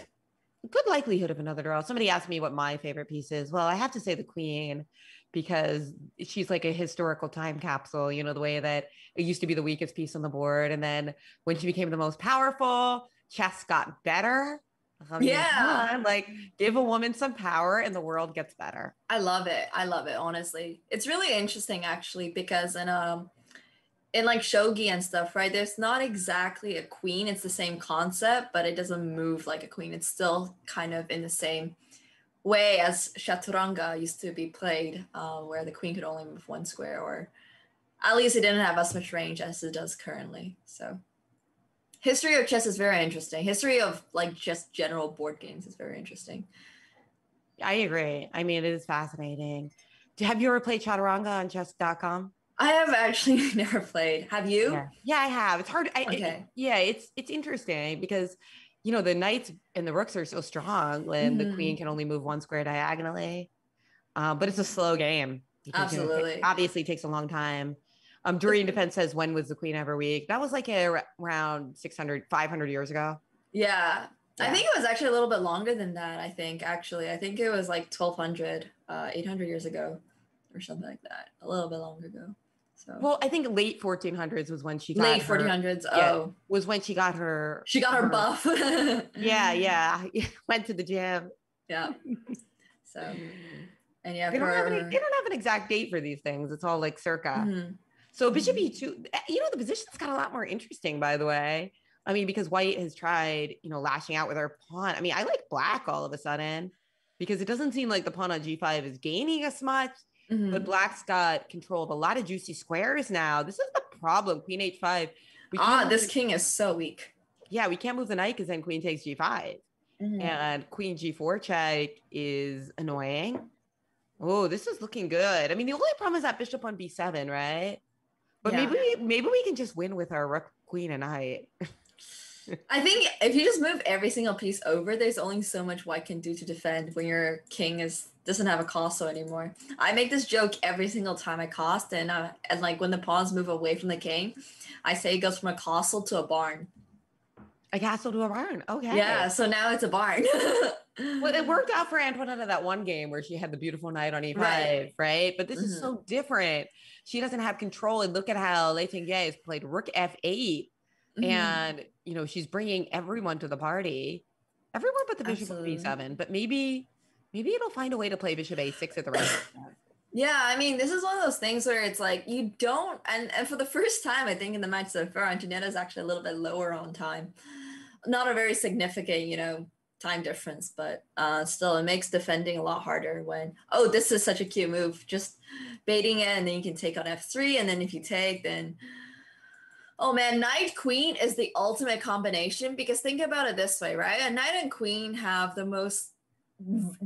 Good likelihood of another draw. Somebody asked me what my favorite piece is. Well, I have to say the queen, because she's like a historical time capsule, you know, the way that it used to be the weakest piece on the board. And then when she became the most powerful, chess got better. I mean, yeah. Huh? Like, give a woman some power and the world gets better. I love it. I love it. Honestly, it's really interesting actually, because in, um, in like shogi and stuff, right? There's not exactly a queen. It's the same concept, but it doesn't move like a queen. It's still kind of in the same way as Chaturanga used to be played, uh, where the queen could only move one square, or at least it didn't have as much range as it does currently. So history of chess is very interesting. History of like just general board games is very interesting. I agree. I mean, it is fascinating. Have you ever played Chaturanga on chess dot com? I have actually never played. Have you? Yeah, yeah I have. It's hard. I, okay. It, yeah, it's it's interesting because, you know, the knights and the rooks are so strong when mm-hmm. the queen can only move one square diagonally. Uh, but it's a slow game. Absolutely. It obviously takes a long time. Um, Durian Depend says, when was the queen ever weak? That was like a, around six hundred, five hundred years ago. Yeah. yeah. I think it was actually a little bit longer than that, I think, actually. I think it was like twelve hundred, uh, eight hundred years ago or something like that. A little bit longer ago. So. Well, I think late fourteen hundreds was when she got late fourteen hundreds. Her, yeah, oh, was when she got her. She got her, her buff. yeah, yeah, went to the gym. Yeah. So, and yeah, they, for, don't have any, they don't have an exact date for these things. It's all like circa. Mm-hmm. So Bishop E two. You know, the position's got a lot more interesting, by the way. I mean, because White has tried, you know, lashing out with her pawn. I mean, I like Black all of a sudden because it doesn't seem like the pawn on G five is gaining as much. Mm-hmm. But Black's got control of a lot of juicy squares now. This is the problem. Queen h five. Ah, this the, king is so weak. Yeah, we can't move the knight because then queen takes g five. Mm-hmm. And queen g four check is annoying. Oh, this is looking good. I mean, the only problem is that bishop on b seven, right? But yeah. maybe, we, maybe we can just win with our rook, queen, and knight. I think if you just move every single piece over, there's only so much white can do to defend when your king is doesn't have a castle anymore. I make this joke every single time I cast, and uh, and like when the pawns move away from the king, I say it goes from a castle to a barn. A castle to a barn. Okay. Yeah. So now it's a barn. Well, it worked out for Antoaneta that one game where she had the beautiful knight on e five, right? right? But this mm-hmm. is so different. She doesn't have control, and look at how Lei Tingjie has played rook f eight. And, you know, she's bringing everyone to the party, everyone but the bishop of b seven, but maybe, maybe it'll find a way to play bishop a six at the right. Yeah. I mean, this is one of those things where it's like, you don't, and, and for the first time, I think in the match so far, Antoaneta is actually a little bit lower on time, not a very significant, you know, time difference, but uh, still it makes defending a lot harder when, oh, this is such a cute move, just baiting it. And then you can take on f three. And then if you take, then oh man, knight queen is the ultimate combination, because think about it this way, right? A knight and queen have the most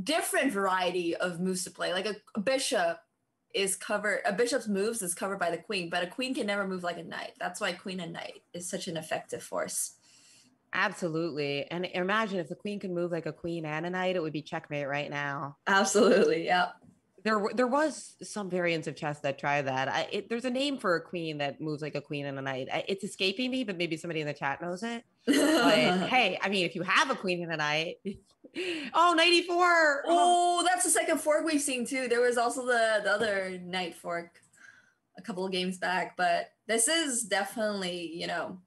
different variety of moves to play. Like a, a bishop is covered, a bishop's moves is covered by the queen, but a queen can never move like a knight. That's why queen and knight is such an effective force. Absolutely. And imagine if the queen could move like a queen and a knight, it would be checkmate right now. Absolutely. Yeah. There, there was some variants of chess that try that. I, it, there's a name for a queen that moves like a queen and a knight. I, it's escaping me, but maybe somebody in the chat knows it. But hey, I mean, if you have a queen and a knight, oh, knight e four. Oh, oh, that's the second fork we've seen too. There was also the, the other knight fork a couple of games back, but this is definitely, you know,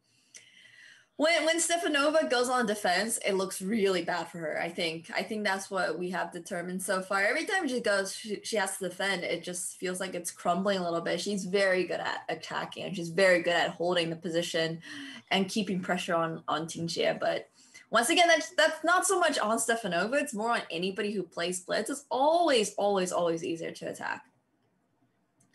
When when Stefanova goes on defense, it looks really bad for her, I think. I think that's what we have determined so far. Every time she goes, she, she has to defend. It just feels like it's crumbling a little bit. She's very good at attacking, and she's very good at holding the position and keeping pressure on, on Tingjie. But Once again, that's, that's not so much on Stefanova, it's more on anybody who plays splits. It's always, always, always easier to attack.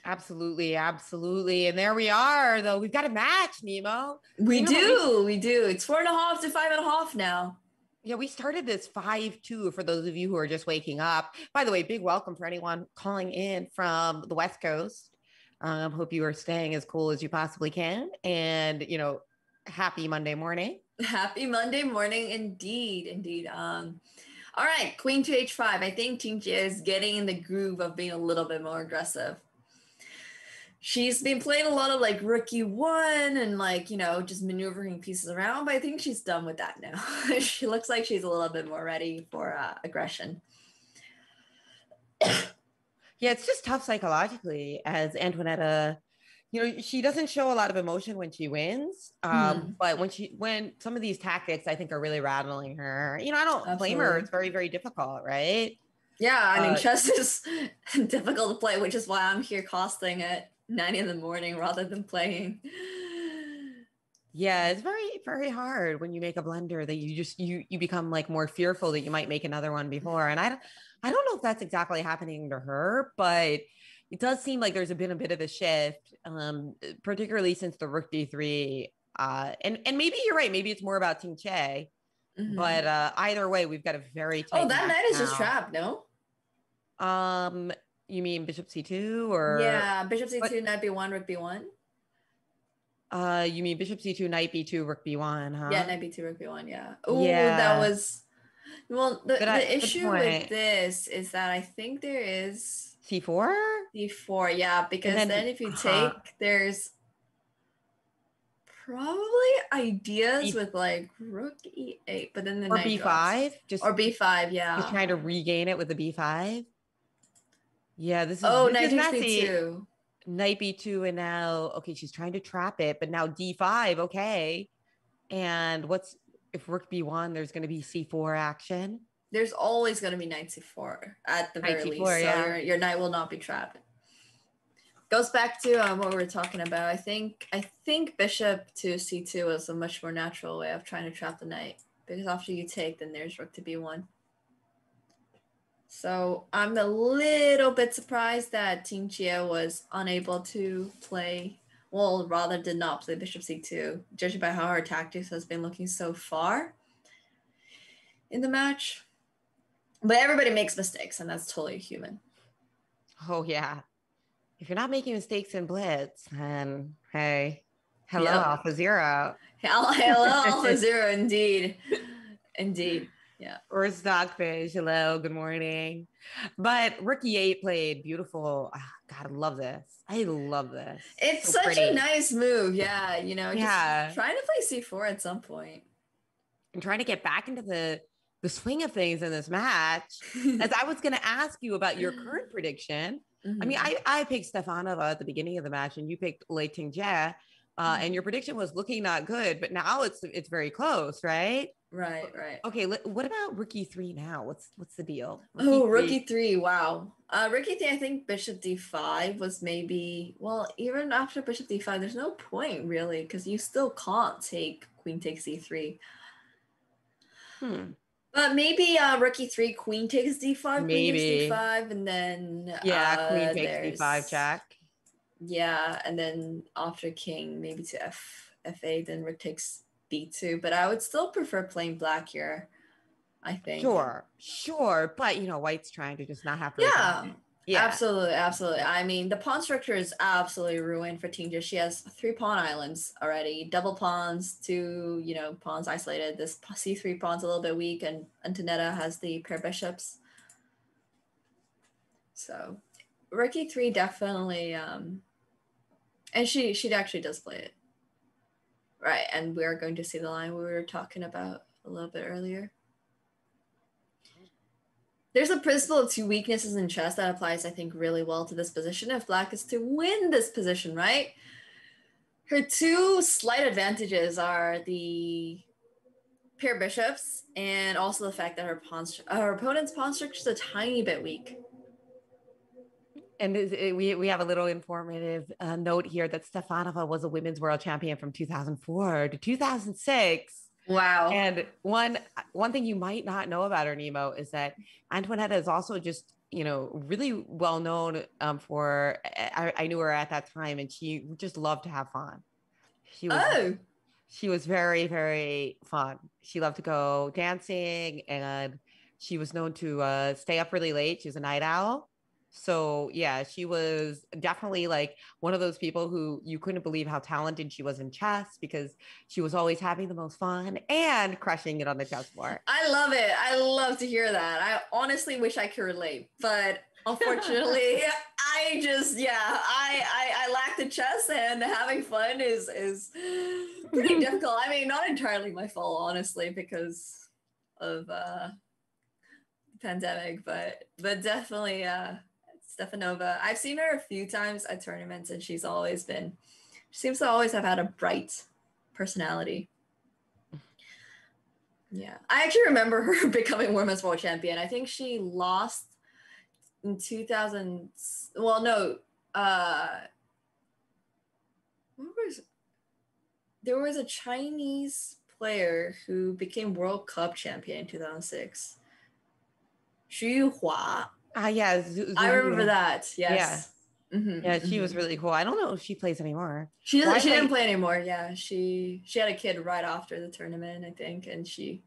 Absolutely, absolutely. And there we are, though. We've got a match, Nemo. We Nemo, do, we, we do. It's four and a half to five and a half now. Yeah, we started this five two for those of you who are just waking up. By the way, big welcome for anyone calling in from the West Coast. Um, hope you are staying as cool as you possibly can. And, you know, happy Monday morning. Happy Monday morning, indeed, indeed. Um, all right, queen to h five. I think Tingjie is getting in the groove of being a little bit more aggressive. She's been playing a lot of like rookie one and like, you know, just maneuvering pieces around, but I think she's done with that now. She looks like she's a little bit more ready for uh, aggression. Yeah, it's just tough psychologically as Antoaneta, you know, she doesn't show a lot of emotion when she wins, um, mm. but when she, when some of these tactics I think are really rattling her, you know, I don't Absolutely. blame her. It's very, very difficult, right? Yeah, I mean, uh, chess is difficult to play, which is why I'm here costing it. nine in the morning rather than playing. Yeah, it's very, very hard when you make a blunder that you just, you you become like more fearful that you might make another one before. And I, I don't know if that's exactly happening to her, but it does seem like there's been a bit of a shift, um, particularly since the rook d three. Uh, and, and maybe you're right. Maybe it's more about Tingjie, mm-hmm. but uh, either way, we've got a very tight Oh, that knight is now. just trapped, no? Um... You mean bishop c two or? Yeah, bishop c two, what? Knight b one, rook b one. Uh, you mean bishop c two, knight b two, rook b one, huh? Yeah, knight b two, rook b one, yeah. Oh, yeah. that was, well, the, I, the issue with this is that I think there is. c four? c four, yeah, because then, then if you uh-huh. take, there's probably ideas e with like rook e eight, but then the or knight Or b five. Drops. Just, or b five, yeah. Just trying to regain it with a b five. Yeah, this is oh this knight b two, knight b two, and now okay, she's trying to trap it, but now d five, okay, and what's if rook b one? There's going to be c four action. There's always going to be knight c four at the very least. So yeah. your, your knight will not be trapped. Goes back to um, what we were talking about. I think I think bishop to c two was a much more natural way of trying to trap the knight because after you take, then there's rook to b one. So I'm a little bit surprised that Tingjie was unable to play, well, rather did not play bishop c two, judging by how her tactics has been looking so far in the match. But everybody makes mistakes, and that's totally human. Oh, yeah. If you're not making mistakes in blitz, then hey, hello, yep. Alpha Zero. Hello, Alpha Zero, indeed. Indeed. Yeah, or Stockfish. Hello, good morning. But rook e eight played beautiful. Oh, God, I love this. I love this. It's so such pretty. a nice move. Yeah, you know, just yeah. trying to play c four at some point. And trying to get back into the, the swing of things in this match. As I was going to ask you about your current prediction. Mm-hmm. I mean, I, I picked Stefanova at the beginning of the match, and you picked Lei Tingjie. Uh, and your prediction was looking not good, but now it's it's very close, right? Right, right. Okay, what about rook e three now? What's what's the deal? Rook oh, rook e three, wow. Uh, rook e three, I think bishop d five was maybe, well, even after bishop d five, there's no point really, because you still can't take queen takes e three. Hmm. But maybe uh, rook e three, queen takes d five, maybe. queen takes d five, and then yeah, uh, queen takes d five, check. Yeah, and then after king, maybe to f f8, then rook takes b two. But I would still prefer playing black here, I think. Sure, sure. But, you know, white's trying to just not have to. Yeah, yeah. absolutely, absolutely. I mean, the pawn structure is absolutely ruined for Tingjie. She has three pawn islands already, double pawns, two, you know, pawns isolated. This c three pawn's a little bit weak, and Antoaneta has the pair bishops. So, rook e three definitely... Um, And she she actually does play it. Right, and we're going to see the line we were talking about a little bit earlier. There's a principle of two weaknesses in chess that applies, I think, really well to this position if black is to win this position, right? Her two slight advantages are the pair bishops and also the fact that her, pawn, her opponent's pawn structure is a tiny bit weak. And it, we, we have a little informative uh, note here that Stefanova was a women's world champion from two thousand four to two thousand six. Wow. And one one thing you might not know about her, Nemo, is that Antoaneta is also just, you know, really well known um, for, I, I knew her at that time, and she just loved to have fun. She was, oh. She was very, very fun. She loved to go dancing, and she was known to uh, stay up really late. She was a night owl. So yeah, she was definitely like one of those people who you couldn't believe how talented she was in chess, because she was always having the most fun and crushing it on the chessboard. I love it. I love to hear that. I honestly wish I could relate, but unfortunately, I just, yeah, I, I, I lack the chess, and having fun is, is pretty difficult. I mean, not entirely my fault, honestly, because of uh, the pandemic, but, but definitely, uh, Stefanova. I've seen her a few times at tournaments, and she's always been, she seems to always have had a bright personality. Yeah. I actually remember her becoming Women's World Champion. I think she lost in two thousand, well, no, uh, was, there was a Chinese player who became World Cup champion in two thousand six. Xu Hua. Ah, uh, yeah. Z Z I remember that. Yes. Yeah. Mm-hmm. Yeah, she was really cool. I don't know if she plays anymore. She doesn't. Well, she play didn't play anymore. Yeah, she she had a kid right after the tournament, I think, and she,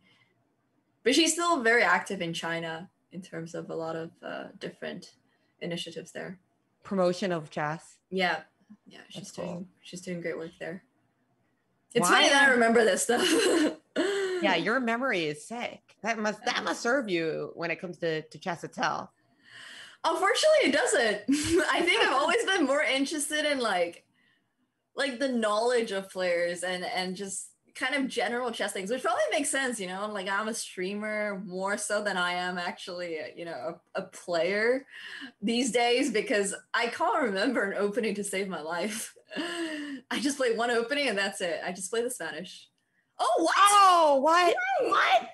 but she's still very active in China in terms of a lot of uh, different initiatives there. Promotion of chess. Yeah, yeah, she's That's doing cool. she's doing great work there. It's Why? funny that I remember this stuff. Yeah, your memory is sick. That must that must serve you when it comes to to chess itself. Unfortunately, it doesn't. I think I've always been more interested in like, like the knowledge of players and and just kind of general chess things, which probably makes sense, you know. Like I'm a streamer more so than I am actually, you know, a, a player these days, because I can't remember an opening to save my life. I just play one opening and that's it. I just play the Spanish. Oh what? Oh what? What? what?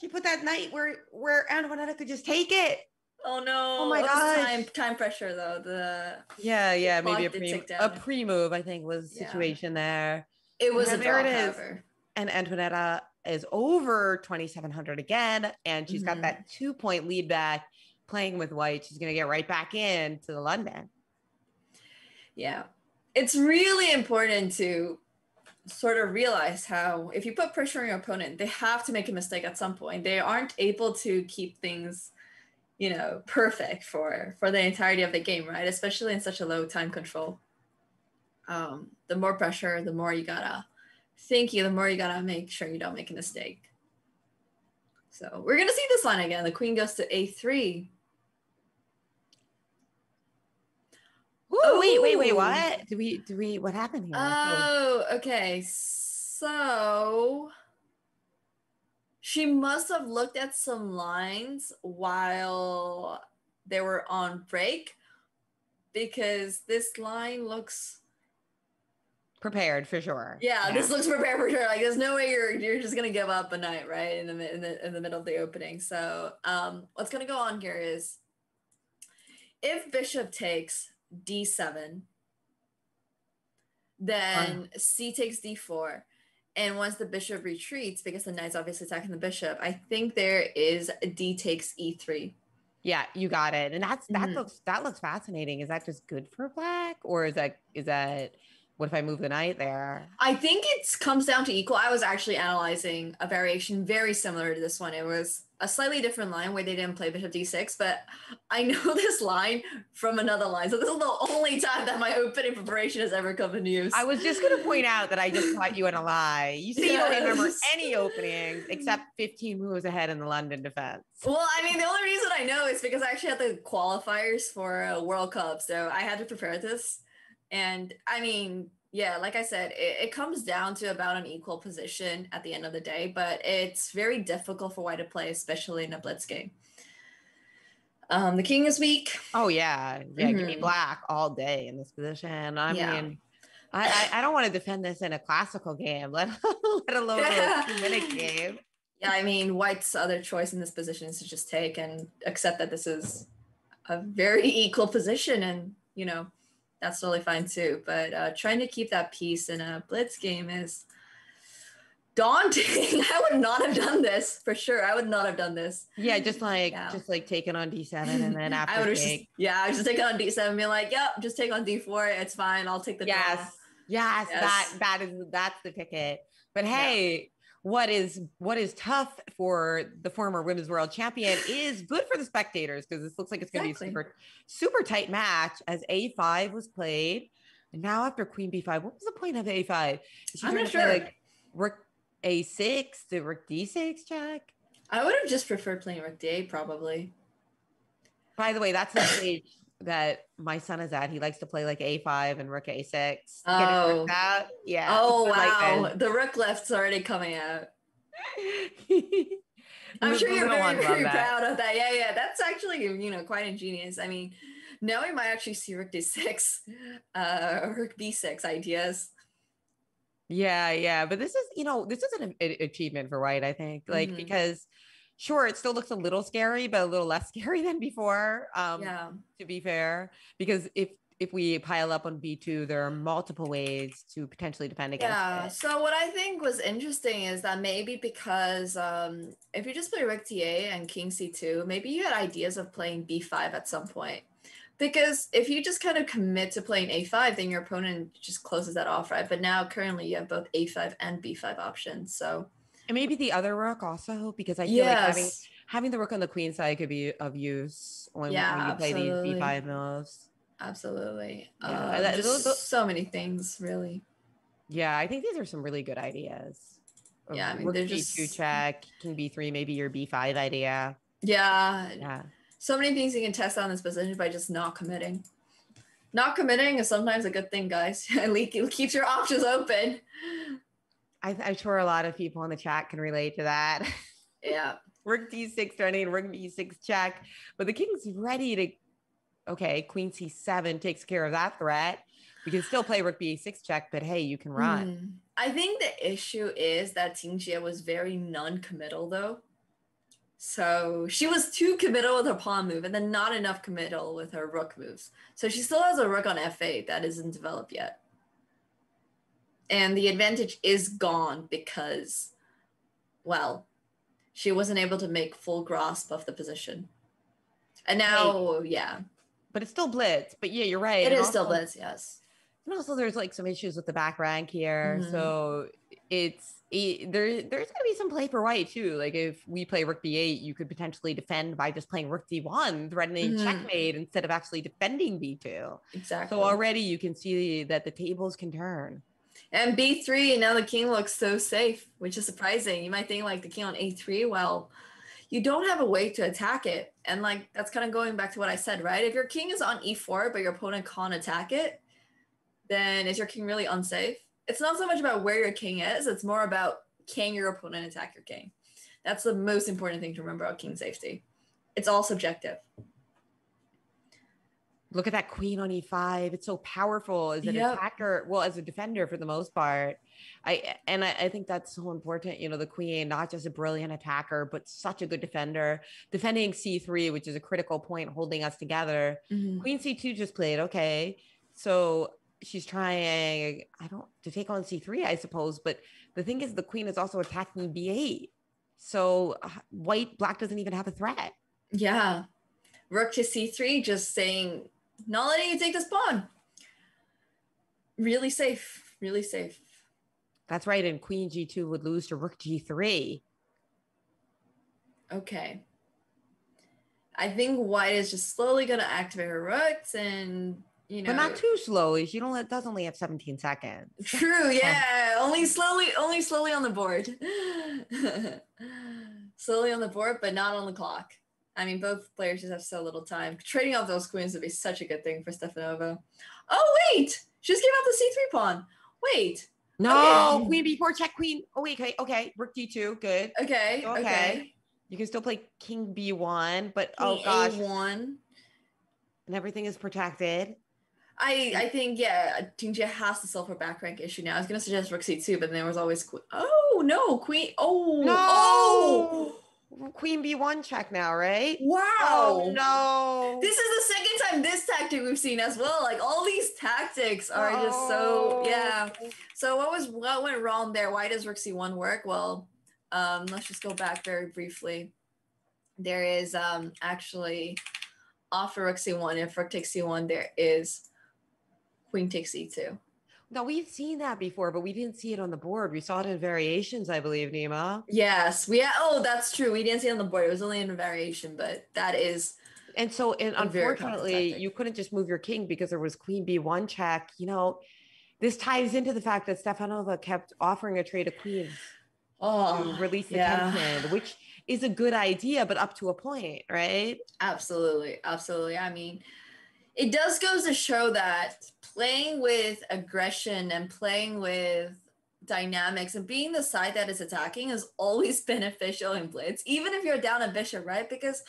She put that knight where where Antoaneta could just take it. Oh no! Oh my god! Time, time pressure though. The yeah, yeah, maybe a pre a pre move I think was the yeah. situation there. It was and a there draw, it is. However. And Antoaneta is over twenty-seven hundred again, and she's mm-hmm. got that two point lead back. Playing with white, she's gonna get right back in to the London. Yeah, it's really important to sort of realize how if you put pressure on your opponent, they have to make a mistake at some point. They aren't able to keep things, you know, perfect for, for the entirety of the game, right? Especially in such a low time control. Um, the more pressure, the more you gotta think, you, the more you gotta make sure you don't make a mistake. So we're gonna see this line again. The queen goes to a three. Ooh. Oh, wait, wait, wait, what? Do we, do we, what happened here? Oh, okay, so... She must have looked at some lines while they were on break, because this line looks prepared for sure. Yeah, yeah. This looks prepared for sure. Like there's no way you're you're just gonna give up a night, right? In the in the in the middle of the opening. So um, what's gonna go on here is if bishop takes d seven, then uh. c takes d four. And once the bishop retreats, because the knight's obviously attacking the bishop, I think there is d takes e three. Yeah, you got it. And that's that mm-hmm. looks that looks fascinating. Is that just good for black, or is that is that what if I move the knight there? I think it comes down to equal. I was actually analyzing a variation very similar to this one. It was a slightly different line where they didn't play bishop d six, but I know this line from another line. So this is the only time that my opening preparation has ever come into use. I was just going to point out that I just caught you in a lie. You say yes. You don't remember any openings except fifteen moves ahead in the London defense. Well, I mean, the only reason I know is because I actually had the qualifiers for a World Cup. So I had to prepare this. And I mean, yeah, like I said, it, it comes down to about an equal position at the end of the day, but it's very difficult for white to play, especially in a blitz game. Um, the king is weak. Oh, yeah. Yeah, mm-hmm. Give me black all day in this position. I yeah. mean, I, I, I don't want to defend this in a classical game, let, let alone yeah. a two-minute game. Yeah, I mean, white's other choice in this position is to just take and accept that this is a very equal position and, you know, that's totally fine too, but uh, trying to keep that peace in a blitz game is daunting. I would not have done this for sure. I would not have done this. Yeah, just like yeah. just like take it on D seven and then after I would take. Just, yeah, I would just take it on D seven and be like, yep, just take on D four. It's fine. I'll take the yes. yes, yes, that that is that's the ticket. But hey, yeah. what is what is tough for the former women's world champion is good for the spectators, because this looks like it's going exactly. to be a super super tight match as A five was played. And now after Queen B five, what was the point of A five? She I'm not sure. Play, like, Rook A six, the Rook D six check. I would have just preferred playing Rook D eight probably. By the way, that's the stage that my son is at. He likes to play like A five and Rook A six. Oh, out. yeah. Oh wow, like the Rook left's already coming out. I'm sure you're very, very proud of that. Yeah, yeah. That's actually, you know, quite ingenious. I mean, now we might actually see Rook D six, uh, Rook B six ideas. Yeah, yeah. But this is, you know, this is an a- achievement for White, I think. Like, mm-hmm. because sure, it still looks a little scary, but a little less scary than before, um, yeah. to be fair. Because if if we pile up on B two, there are multiple ways to potentially defend against yeah. it. So what I think was interesting is that maybe because um, if you just play Rook D eight and King C two, maybe you had ideas of playing B five at some point. Because if you just kind of commit to playing A five, then your opponent just closes that off, right? But now currently you have both A five and B five options, so. And maybe the other rook also, because I feel yes. like having, having the rook on the queen side could be of use when, yeah, when you play absolutely. these B five moves. Absolutely. Yeah, uh, that, just those, so many things, really. Yeah, I think these are some really good ideas. Yeah, I mean, rook they're B two just- check, king B three, maybe your B five idea. Yeah. Yeah. So many things you can test on this position by just not committing. Not committing is sometimes a good thing, guys. It keeps your options open. I, I'm sure a lot of people in the chat can relate to that. Yeah. Rook D six turning, Rook B six check. But the king's ready to, okay, Queen C seven takes care of that threat. We can still play Rook B six check, but hey, you can run. Mm. I think the issue is that Tingjie was very non-committal, though. So she was too committal with her pawn move and then not enough committal with her rook moves. So she still has a rook on F eight that isn't developed yet. And the advantage is gone because, well, she wasn't able to make full grasp of the position. And now, right. yeah. But it's still blitz. But yeah, you're right. It and is also, still blitz, yes. And also there's like some issues with the back rank here. Mm-hmm. So it's... It, there, there's going to be some play for White too. Like if we play Rook B eight, you could potentially defend by just playing Rook D one, threatening mm-hmm. checkmate instead of actually defending B two. Exactly. So already you can see that the tables can turn. And B three, now the king looks so safe, which is surprising. You might think like the king on A three, well, you don't have a way to attack it. And like, that's kind of going back to what I said, right? If your king is on E four, but your opponent can't attack it, then is your king really unsafe? It's not so much about where your king is, it's more about can your opponent attack your king. That's the most important thing to remember about king safety. It's all subjective. Look at that queen on E five. It's so powerful as an yep. attacker, well, as a defender for the most part. I And I, I think that's so important, you know, the queen, not just a brilliant attacker, but such a good defender. Defending C three, which is a critical point holding us together. Mm-hmm. Queen C two just played, okay. So, she's trying, I don't, to take on C three, I suppose. But the thing is, the queen is also attacking B eight. So uh, white, black doesn't even have a threat. Yeah. Rook to C three, just saying, not letting you take this pawn. Really safe. Really safe. That's right. And queen G two would lose to rook G three. Okay. I think white is just slowly going to activate her rooks and... You know, but not too slowly. She don't it does only have seventeen seconds. True, yeah. only slowly, only slowly on the board. Slowly on the board, but not on the clock. I mean, both players just have so little time. Trading off those queens would be such a good thing for Stefanova. Oh wait! She just gave out the C three pawn. Wait. No, queen okay. B four check queen. Oh wait, okay, okay. Rook D two, good. Okay, okay. okay. You can still play king B one, but king oh gosh. A one. And everything is protected. I, I think, yeah, Tingjie has to solve her back rank issue now. I was going to suggest Rook C two, but then there was always, que- oh, no, Queen, oh, no. oh, Queen B one check now, right? Wow. Oh, no. This is the second time this tactic we've seen as well. Like, all these tactics are oh. just so, yeah. So what was what went wrong there? Why does rook C one work? Well, um, let's just go back very briefly. There is um, actually, after rook C one, if rook takes C one, there is queen takes E two. No, we've seen that before, but we didn't see it on the board. We saw it in variations, I believe, Nima. Yes. We, oh, that's true. We didn't see it on the board. It was only in a variation, but that is. And so, and unfortunately, you couldn't just move your king because there was queen B one check. You know, this ties into the fact that Stefanova kept offering a trade of queens oh, to release the yeah. tension, which is a good idea, but up to a point, right? Absolutely. Absolutely. I mean, it does goes to show that playing with aggression and playing with dynamics and being the side that is attacking is always beneficial in blitz, even if you're down a bishop, right? Because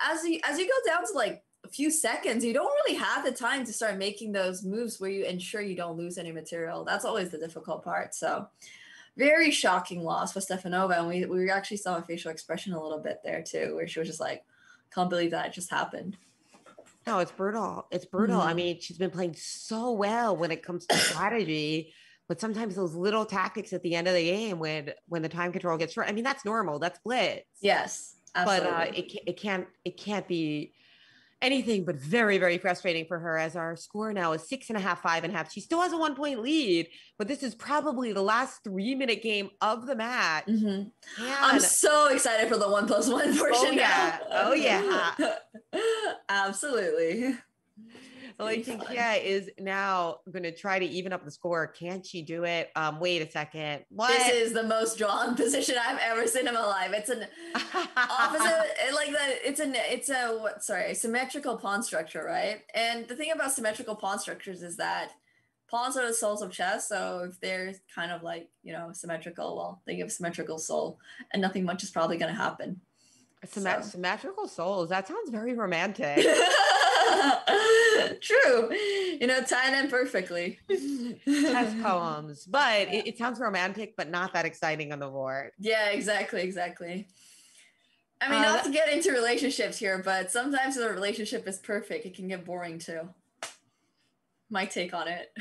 as you, as you go down to like a few seconds, you don't really have the time to start making those moves where you ensure you don't lose any material. That's always the difficult part. So very shocking loss for Stefanova. And we, we actually saw a facial expression a little bit there too, where she was just like, can't believe that it just happened. No, it's brutal. It's brutal. Mm-hmm. I mean, she's been playing so well when it comes to strategy, but sometimes those little tactics at the end of the game when when the time control gets short. I mean, that's normal. That's blitz. Yes, absolutely. But uh, it it can't it can't be anything but very very frustrating for her. As our score now is six and a half, five and a half. She still has a one point lead, but this is probably the last three minute game of the match. Mm-hmm. I'm so excited for the one plus one portion. Oh yeah! Now. Oh yeah! Absolutely. Lei Tingjie is now going to try to even up the score. Can she do it? Um, wait a second. What? This is the most drawn position I've ever seen in my life. It's an opposite, like that. It's an it's a what? Sorry, symmetrical pawn structure, right? And the thing about symmetrical pawn structures is that pawns are the souls of chess. So if they're kind of like you know symmetrical, well, they give symmetrical soul, and nothing much is probably going to happen. Symmet so. Symmetrical souls. That sounds very romantic. True, you know, tying in perfectly. Chess poems, but yeah. it, it sounds romantic, but not that exciting on the board. Yeah, exactly, exactly. I mean, uh, not to get into relationships here, but sometimes the relationship is perfect. It can get boring too. My take on it.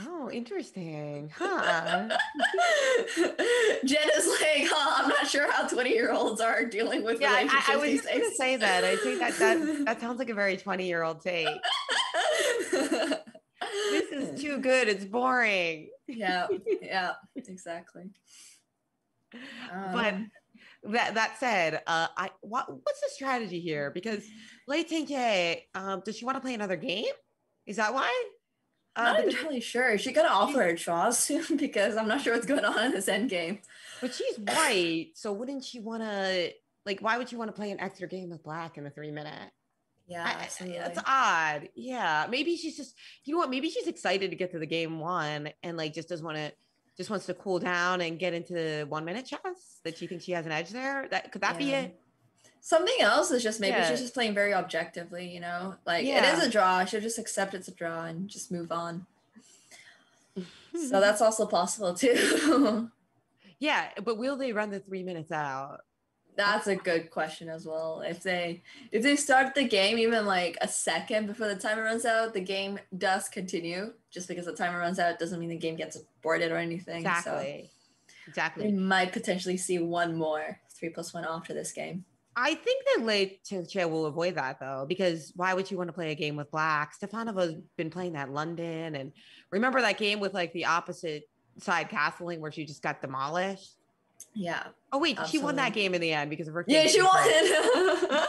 Oh, interesting, huh? Jen is like, huh, I'm not sure how twenty-year-olds are dealing with yeah, relationships I, I was these just days. Gonna say that. I think that that, that sounds like a very twenty-year-old take. This is too good. It's boring. Yeah, yeah, exactly. Um, but that that said, uh, I what, what's the strategy here? Because Lei Tingjie, um, does she want to play another game? Is that why? I'm not uh, entirely sure. She got to offer her draw soon because I'm not sure what's going on in this end game. But she's white, so wouldn't she want to, like, why would she want to play an extra game with black in the three minute? Yeah, I, absolutely. That's odd. Yeah, maybe she's just, you know what, maybe she's excited to get to the game one and, like, just doesn't want to, just wants to cool down and get into one minute chess that she thinks she has an edge there. That Could that yeah. be it? Something else is just maybe yeah. she's just playing very objectively, you know, like yeah. it is a draw. She'll just accept it's a draw and just move on. So that's also possible too. Yeah. But will they run the three minutes out? That's a good question as well. If they, if they start the game, even like a second before the timer runs out, the game does continue. Just because the timer runs out doesn't mean the game gets aborted or anything. Exactly. So exactly. We might potentially see one more three plus one after this game. I think that Lei Tingjie will avoid that though, because why would you want to play a game with black? Stefanova's been playing that London, and remember that game with like the opposite side castling where she just got demolished? Yeah. Oh wait, absolutely. She won that game in the end because of her. Yeah, she won. But,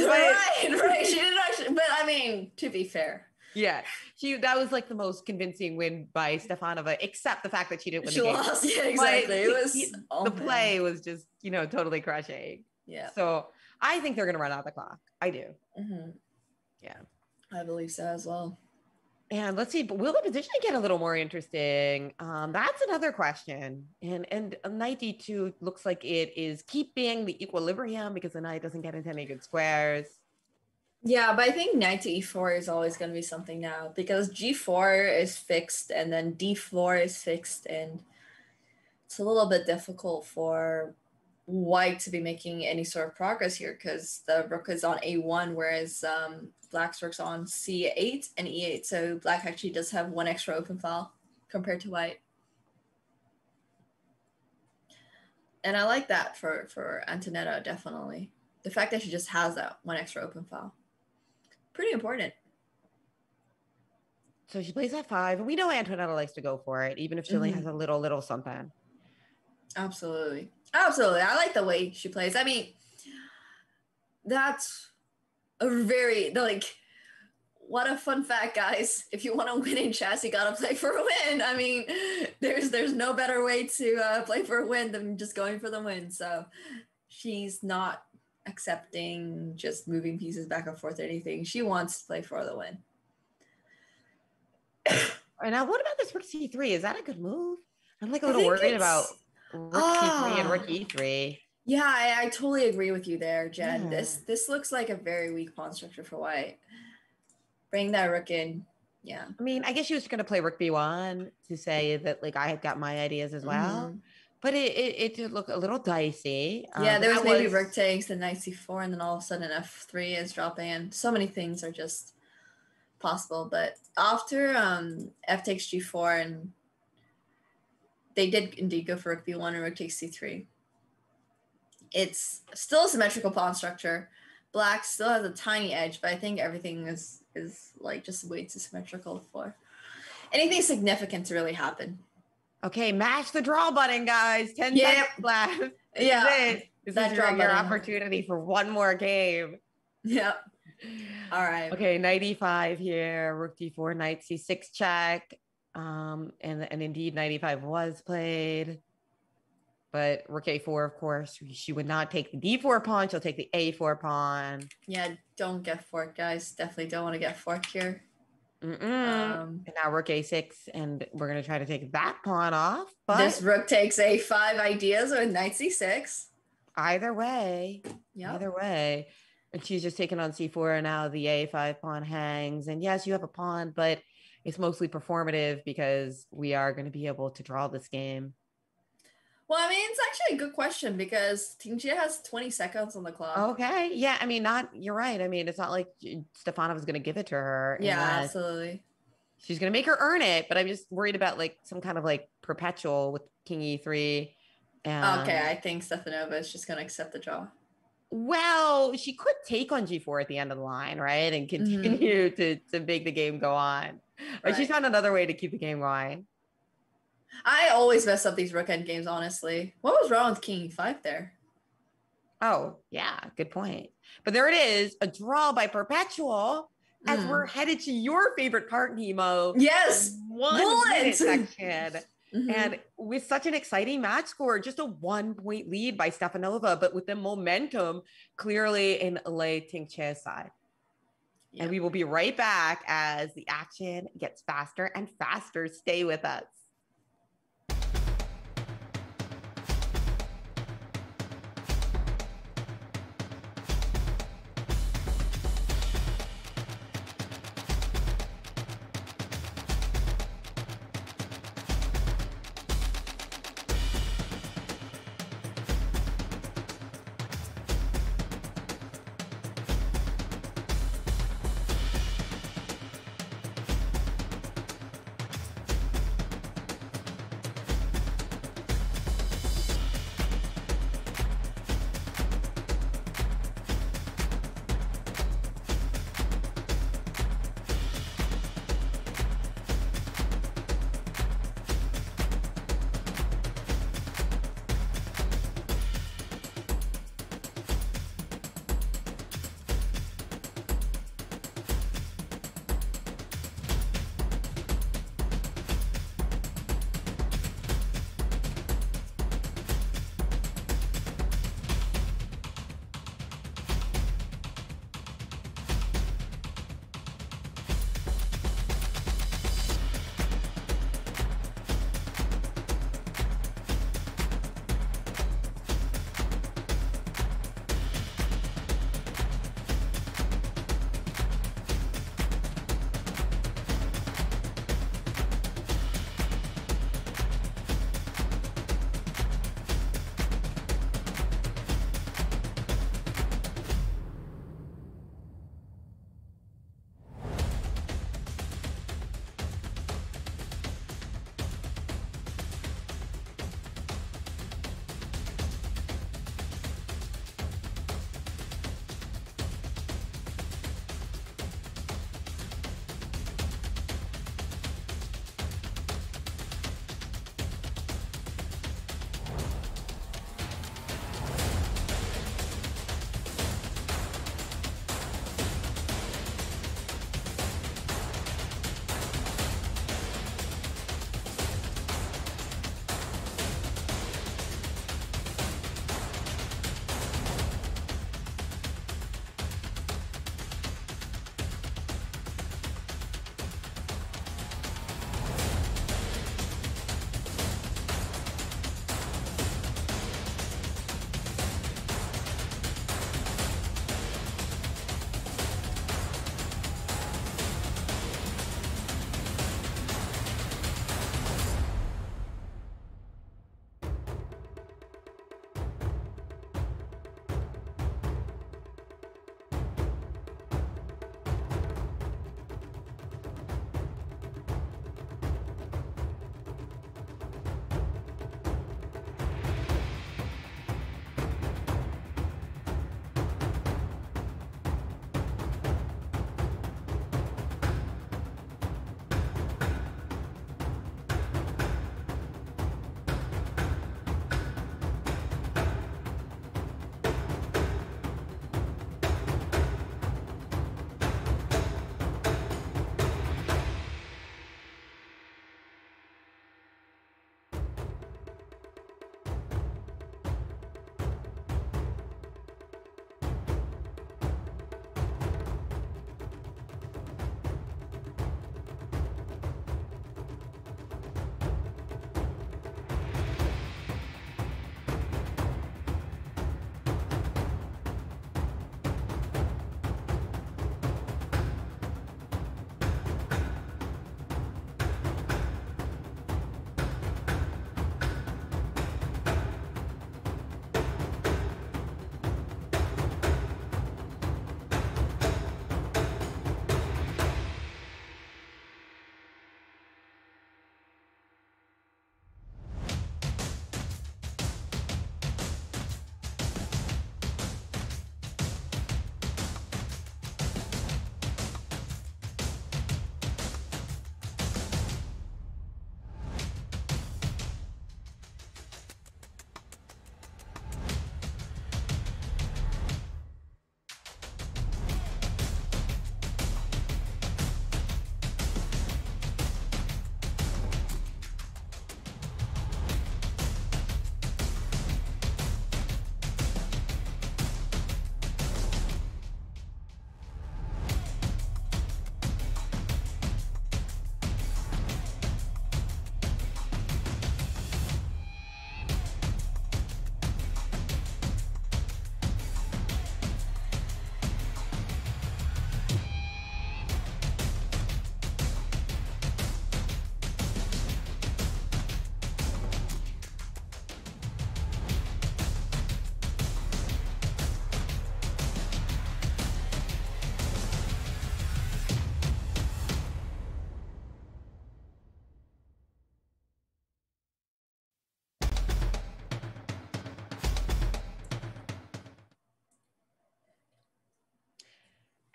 right, right. She didn't actually. But I mean, to be fair. Yeah, she that was like the most convincing win by Stefanova, except the fact that she didn't win she the game. She lost. Yeah, exactly. But it was oh, the play man. was just you know totally crushing. Yeah. So I think they're going to run out the clock. I do. Mm-hmm. Yeah. I believe so as well. And let's see, but will the position get a little more interesting? Um, that's another question. And and knight d two looks like it is keeping the equilibrium because the knight doesn't get into any good squares. Yeah, but I think knight to e four is always going to be something now because g four is fixed and then d four is fixed. And it's a little bit difficult for white to be making any sort of progress here because the rook is on a one, whereas um, black's rook's on c eight and e eight. So black actually does have one extra open file compared to white. And I like that for, for Antoaneta, definitely. The fact that she just has that one extra open file. Pretty important. So she plays f five. We know Antoaneta likes to go for it, even if she mm-hmm. only has a little, little something. Absolutely. Absolutely. I like the way she plays. I mean, that's a very, like, what a fun fact, guys. If you want to win in chess, you got to play for a win. I mean, there's there's no better way to uh, play for a win than just going for the win. So she's not accepting just moving pieces back and forth or anything. She wants to play for the win. And now, what about this rook c three? Is that a good move? I'm like a little worried it's... about rook oh. c three and rook e three. Yeah, I, I totally agree with you there, Jen. Yeah. This this looks like a very weak pawn structure for white. Bring that rook in. Yeah. I mean, I guess she was going to play rook b one to say that, like, I had got my ideas as well. Mm-hmm. But it, it, it did look a little dicey. Yeah, um, there was maybe was... rook takes, then knight c four, and then all of a sudden f three is dropping in. So many things are just possible. But after um, f takes g four, and they did indeed go for rook b one and rook takes c three. It's still a symmetrical pawn structure. Black still has a tiny edge, but I think everything is, is like just way too symmetrical for anything significant to really happen. Okay, mash the draw button, guys. ten yep. seconds left. This yeah. Is it. This that is your, your opportunity for one more game. Yep. All right. Okay, knight e five here, rook d four, knight c six check. Um, and, and indeed, knight e five was played. But rook a four, of course, she would not take the d four pawn. She'll take the a four pawn. Yeah, don't get forked, guys. Definitely don't want to get forked here. Mm-mm. Um, and now rook a six, and we're going to try to take that pawn off. But this rook takes a five ideas or knight c six. Either way. Yep. Either way. And she's just taken on c four, and now the a five pawn hangs. And yes, you have a pawn, but it's mostly performative because we are going to be able to draw this game. Well, I mean, it's actually a good question because Tingjie has twenty seconds on the clock. Okay. Yeah. I mean, not, you're right. I mean, it's not like Stefanova is going to give it to her. Yeah, absolutely. She's going to make her earn it, but I'm just worried about like some kind of like perpetual with king e three. And... Okay. I think Stefanova is just going to accept the draw. Well, she could take on g four at the end of the line, right? And continue mm-hmm. to, to make the game go on. But right. She's found another way to keep the game going. I always mess up these rook end games, honestly. What was wrong with king e five there? Oh, yeah, good point. But there it is, a draw by Perpetual mm. as we're headed to your favorite part, Nemo. Yes, one bullet section. Mm-hmm. And with such an exciting match score, just a one-point lead by Stefanova, but with the momentum clearly in Lei Tingjie's side. Yep. And we will be right back as the action gets faster and faster. Stay with us.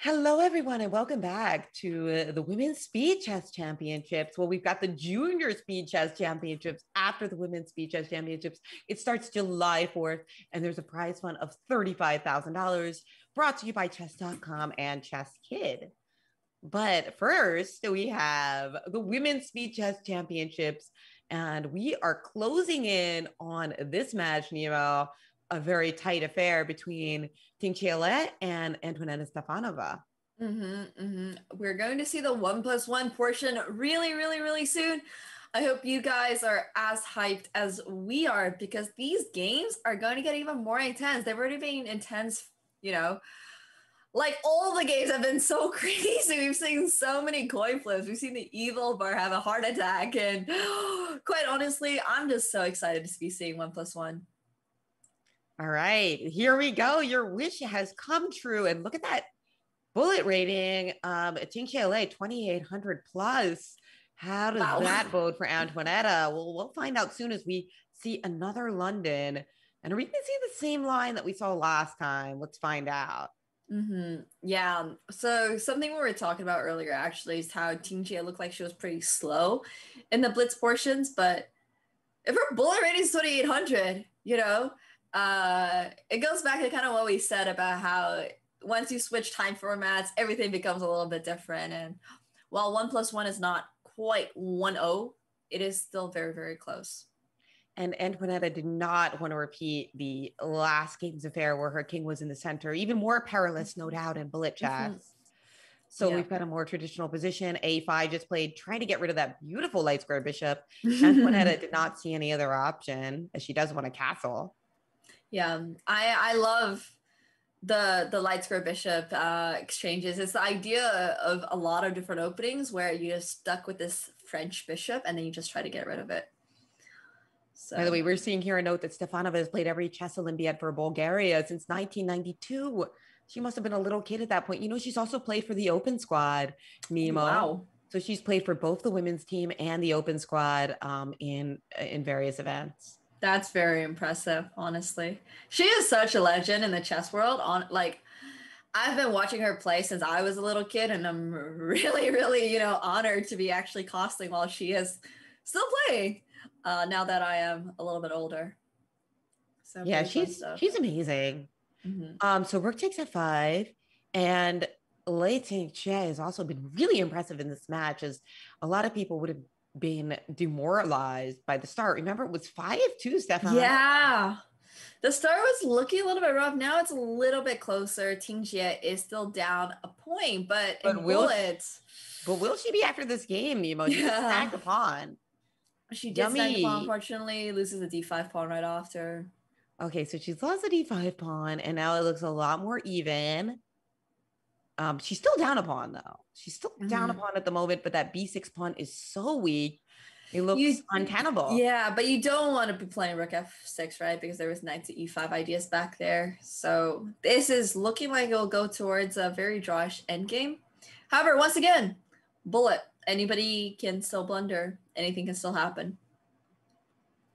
Hello, everyone, and welcome back to uh, the Women's Speed Chess Championships. Well, we've got the Junior Speed Chess Championships after the Women's Speed Chess Championships. It starts July fourth, and there's a prize fund of thirty-five thousand dollars brought to you by chess dot com and Chess Kid. But first, we have the Women's Speed Chess Championships, and we are closing in on this match, Nemo. A very tight affair between Tingjie and Antoaneta Stefanova. Mm-hmm, mm-hmm. We're going to see the one plus one portion really, really, really soon. I hope you guys are as hyped as we are because these games are going to get even more intense. They've already been intense, you know, like all the games have been so crazy. We've seen so many coin flips. We've seen the evil bar have a heart attack. And quite honestly, I'm just so excited to be seeing one plus one. All right, here we go. Your wish has come true. And look at that bullet rating. Um, Tingjie, twenty-eight hundred plus. How does wow. that bode for Antoaneta? Well, we'll find out soon as we see another London. And are we going to see the same line that we saw last time? Let's find out. Mm-hmm. Yeah. So something we were talking about earlier, actually, is how Tingjie looked like she was pretty slow in the blitz portions. But if her bullet rating is twenty-eight hundred, you know, Uh, it goes back to kind of what we said about how once you switch time formats, everything becomes a little bit different. And while one plus one is not quite one oh, it is still very, very close. And Antoaneta did not want to repeat the last game's affair where her king was in the center, even more perilous, no doubt, in bullet chess. Mm-hmm. So yeah. We've got a more traditional position. a five just played, trying to get rid of that beautiful light square bishop. Antoaneta did not see any other option, as she does want a castle. Yeah, I, I love the the light square bishop uh, exchanges. It's the idea of a lot of different openings where you're stuck with this French bishop and then you just try to get rid of it. So. By the way, we're seeing here a note that Stefanova has played every chess Olympiad for Bulgaria since nineteen ninety-two. She must have been a little kid at that point. You know, she's also played for the Open Squad, Nemo. Wow. So she's played for both the women's team and the Open Squad um, in in various events. That's very impressive, honestly. She is such a legend in the chess world. On like, I've been watching her play since I was a little kid, and I'm really, really, you know, honored to be actually costing while she is still playing. Uh, now that I am a little bit older. So yeah, she's she's amazing. Mm-hmm. Um, so rook takes f five, and Lei Tingjie has also been really impressive in this match, as a lot of people would have being demoralized by the start. Remember, it was five two, Stefan. Yeah. The start was looking a little bit rough. Now it's a little bit closer. Tingjie is still down a point, but, but in will bullets. She, but will she be after this game, Nemo? She yeah. snagged a pawn. She did snag a pawn, unfortunately. Loses a d five pawn right after. Okay, so she's lost a d five pawn, and now it looks a lot more even. Um, she's still down a pawn, though. She's still down mm. a pawn at the moment, but that b six pawn is so weak. It looks you, untenable. Yeah, but you don't want to be playing rook f six, right? Because there was knight to e five ideas back there. So this is looking like it'll go towards a very drawish endgame. However, once again, bullet. Anybody can still blunder. Anything can still happen.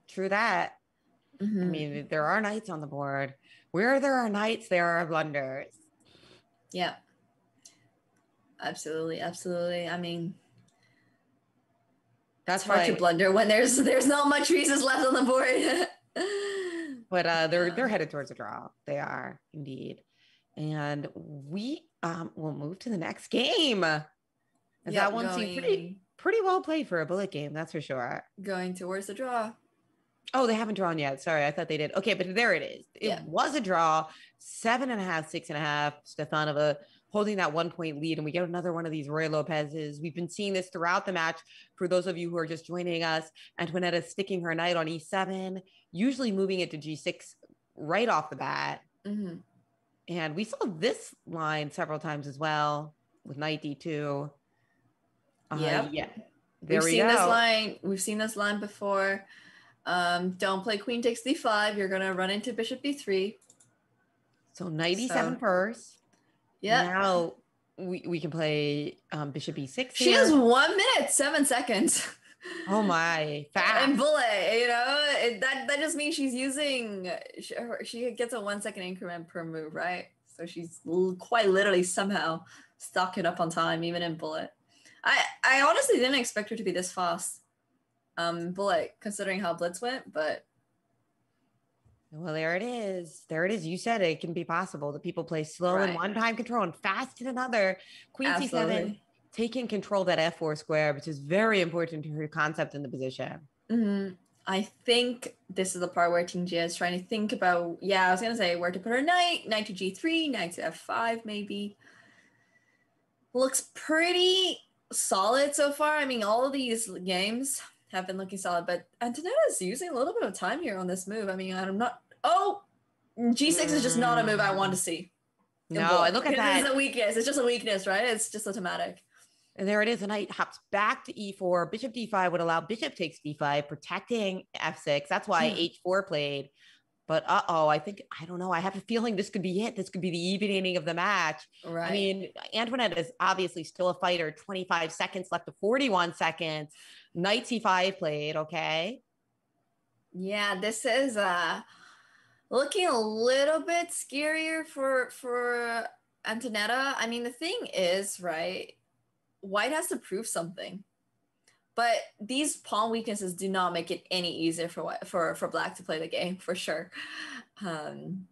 True that. Mm-hmm. I mean, there are knights on the board. Where there are knights, there are blunders. Yeah. Absolutely, absolutely. I mean, that's hard why, to blunder when there's there's not much reasons left on the board. But uh, they're they're headed towards a draw. They are indeed, and we um, will move to the next game. Yep, that one seemed pretty pretty well played for a bullet game, that's for sure. Going towards the draw. Oh, they haven't drawn yet. Sorry, I thought they did. Okay, but there it is. It yeah. was a draw. Seven and a half, six and a half. Stefanova holding that one point lead, and we get another one of these Ruy Lopez's. We've been seeing this throughout the match. For those of you who are just joining us, Antoaneta sticking her knight on e seven, usually moving it to g six right off the bat. Mm-hmm. And we saw this line several times as well with knight d two. Uh, yep. Yeah, there we've we seen go. This line. We've seen this line before. Um, don't play queen takes d five. You're gonna run into bishop b three. So knight e seven so. first. Yeah. Now we, we can play um, bishop e six. She here. has one minute, seven seconds. Oh my, fast. And bullet, you know, it, that, that just means she's using, she, she gets a one second increment per move, right? So she's l quite literally somehow stuck it up on time, even in bullet. I, I honestly didn't expect her to be this fast um, bullet, considering how blitz went, but. Well, there it is. There it is. You said it, it can be possible that people play slow right. in one time control and fast in another. Queen Absolutely. C seven, taking control of that F four square, which is very important to her concept in the position. Mm-hmm. I think this is the part where Tingjie is trying to think about, yeah, I was going to say where to put her knight, knight to G three, knight to F five maybe. Looks pretty solid so far. I mean, all of these games have been looking solid, but Antoaneta's using a little bit of time here on this move. I mean, I'm not, oh, G six mm. is just not a move I want to see. No, I look at that. It's a weakness. It's just a weakness, right? It's just automatic. And there it is. The knight hops back to E four. Bishop D five would allow bishop takes D five, protecting F six. That's why hmm. H four played. But uh-oh, I think, I don't know. I have a feeling this could be it. This could be the evening of the match. Right. I mean, Antoaneta is obviously still a fighter. twenty-five seconds left to forty-one seconds. Knight C five played, okay? Yeah, this is uh, looking a little bit scarier for, for Antoaneta. I mean, the thing is, right, White has to prove something, but these pawn weaknesses do not make it any easier for white, for for black to play the game for sure. Um,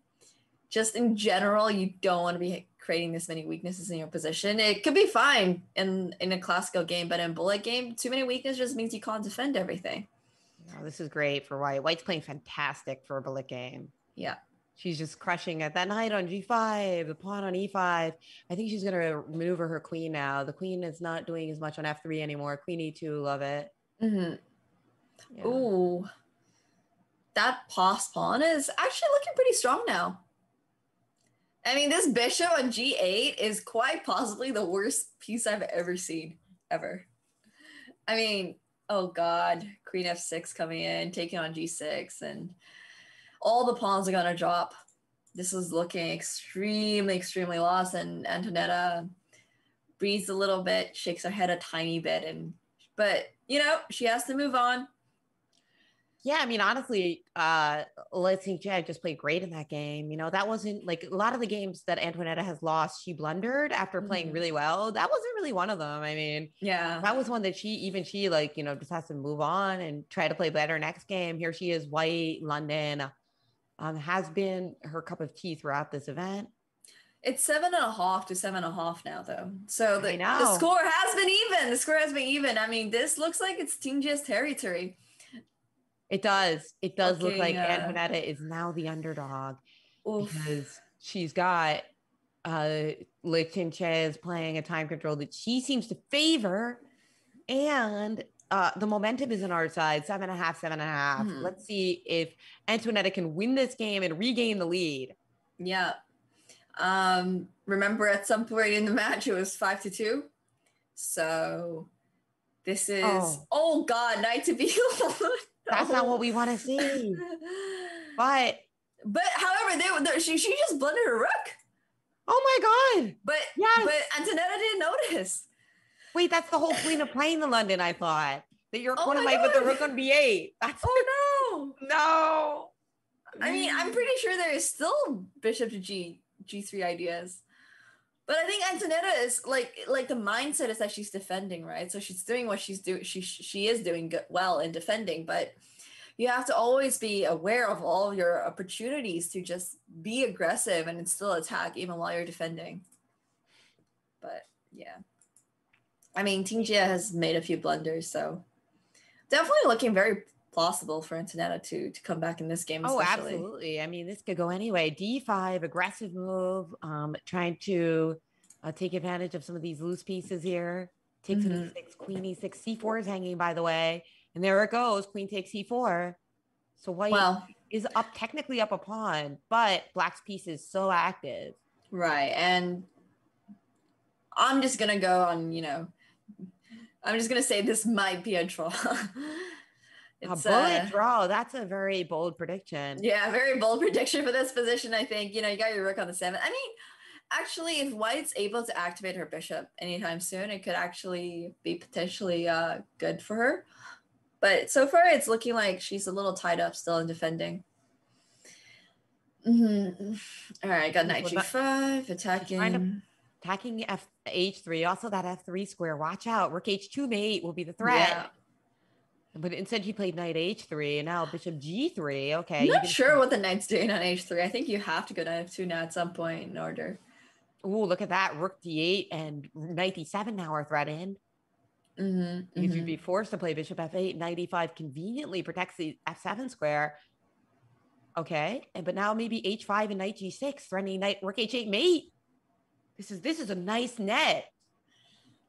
just in general, you don't want to be creating this many weaknesses in your position. It could be fine in in a classical game, but in bullet game, too many weaknesses just means you can't defend everything. No, this is great for white. White's playing fantastic for a bullet game. Yeah. She's just crushing at that knight on G five, the pawn on E five. I think she's going to maneuver her queen now. The queen is not doing as much on F three anymore. Queen E two, love it. Mm-hmm. Yeah. Ooh. That pass pawn is actually looking pretty strong now. I mean, this bishop on G eight is quite possibly the worst piece I've ever seen, ever. I mean, oh God, queen F six coming in, taking on G six, and all the pawns are going to drop. This is looking extremely, extremely lost, and Antoaneta breathes a little bit, shakes her head a tiny bit, and but, you know, she has to move on. Yeah, I mean, honestly, uh, Lei Tingjie just played great in that game. You know, that wasn't, like, a lot of the games that Antoaneta has lost, she blundered after playing mm-hmm. really well. That wasn't really one of them. I mean, yeah, that was one that she, even she, like, you know, just has to move on and try to play better next game. Here she is, white, London. Um, has been her cup of tea throughout this event. It's seven and a half to seven and a half now, though. So the, the score has been even. The score has been even. I mean, this looks like it's Tingjie's territory. It does. It does looking, look like uh, Antoaneta is now the underdog oof. Because she's got uh, Lei Tingjie is playing a time control that she seems to favor, and Uh, the momentum is on our side, seven and a half, seven and a half. Mm-hmm. Let's see if Antoaneta can win this game and regain the lead. Yeah. Um, remember at some point in the match, it was five to two. So this is, oh, oh God, knight to be. That's not what we want to see. But. But however, they, they, she, she just blundered her rook. Oh my God. But, yes. But Antoaneta didn't notice. Wait, that's the whole point of playing the London, I thought. That you're going to play with the rook on B eight. That's oh, no. No. I mean, I'm pretty sure there is still bishop to G, G three ideas. But I think Antoaneta is, like, like the mindset is that she's defending, right? So she's doing what she's doing. She, she is doing good, well in defending, but you have to always be aware of all of your opportunities to just be aggressive and still attack even while you're defending. But, yeah. I mean, Tingjie has made a few blunders, so definitely looking very plausible for Antoaneta to to come back in this game. Especially. Oh, absolutely. I mean, this could go anyway. D five, aggressive move, um, trying to uh, take advantage of some of these loose pieces here. Takes mm-hmm. E six, queen E six, C four is hanging, by the way. And there it goes, queen takes C four. So white well, is up, technically up a pawn, but black's piece is so active. Right, and I'm just going to go on, you know, I'm just going to say this might be a draw. It's a bullet uh, draw. That's a very bold prediction. Yeah, very bold prediction for this position, I think. You know, you got your rook on the seven. I mean, actually, if White's able to activate her bishop anytime soon, it could actually be potentially uh, good for her. But so far, it's looking like she's a little tied up still in defending. Mm-hmm. All right, got knight g five, attacking. Attacking F h three. Also that f three square. Watch out. Rook h two mate will be the threat. Yeah. But instead he played knight h three and now bishop g three. Okay. I'm not sure what the knight's doing on h three. I think you have to go knight f two now at some point in order. Ooh, look at that. Rook d eight and knight e seven now are threatened. Mm-hmm, you'd mm-hmm. be forced to play bishop f eight. Knight e five conveniently protects the f seven square. Okay. And but now maybe h five and knight g six threatening knight rook h eight mate. This is this is a nice net.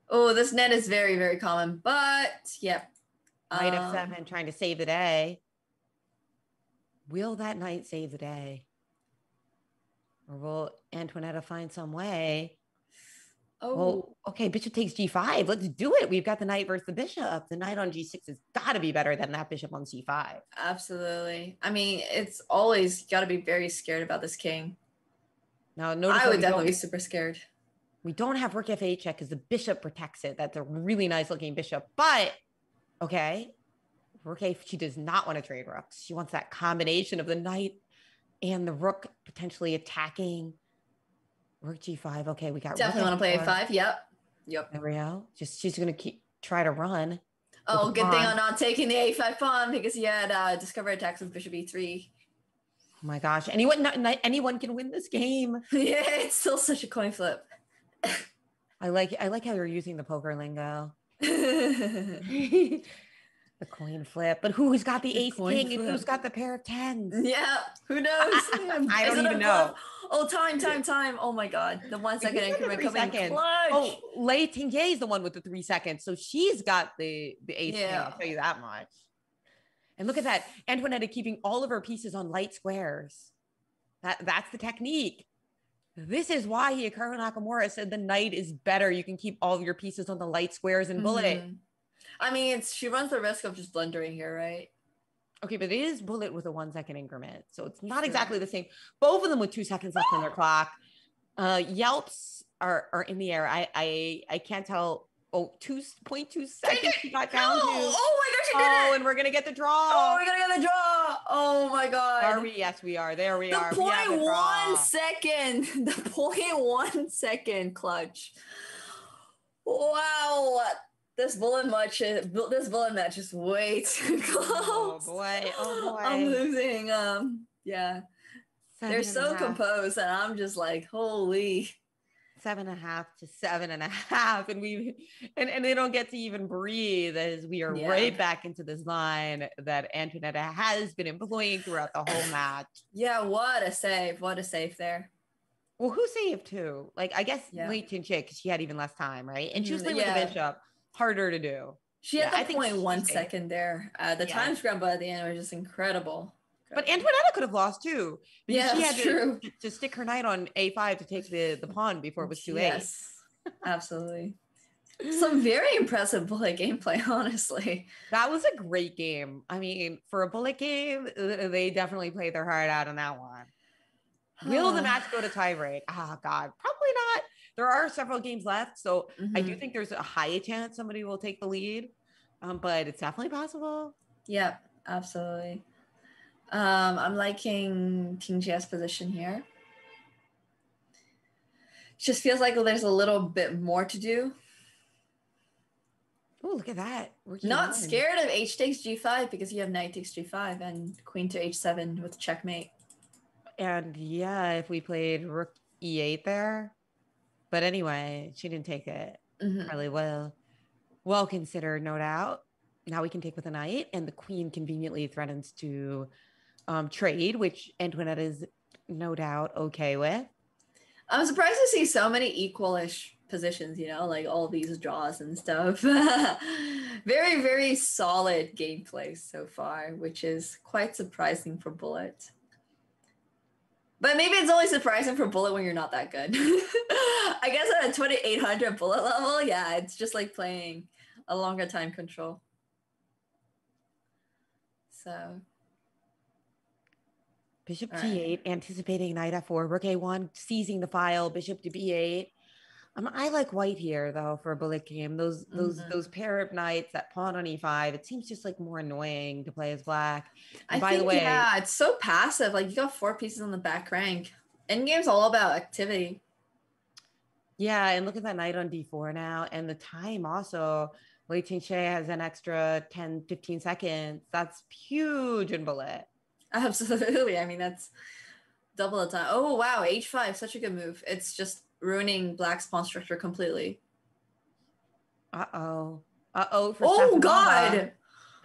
Oh, this net is very, very common, but yep. Knight um, f seven trying to save the day. Will that knight save the day? Or will Antoaneta find some way? Oh, well, okay. Bishop takes g five. Let's do it. We've got the knight versus the bishop. The knight on g six has got to be better than that bishop on c five. Absolutely. I mean, it's always got to be very scared about this king. Now, notice I would definitely be super scared. We don't have rook f eight check because the bishop protects it. That's a really nice looking bishop. But, okay, rook a, she does not want to trade rooks. She wants that combination of the knight and the rook potentially attacking. Rook g five. Okay, we got definitely want to play a five. Yep. Yep. There we go. Just she's gonna keep try to run. Oh, good pawn. Thing I'm not taking the a five pawn because he had uh, discovered attacks with bishop e three. Oh my gosh! Anyone, not, not, anyone can win this game. Yeah, it's still such a coin flip. I like I like how you're using the poker lingo. The coin flip, but who's got the, the ace king flip. And who's got the pair of tens? Yeah, who knows? I, I, I don't even know. Oh, time, time, time! Oh my God, the one second increment coming in clutch. Oh, Lei Tingjie is the one with the three seconds, so she's got the the ace yeah. king. I'll tell you that much. And look at that, Antoaneta keeping all of her pieces on light squares. That that's the technique. This is why Hikaru Nakamura said the knight is better. You can keep all of your pieces on the light squares and bullet. Mm-hmm. I mean, it's, she runs the risk of just blundering here, right? Okay, but it is bullet with a one second increment. So it's not exactly the same. Both of them with two seconds left on their clock. Uh, yelps are, are in the air. I, I, I can't tell. Oh, two point two seconds she got down no. to. Oh my gosh, she did it. Oh, and we're going to get the draw. Oh, we're going to get the draw. Oh my God. Are we? Yes, we are. There we the are. Point we the one second. The point one second clutch. Wow. This bullet match is this bullet match is way too close. Oh boy! Oh boy! I'm losing. Um, yeah, seven they're so half. composed, and I'm just like, holy. Seven and a half to seven and a half, and we, and and they don't get to even breathe as we are yeah. right back into this line that Antoaneta has been employing throughout the whole match. Yeah, what a save! What a save there. Well, who saved who? Like, I guess yeah. Lei Tingjie because she had even less time, right? And she was playing yeah. with the bishop. Harder to do. She had yeah, the point one did. second there. Uh, the yeah. time scramble at the end was just incredible. But Antoaneta could have lost too. Because yeah, she had to, to stick her knight on a five to take the, the pawn before it was too late. Yes, absolutely. Some very impressive bullet gameplay, honestly. That was a great game. I mean, for a bullet game, they definitely played their heart out on that one. Will the match go to tiebreak? Oh, God, probably not. There are several games left, so mm-hmm. I do think there's a high chance somebody will take the lead, um, but it's definitely possible. Yeah, absolutely. Um, I'm liking Tingjie's position here. Just feels like there's a little bit more to do. Oh, look at that. Not on. Scared of h takes g five because you have knight takes g five and queen to h seven with checkmate. And yeah, if we played rook e eight there. But anyway, she didn't take it mm-hmm. really well. Well considered, no doubt. Now we can take with a knight, and the queen conveniently threatens to um, trade, which Antoaneta is no doubt okay with. I'm surprised to see so many equal-ish positions, you know, like all these draws and stuff. Very, very solid gameplay so far, which is quite surprising for bullet. But maybe it's only surprising for bullet when you're not that good. I guess at a twenty-eight hundred bullet level, yeah, it's just like playing a longer time control. So. Bishop All g eight, right. anticipating knight f four, rook a one, seizing the file, bishop to b eight. Um, I like white here though for a bullet game. Those those mm-hmm. those pair of knights, that pawn on e five, it seems just like more annoying to play as black. And I by think, the way, yeah, it's so passive. Like you got four pieces on the back rank. Endgame's all about activity. Yeah, and look at that knight on d four now, and the time also. Lei Tingjie has an extra ten, fifteen seconds. That's huge in bullet. Absolutely. I mean, that's double the time. Oh, wow. h five, such a good move. It's just ruining black's pawn structure completely. Uh-oh. Uh-oh. For oh, Stefanova. God.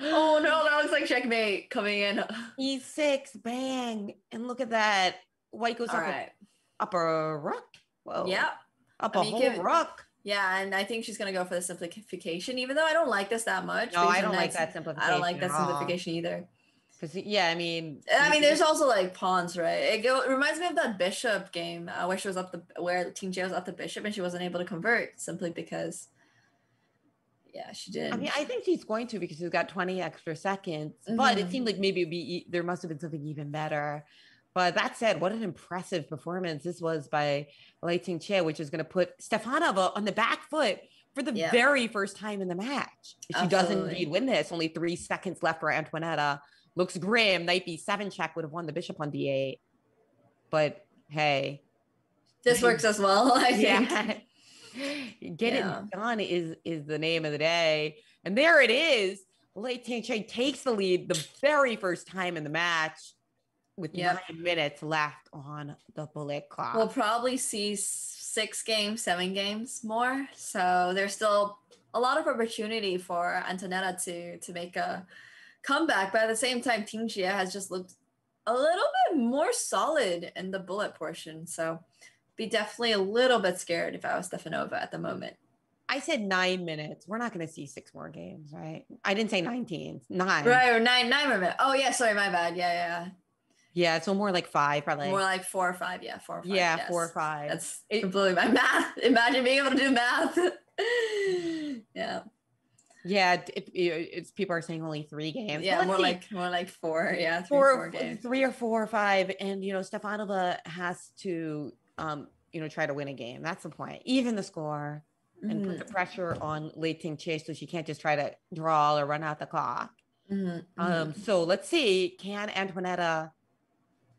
Oh, no. That looks like checkmate coming in. e six, bang. And look at that. White goes up, right. a, up a rook. Whoa. Yeah. Up I a mean, whole give, rook. Yeah, and I think she's going to go for the simplification, even though I don't like this that much. No, I don't like that simplification. I don't like that simplification either. Because, yeah, I mean... I mean, there's also, like, pawns, right? It, go, it reminds me of that bishop game uh, where she was up the... where Tingjie was up the bishop and she wasn't able to convert simply because... Yeah, she did. I mean, I think she's going to because she's got twenty extra seconds. Mm-hmm. But it seemed like maybe it'd be, there must have been something even better. But that said, what an impressive performance this was by Lei Tingjie, which is going to put Stefanova on the back foot for the yeah. very first time in the match. She Absolutely. does indeed win this. Only three seconds left for Antoaneta. Looks grim. Knight b seven check would have won the bishop on d eight. But hey. This works as well, I think. Yeah. Get yeah. it done is, is the name of the day. And there it is. Lei Tingjie takes the lead the very first time in the match. With yep. nine minutes left on the bullet clock. We'll probably see six games, seven games more. So there's still a lot of opportunity for Antoaneta to, to make a comeback. But at the same time, Tingjie has just looked a little bit more solid in the bullet portion. So be definitely a little bit scared if I was Stefanova at the moment. I said nine minutes. We're not going to see six more games, right? I didn't say nineteen. Nine. Right, or nine, nine more minutes. Oh, yeah, sorry, my bad. Yeah, yeah. Yeah, so more like five, probably. More like four or five, yeah, four or five. Yeah, yes. four or five. That's it, completely my math. Imagine being able to do math. yeah. Yeah, it, it, it's people are saying only three games. Yeah, more see. like more like four. Yeah, three, four, four games. Three or four or five, and you know, Stefanova has to, um, you know, try to win a game. That's the point. Even the score, mm-hmm. and put the pressure on Lei Tingjie so she can't just try to draw or run out the clock. Mm-hmm. Um, so let's see, can Antoaneta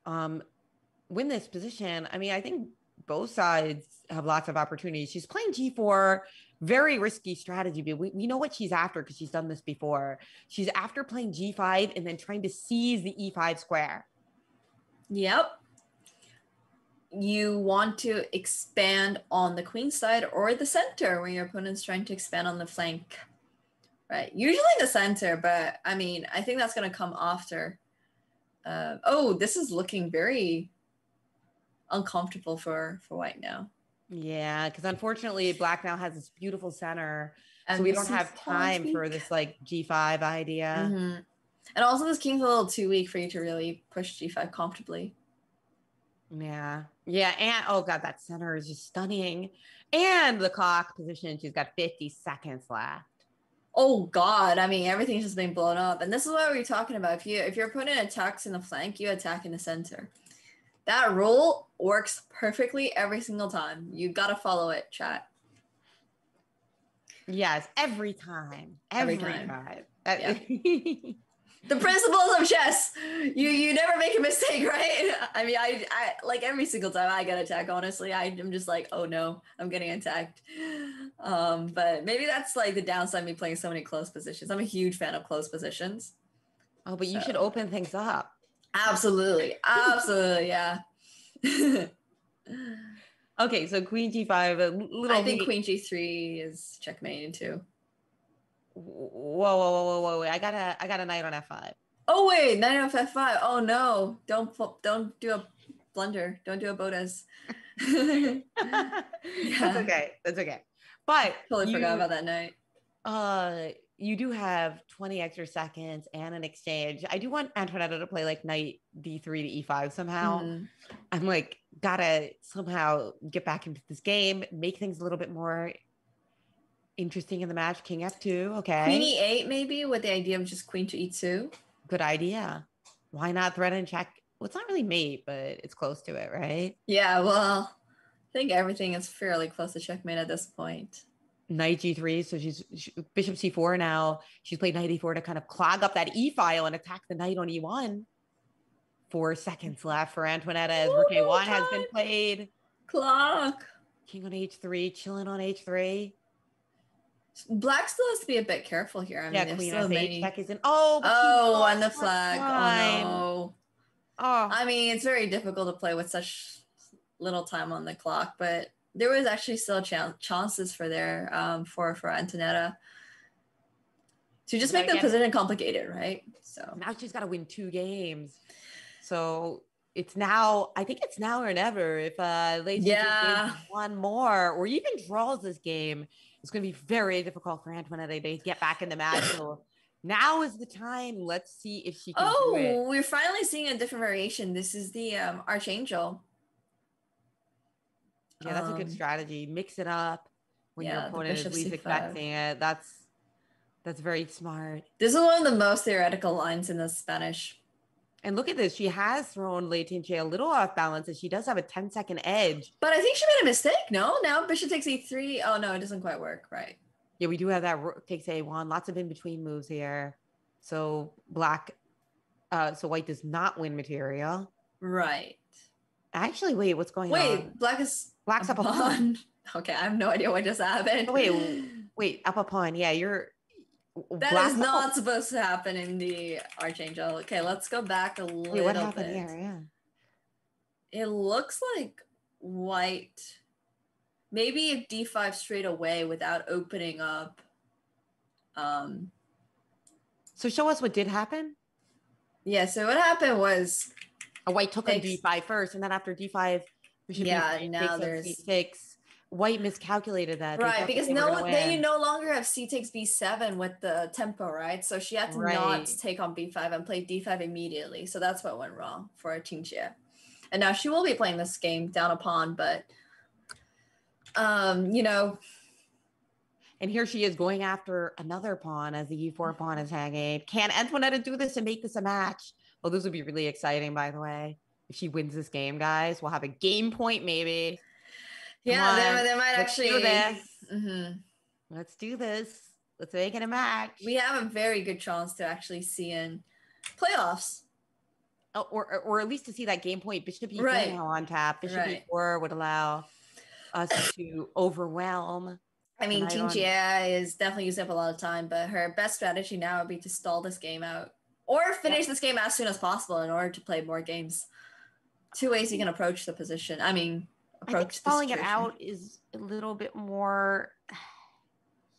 um win this position? I mean, I think both sides have lots of opportunities. She's playing g four, very risky strategy, but we, we know what she's after because she's done this before. She's after playing g five and then trying to seize the e five square. Yep. You want to expand on the queen side or the center when your opponent's trying to expand on the flank, right? Usually the center, but I mean, I think that's going to come after. Uh, oh, this is looking very uncomfortable for, for white now. Yeah, because unfortunately, black now has this beautiful center, and so we don't have time weak. for this like g five idea. Mm-hmm. And also, this king's a little too weak for you to really push g five comfortably. Yeah, yeah, and oh god, that center is just stunning. And the clock position, she's got fifty seconds left. Oh God, I mean, everything's just been blown up. And this is what we were talking about. If you if your opponent attacks in the flank, you attack in the center. That rule works perfectly every single time. You gotta follow it, chat. Yes, every time. Every, every time. time. Yeah. The principles of chess. You you never make a mistake, right? I mean, I, I like every single time I get attacked, honestly, I, I'm just like, oh no, I'm getting attacked. Um, but maybe that's like the downside of me playing so many close positions. I'm a huge fan of close positions. Oh, but you so. should open things up. Absolutely. Absolutely. Yeah. Okay. So queen g five. A little I think queen g three is checkmate too. Whoa, whoa, whoa, whoa, whoa. Wait. I got a, I got a knight on f five. Oh, wait. Knight on f five. Oh, no. Don't, don't do a blunder. Don't do a Bodas. Yeah. That's okay. That's okay. But totally you, forgot about that night. Uh, you do have twenty extra seconds and an exchange. I do want Antoaneta to play like knight d three to e five somehow. Mm. I'm like, gotta somehow get back into this game, make things a little bit more interesting in the match. King f two, okay. Queen e eight maybe, with the idea of just queen to e two. Good idea. Why not threaten check? Well, it's not really mate, but it's close to it, right? Yeah, well... I think everything is fairly close to checkmate at this point. Knight g three, so she's she, bishop c four now. She's played knight e four to kind of clog up that e file and attack the knight on e one. Four seconds left for Antoaneta as rook a one has been played. Clock. King on h three, chilling on h three. Black still has to be a bit careful here. I mean, yeah, queen so many... check is in. Oh, oh, on the flag. Time. Oh no. Oh. I mean, it's very difficult to play with such little time on the clock, but there was actually still ch chances for there um, for for Antoaneta to just make the position complicated, right? So now she's got to win two games. So it's now, I think it's now or never. If uh, Lei yeah. one more or even draws this game, it's going to be very difficult for Antoaneta to get back in the match. So now is the time. Let's see if she can oh, do it. Oh, we're finally seeing a different variation. This is the um, Archangel. Yeah, that's um, a good strategy. Mix it up when yeah, your opponent is least expecting it. That's that's very smart. This is one of the most theoretical lines in the Spanish. And look at this. She has thrown Lei Tingjie a little off balance, and she does have a ten second edge. But I think she made a mistake, no? Now bishop takes e three. Oh, no, it doesn't quite work, right? Yeah, we do have that rook takes a one. Lots of in-between moves here. So black, uh, so white does not win material. Right. Actually, wait, what's going wait, on? Wait, black is... Black's up a pawn. Okay, I have no idea what just happened. Oh, wait, wait, up a pawn. Yeah, you're... That black is not supposed to happen in the Archangel. Okay, let's go back a little wait, what happened bit. Here? Yeah. It looks like white... Maybe if d five straight away without opening up... Um, so show us what did happen? Yeah, so what happened was... A white took on d five first, and then after d five... Yeah, be now there's c six. White miscalculated that, right? Because no, then you no longer have c takes b seven with the tempo, right? So she had to right. not take on b five and play d five immediately. So that's what went wrong for Tingjie, and now she will be playing this game down a pawn. But, um, you know, and here she is going after another pawn as the e four pawn is hanging. Can Antoaneta do this and make this a match? Well, this would be really exciting, by the way. If she wins this game, guys, we'll have a game point, maybe. Yeah, they, they might Let's actually. Do this. Mm-hmm. Let's do this. Let's make it a match. We have a very good chance to actually see in playoffs, oh, or, or or at least to see that game point. Bishop e four right. on tap. Bishop right. e four would allow us to overwhelm. I mean, Tingjie is definitely using up a lot of time, but her best strategy now would be to stall this game out or finish yeah. this game as soon as possible in order to play more games. Two ways you can approach the position. I mean, approach I think stalling it out is a little bit more.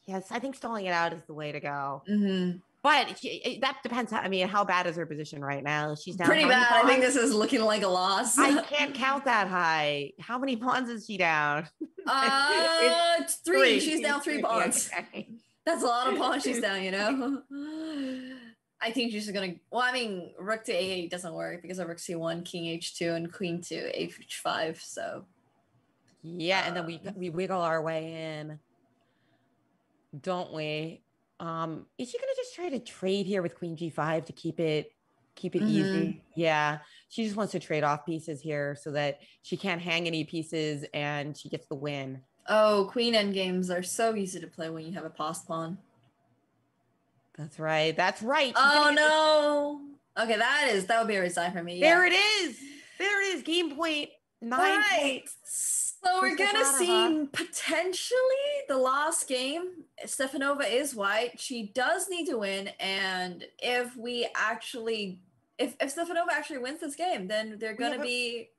Yes, I think stalling it out is the way to go. Mm-hmm. But she, that depends. How, I mean, how bad is her position right now? She's down pretty bad. Pawns? I think this is looking like a loss. I can't count that high. How many pawns is she down? Uh, it's three. three. She's, She's down three, three pawns. Okay. That's a lot of pawns she's down, you know? I think she's gonna. Well, I mean, rook to a eight doesn't work because of rook c one, king h two, and queen to h five. So, yeah, um, and then we we wiggle our way in, don't we? Um, is she gonna just try to trade here with queen g five to keep it keep it mm-hmm. easy? Yeah, she just wants to trade off pieces here so that she can't hang any pieces and she gets the win. Oh, queen endgames are so easy to play when you have a passed pawn. That's right. That's right. She's oh no. Okay, that is that would be a resign for me. Yeah. There it is. There it is. Game point nine. Right. Points. So we're gonna see potentially the last game. Stefanova is white. She does need to win. And if we actually, if if Stefanova actually wins this game, then they're gonna be.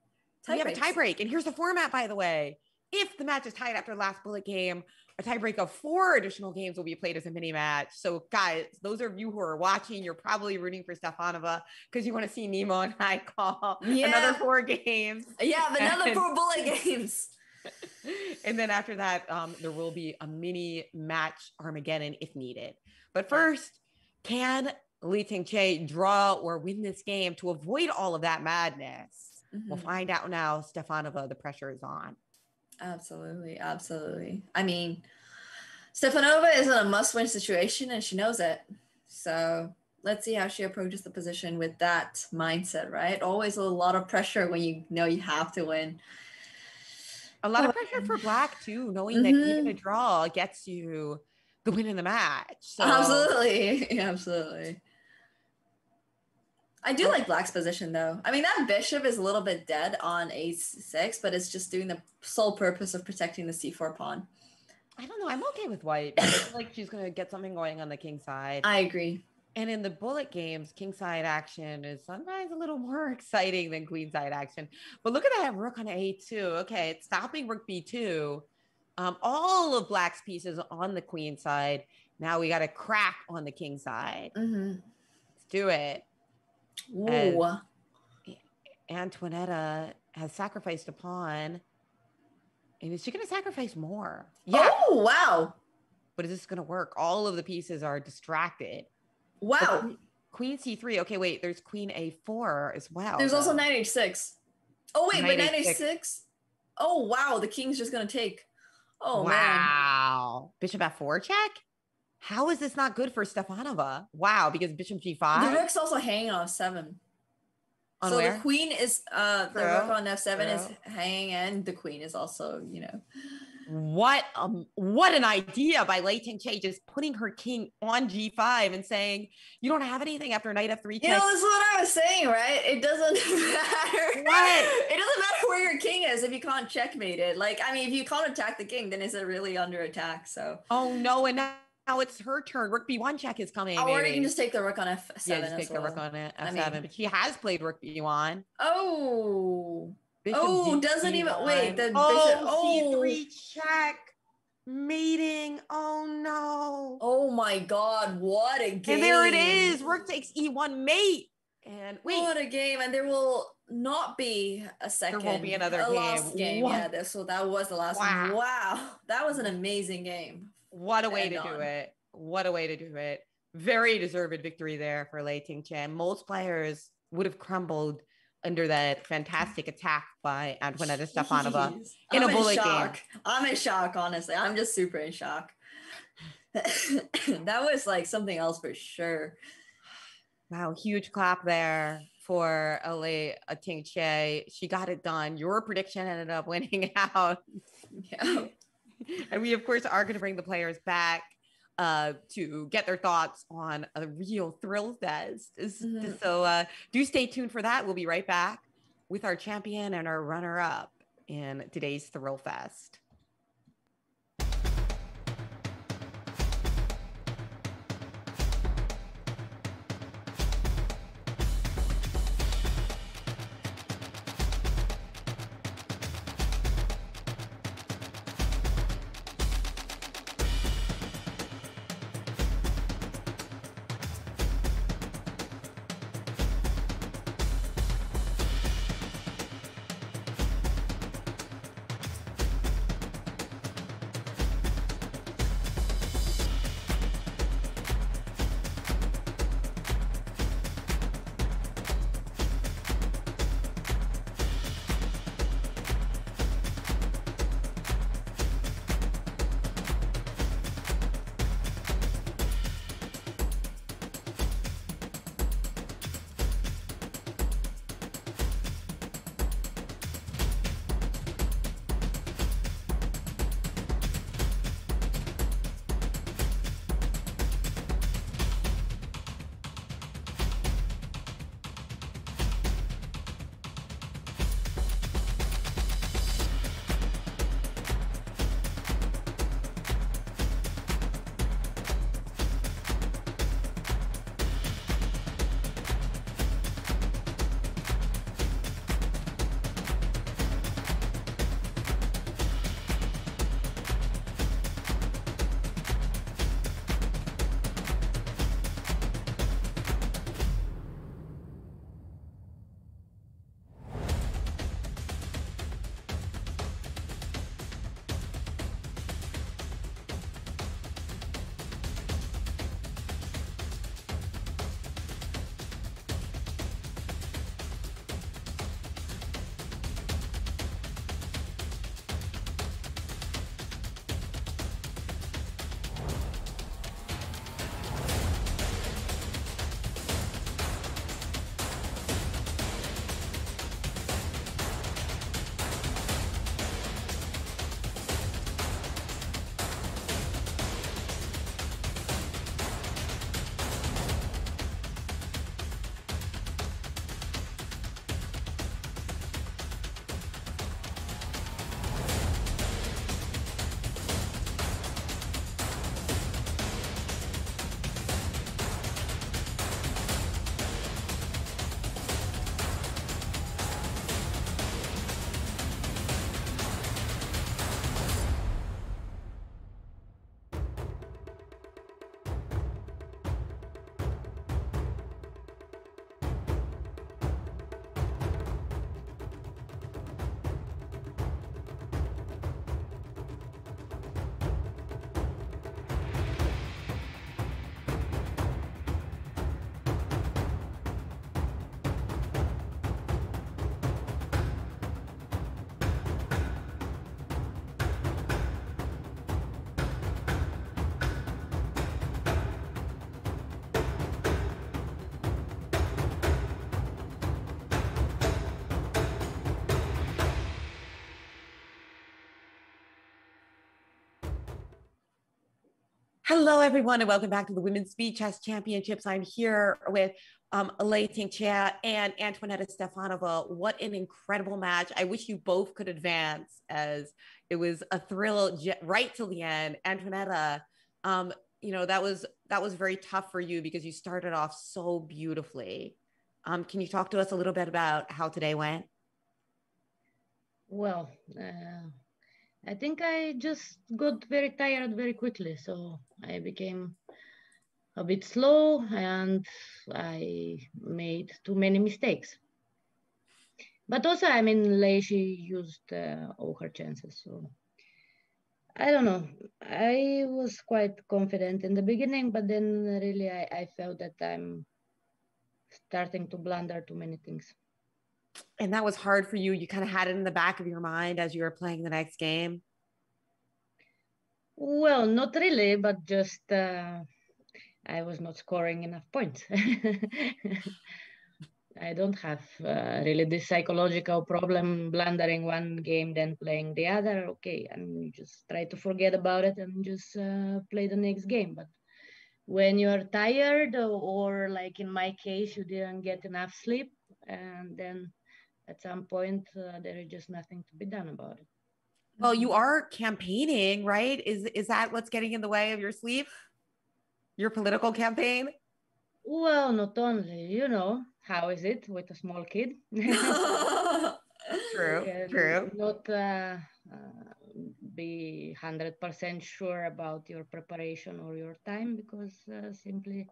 We have a tie break. And here's the format, by the way. If the match is tied after last bullet game, a tiebreak of four additional games will be played as a mini match. So guys, those of you who are watching, you're probably rooting for Stefanova because you want to see Nemo and I call yeah. another four games. Yeah, another and, four bullet games. And then after that, um, there will be a mini match Armageddon if needed. But first, can Lei Tingjie draw or win this game to avoid all of that madness? Mm-hmm. We'll find out now. Stefanova, the pressure is on. Absolutely, absolutely. I mean, Stefanova is in a must-win situation, and she knows it. So let's see how she approaches the position with that mindset, right? Always a lot of pressure when you know you have to win. A lot of pressure for Black too, knowing mm-hmm. that even a draw gets you the win in the match. So. Absolutely, yeah, absolutely. I do like Black's position though. I mean, that bishop is a little bit dead on a six, but it's just doing the sole purpose of protecting the c four pawn. I don't know. I'm okay with white. I feel like she's going to get something going on the king side. I agree. And in the bullet games, king side action is sometimes a little more exciting than queen side action. But look at that rook on a two. Okay, it's stopping rook b two. Um, all of Black's pieces on the queen side. Now we got a crack on the king side. Mm-hmm. Let's do it. Ooh. Antoaneta has sacrificed a pawn. And is she going to sacrifice more? Yeah. Oh, wow. But is this going to work? All of the pieces are distracted. Wow. So queen c three. Okay, wait. There's queen a four as well. There's also knight h six. Oh, wait. But knight h six? Oh, wow. The king's just going to take. Oh, wow. Man. Wow. Bishop f four check? How is this not good for Stefanova? Wow, because bishop g five. The rook's also hanging on f seven. On so where? The queen is, uh, the rook on f seven Bro. Is hanging, and the queen is also, you know. What um, what an idea by Lei Tingjie, just putting her king on g five and saying, you don't have anything after knight f three. You know, that's what I was saying, right? It doesn't matter. What? It doesn't matter where your king is if you can't checkmate it. Like, I mean, if you can't attack the king, then is it really under attack? So. Oh, no, and now. Now it's her turn. Rook b one check is coming. Oh, or you can just take the rook on f seven. Yeah, just take well. the rook on f seven. I mean, but she has played rook b one. Oh. Bishop oh, d three doesn't even. One. Wait. The oh, bishop. Oh, c three check. Mating. Oh, no. Oh, my God. What a game. And there it is. Rook takes e one, mate. And wait. What a game. And there will not be a second. There won't be another a game. Last game. What? Yeah, so that was the last wow. one. Wow. That was an amazing game. What a way to do it. What a way to do it. Very deserved victory there for Lei Tingjie. Most players would have crumbled under that fantastic attack by Antoaneta Stefanova in a bullet game. I'm in shock, honestly. I'm just super in shock. That was like something else for sure. Wow, huge clap there for Lei Tingjie. She got it done. Your prediction ended up winning out. Yeah. And we, of course, are going to bring the players back uh, to get their thoughts on a real thrill fest. Mm-hmm. So uh, do stay tuned for that. We'll be right back with our champion and our runner-up in today's thrill fest. Hello, everyone, and welcome back to the Women's Speed Chess Championships. I'm here with um, Lei Tingjie and Antoaneta Stefanova. What an incredible match. I wish you both could advance, as it was a thrill right till the end. Antoaneta, um, you know, that was, that was very tough for you because you started off so beautifully. Um, can you talk to us a little bit about how today went? Well, uh... I think I just got very tired very quickly, so I became a bit slow and I made too many mistakes. But also, I mean, Lei, she used uh, all her chances, so I don't know. I was quite confident in the beginning, but then really I, I felt that I'm starting to blunder too many things. And that was hard for you. You kind of had it in the back of your mind as you were playing the next game. Well, not really, but just uh, I was not scoring enough points. I don't have uh, really this psychological problem, blundering one game, then playing the other. Okay, I mean, you just try to forget about it and just uh, play the next game. But when you are tired, or, or like in my case, you didn't get enough sleep, and then at some point, uh, there is just nothing to be done about it. Well, you are campaigning, right? Is is that what's getting in the way of your sleep? Your political campaign? Well, not only, you know, how is it with a small kid? True, and true. Not uh, uh, be one hundred percent sure about your preparation or your time, because uh, simply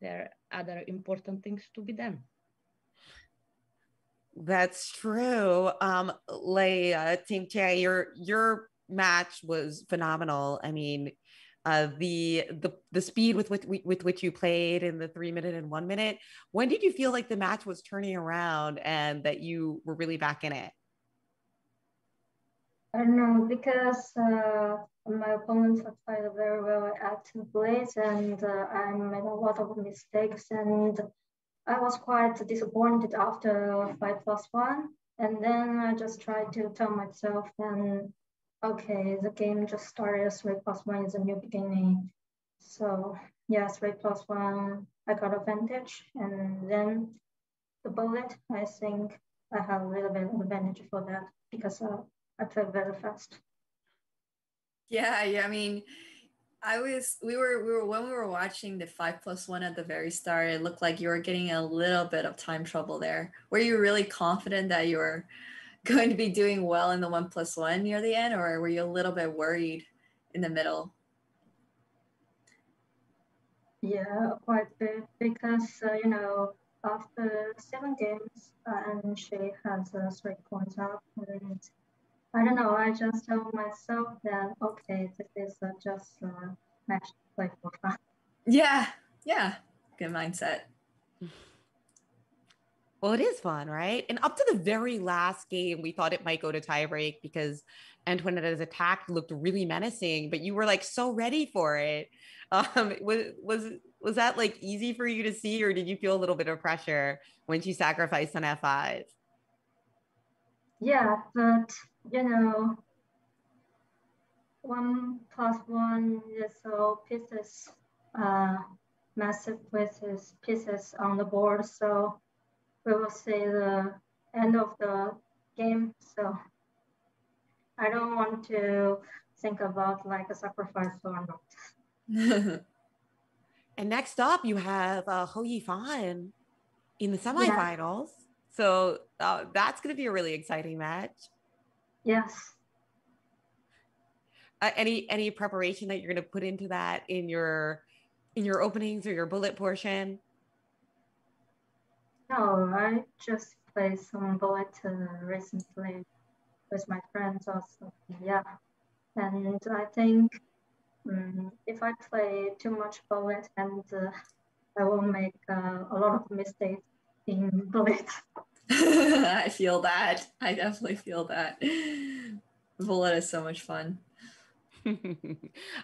there are other important things to be done. That's true. Um, Lei Tingjie, your your match was phenomenal. I mean, uh, the the the speed with which with which you played in the three minute and one minute. When did you feel like the match was turning around and that you were really back in it? I don't know, because uh, my opponents have played very well at two plays, and uh, I made a lot of mistakes, and I was quite disappointed after five plus one, and then I just tried to tell myself, "Then, okay, the game just started. Three plus one is a new beginning." So yeah, three plus one, I got advantage, and then the bullet. I think I have a little bit of advantage for that because uh, I played very fast. Yeah, yeah. I mean, I was, we were, we were, when we were watching the five plus one at the very start, it looked like you were getting a little bit of time trouble there. Were you really confident that you were going to be doing well in the one plus one near the end, or were you a little bit worried in the middle? Yeah, quite a bit, because, uh, you know, after seven games, uh, and she has uh, three points up, and I don't know, I just told myself that, okay, this is uh, just a uh, match to play for fun. Yeah, yeah, good mindset. Well, it is fun, right? And up to the very last game, we thought it might go to tiebreak because Antoaneta's attack looked really menacing, but you were like so ready for it. Um, was, was, was that like easy for you to see, or did you feel a little bit of pressure when she sacrificed on F five? Yeah, but you know, one plus one is all pieces, uh, massive pieces, pieces on the board. So we will see the end of the game. So I don't want to think about like a sacrifice or not. And next up, you have uh, Hou Yifan in the semifinals. Yeah. So uh, that's going to be a really exciting match. Yes. Uh, any any preparation that you're going to put into that in your in your openings or your bullet portion? No, I just played some bullet uh, recently with my friends also. Yeah, and I think um, if I play too much bullet, and uh, I will make uh, a lot of mistakes in bullet. I feel that. I definitely feel that. Bullet is so much fun.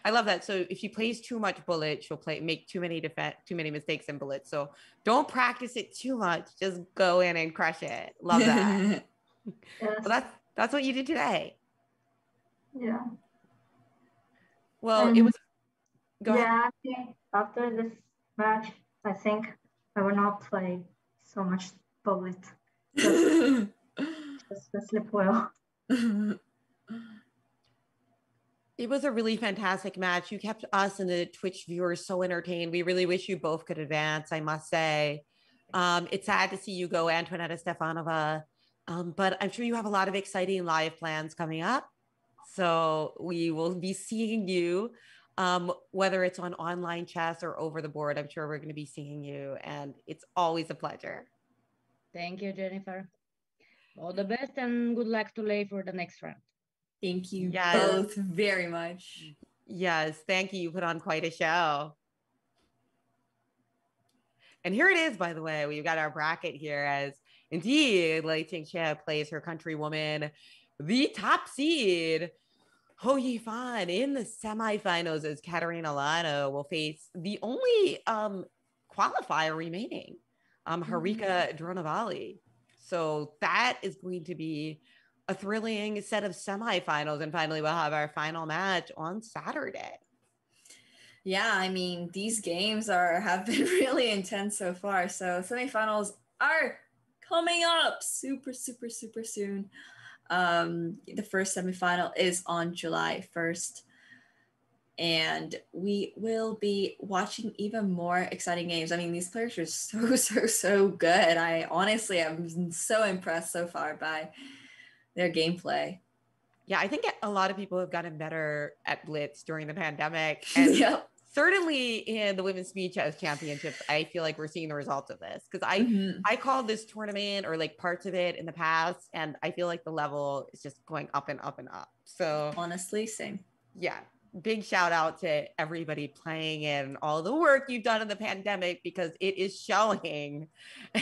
I love that. So if she plays too much bullet, she'll play make too many too many mistakes in bullet. So don't practice it too much. Just go in and crush it. Love that. Yes. Well, that's that's what you did today. Yeah. Well, um, it was. Go yeah, ahead. I think after this match, I think I will not play so much bullet. Just, just to sleep well. It was a really fantastic match. You kept us and the Twitch viewers so entertained. We really wish you both could advance, I must say. Um, it's sad to see you go, Antoaneta Stefanova, um, but I'm sure you have a lot of exciting live plans coming up. So we will be seeing you, um, whether it's on online chess or over the board. I'm sure we're going to be seeing you, and it's always a pleasure. Thank you, Jennifer. All the best and good luck to Lei for the next round. Thank you yes. both very much. Yes, thank you. You put on quite a show. And here it is, by the way. We've got our bracket here as, indeed, Lei Tingjie plays her countrywoman, the top seed, Hou Yifan, in the semifinals as Kateryna Lagno will face the only um, qualifier remaining, um, Harika Dronavalli. So that is going to be a thrilling set of semifinals, and finally we'll have our final match on Saturday. Yeah, I mean, these games are have been really intense so far, so semifinals are coming up super super super soon. Um the first semifinal is on July first, and we will be watching even more exciting games. I mean, these players are so so so good. I honestly am so impressed so far by their gameplay. Yeah, I think a lot of people have gotten better at blitz during the pandemic. And yep. certainly in the Women's Speed Chess Championships, I feel like we're seeing the results of this. Because I, mm-hmm. I called this tournament or like parts of it in the past, and I feel like the level is just going up and up and up. So honestly, same. Yeah. Big shout out to everybody playing it and all the work you've done in the pandemic, because it is showing.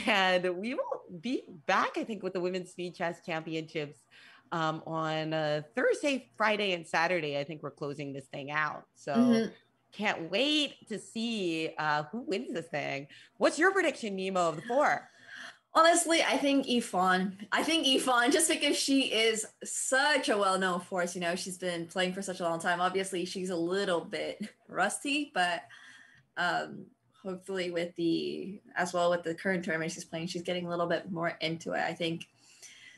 And we will be back, I think, with the Women's Speed Chess Championships um, on uh, Thursday, Friday, and Saturday. I think we're closing this thing out. So mm-hmm. can't wait to see uh, who wins this thing. What's your prediction, Nemo, of the four? Honestly, I think Yifan. I think Yifan, just because she is such a well-known force, you know, she's been playing for such a long time. Obviously, she's a little bit rusty, but um, hopefully with the, as well with the current tournament she's playing, she's getting a little bit more into it. I think,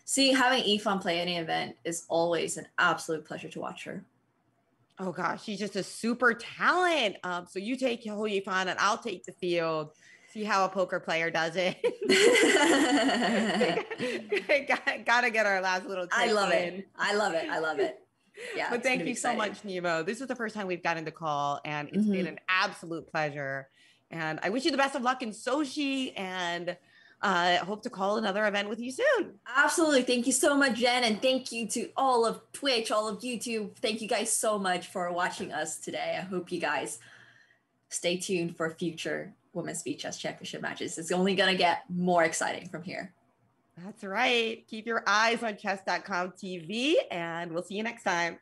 see, having Yifan play any event is always an absolute pleasure to watch her. Oh gosh, she's just a super talent. Um, so you take Hou Yifan and I'll take the field. See how a poker player does it. gotta, gotta get our last little I love in. it. I love it. I love it. Yeah. But thank you exciting. so much, Nemo. This is the first time we've gotten the call, and it's mm-hmm. been an absolute pleasure. And I wish you the best of luck in Sochi, and I uh, hope to call another event with you soon. Absolutely. Thank you so much, Jen. And thank you to all of Twitch, all of YouTube. Thank you guys so much for watching us today. I hope you guys stay tuned for future Women's Speed Chess Championship matches. It's only going to get more exciting from here. That's right. Keep your eyes on chess dot com T V, and we'll see you next time.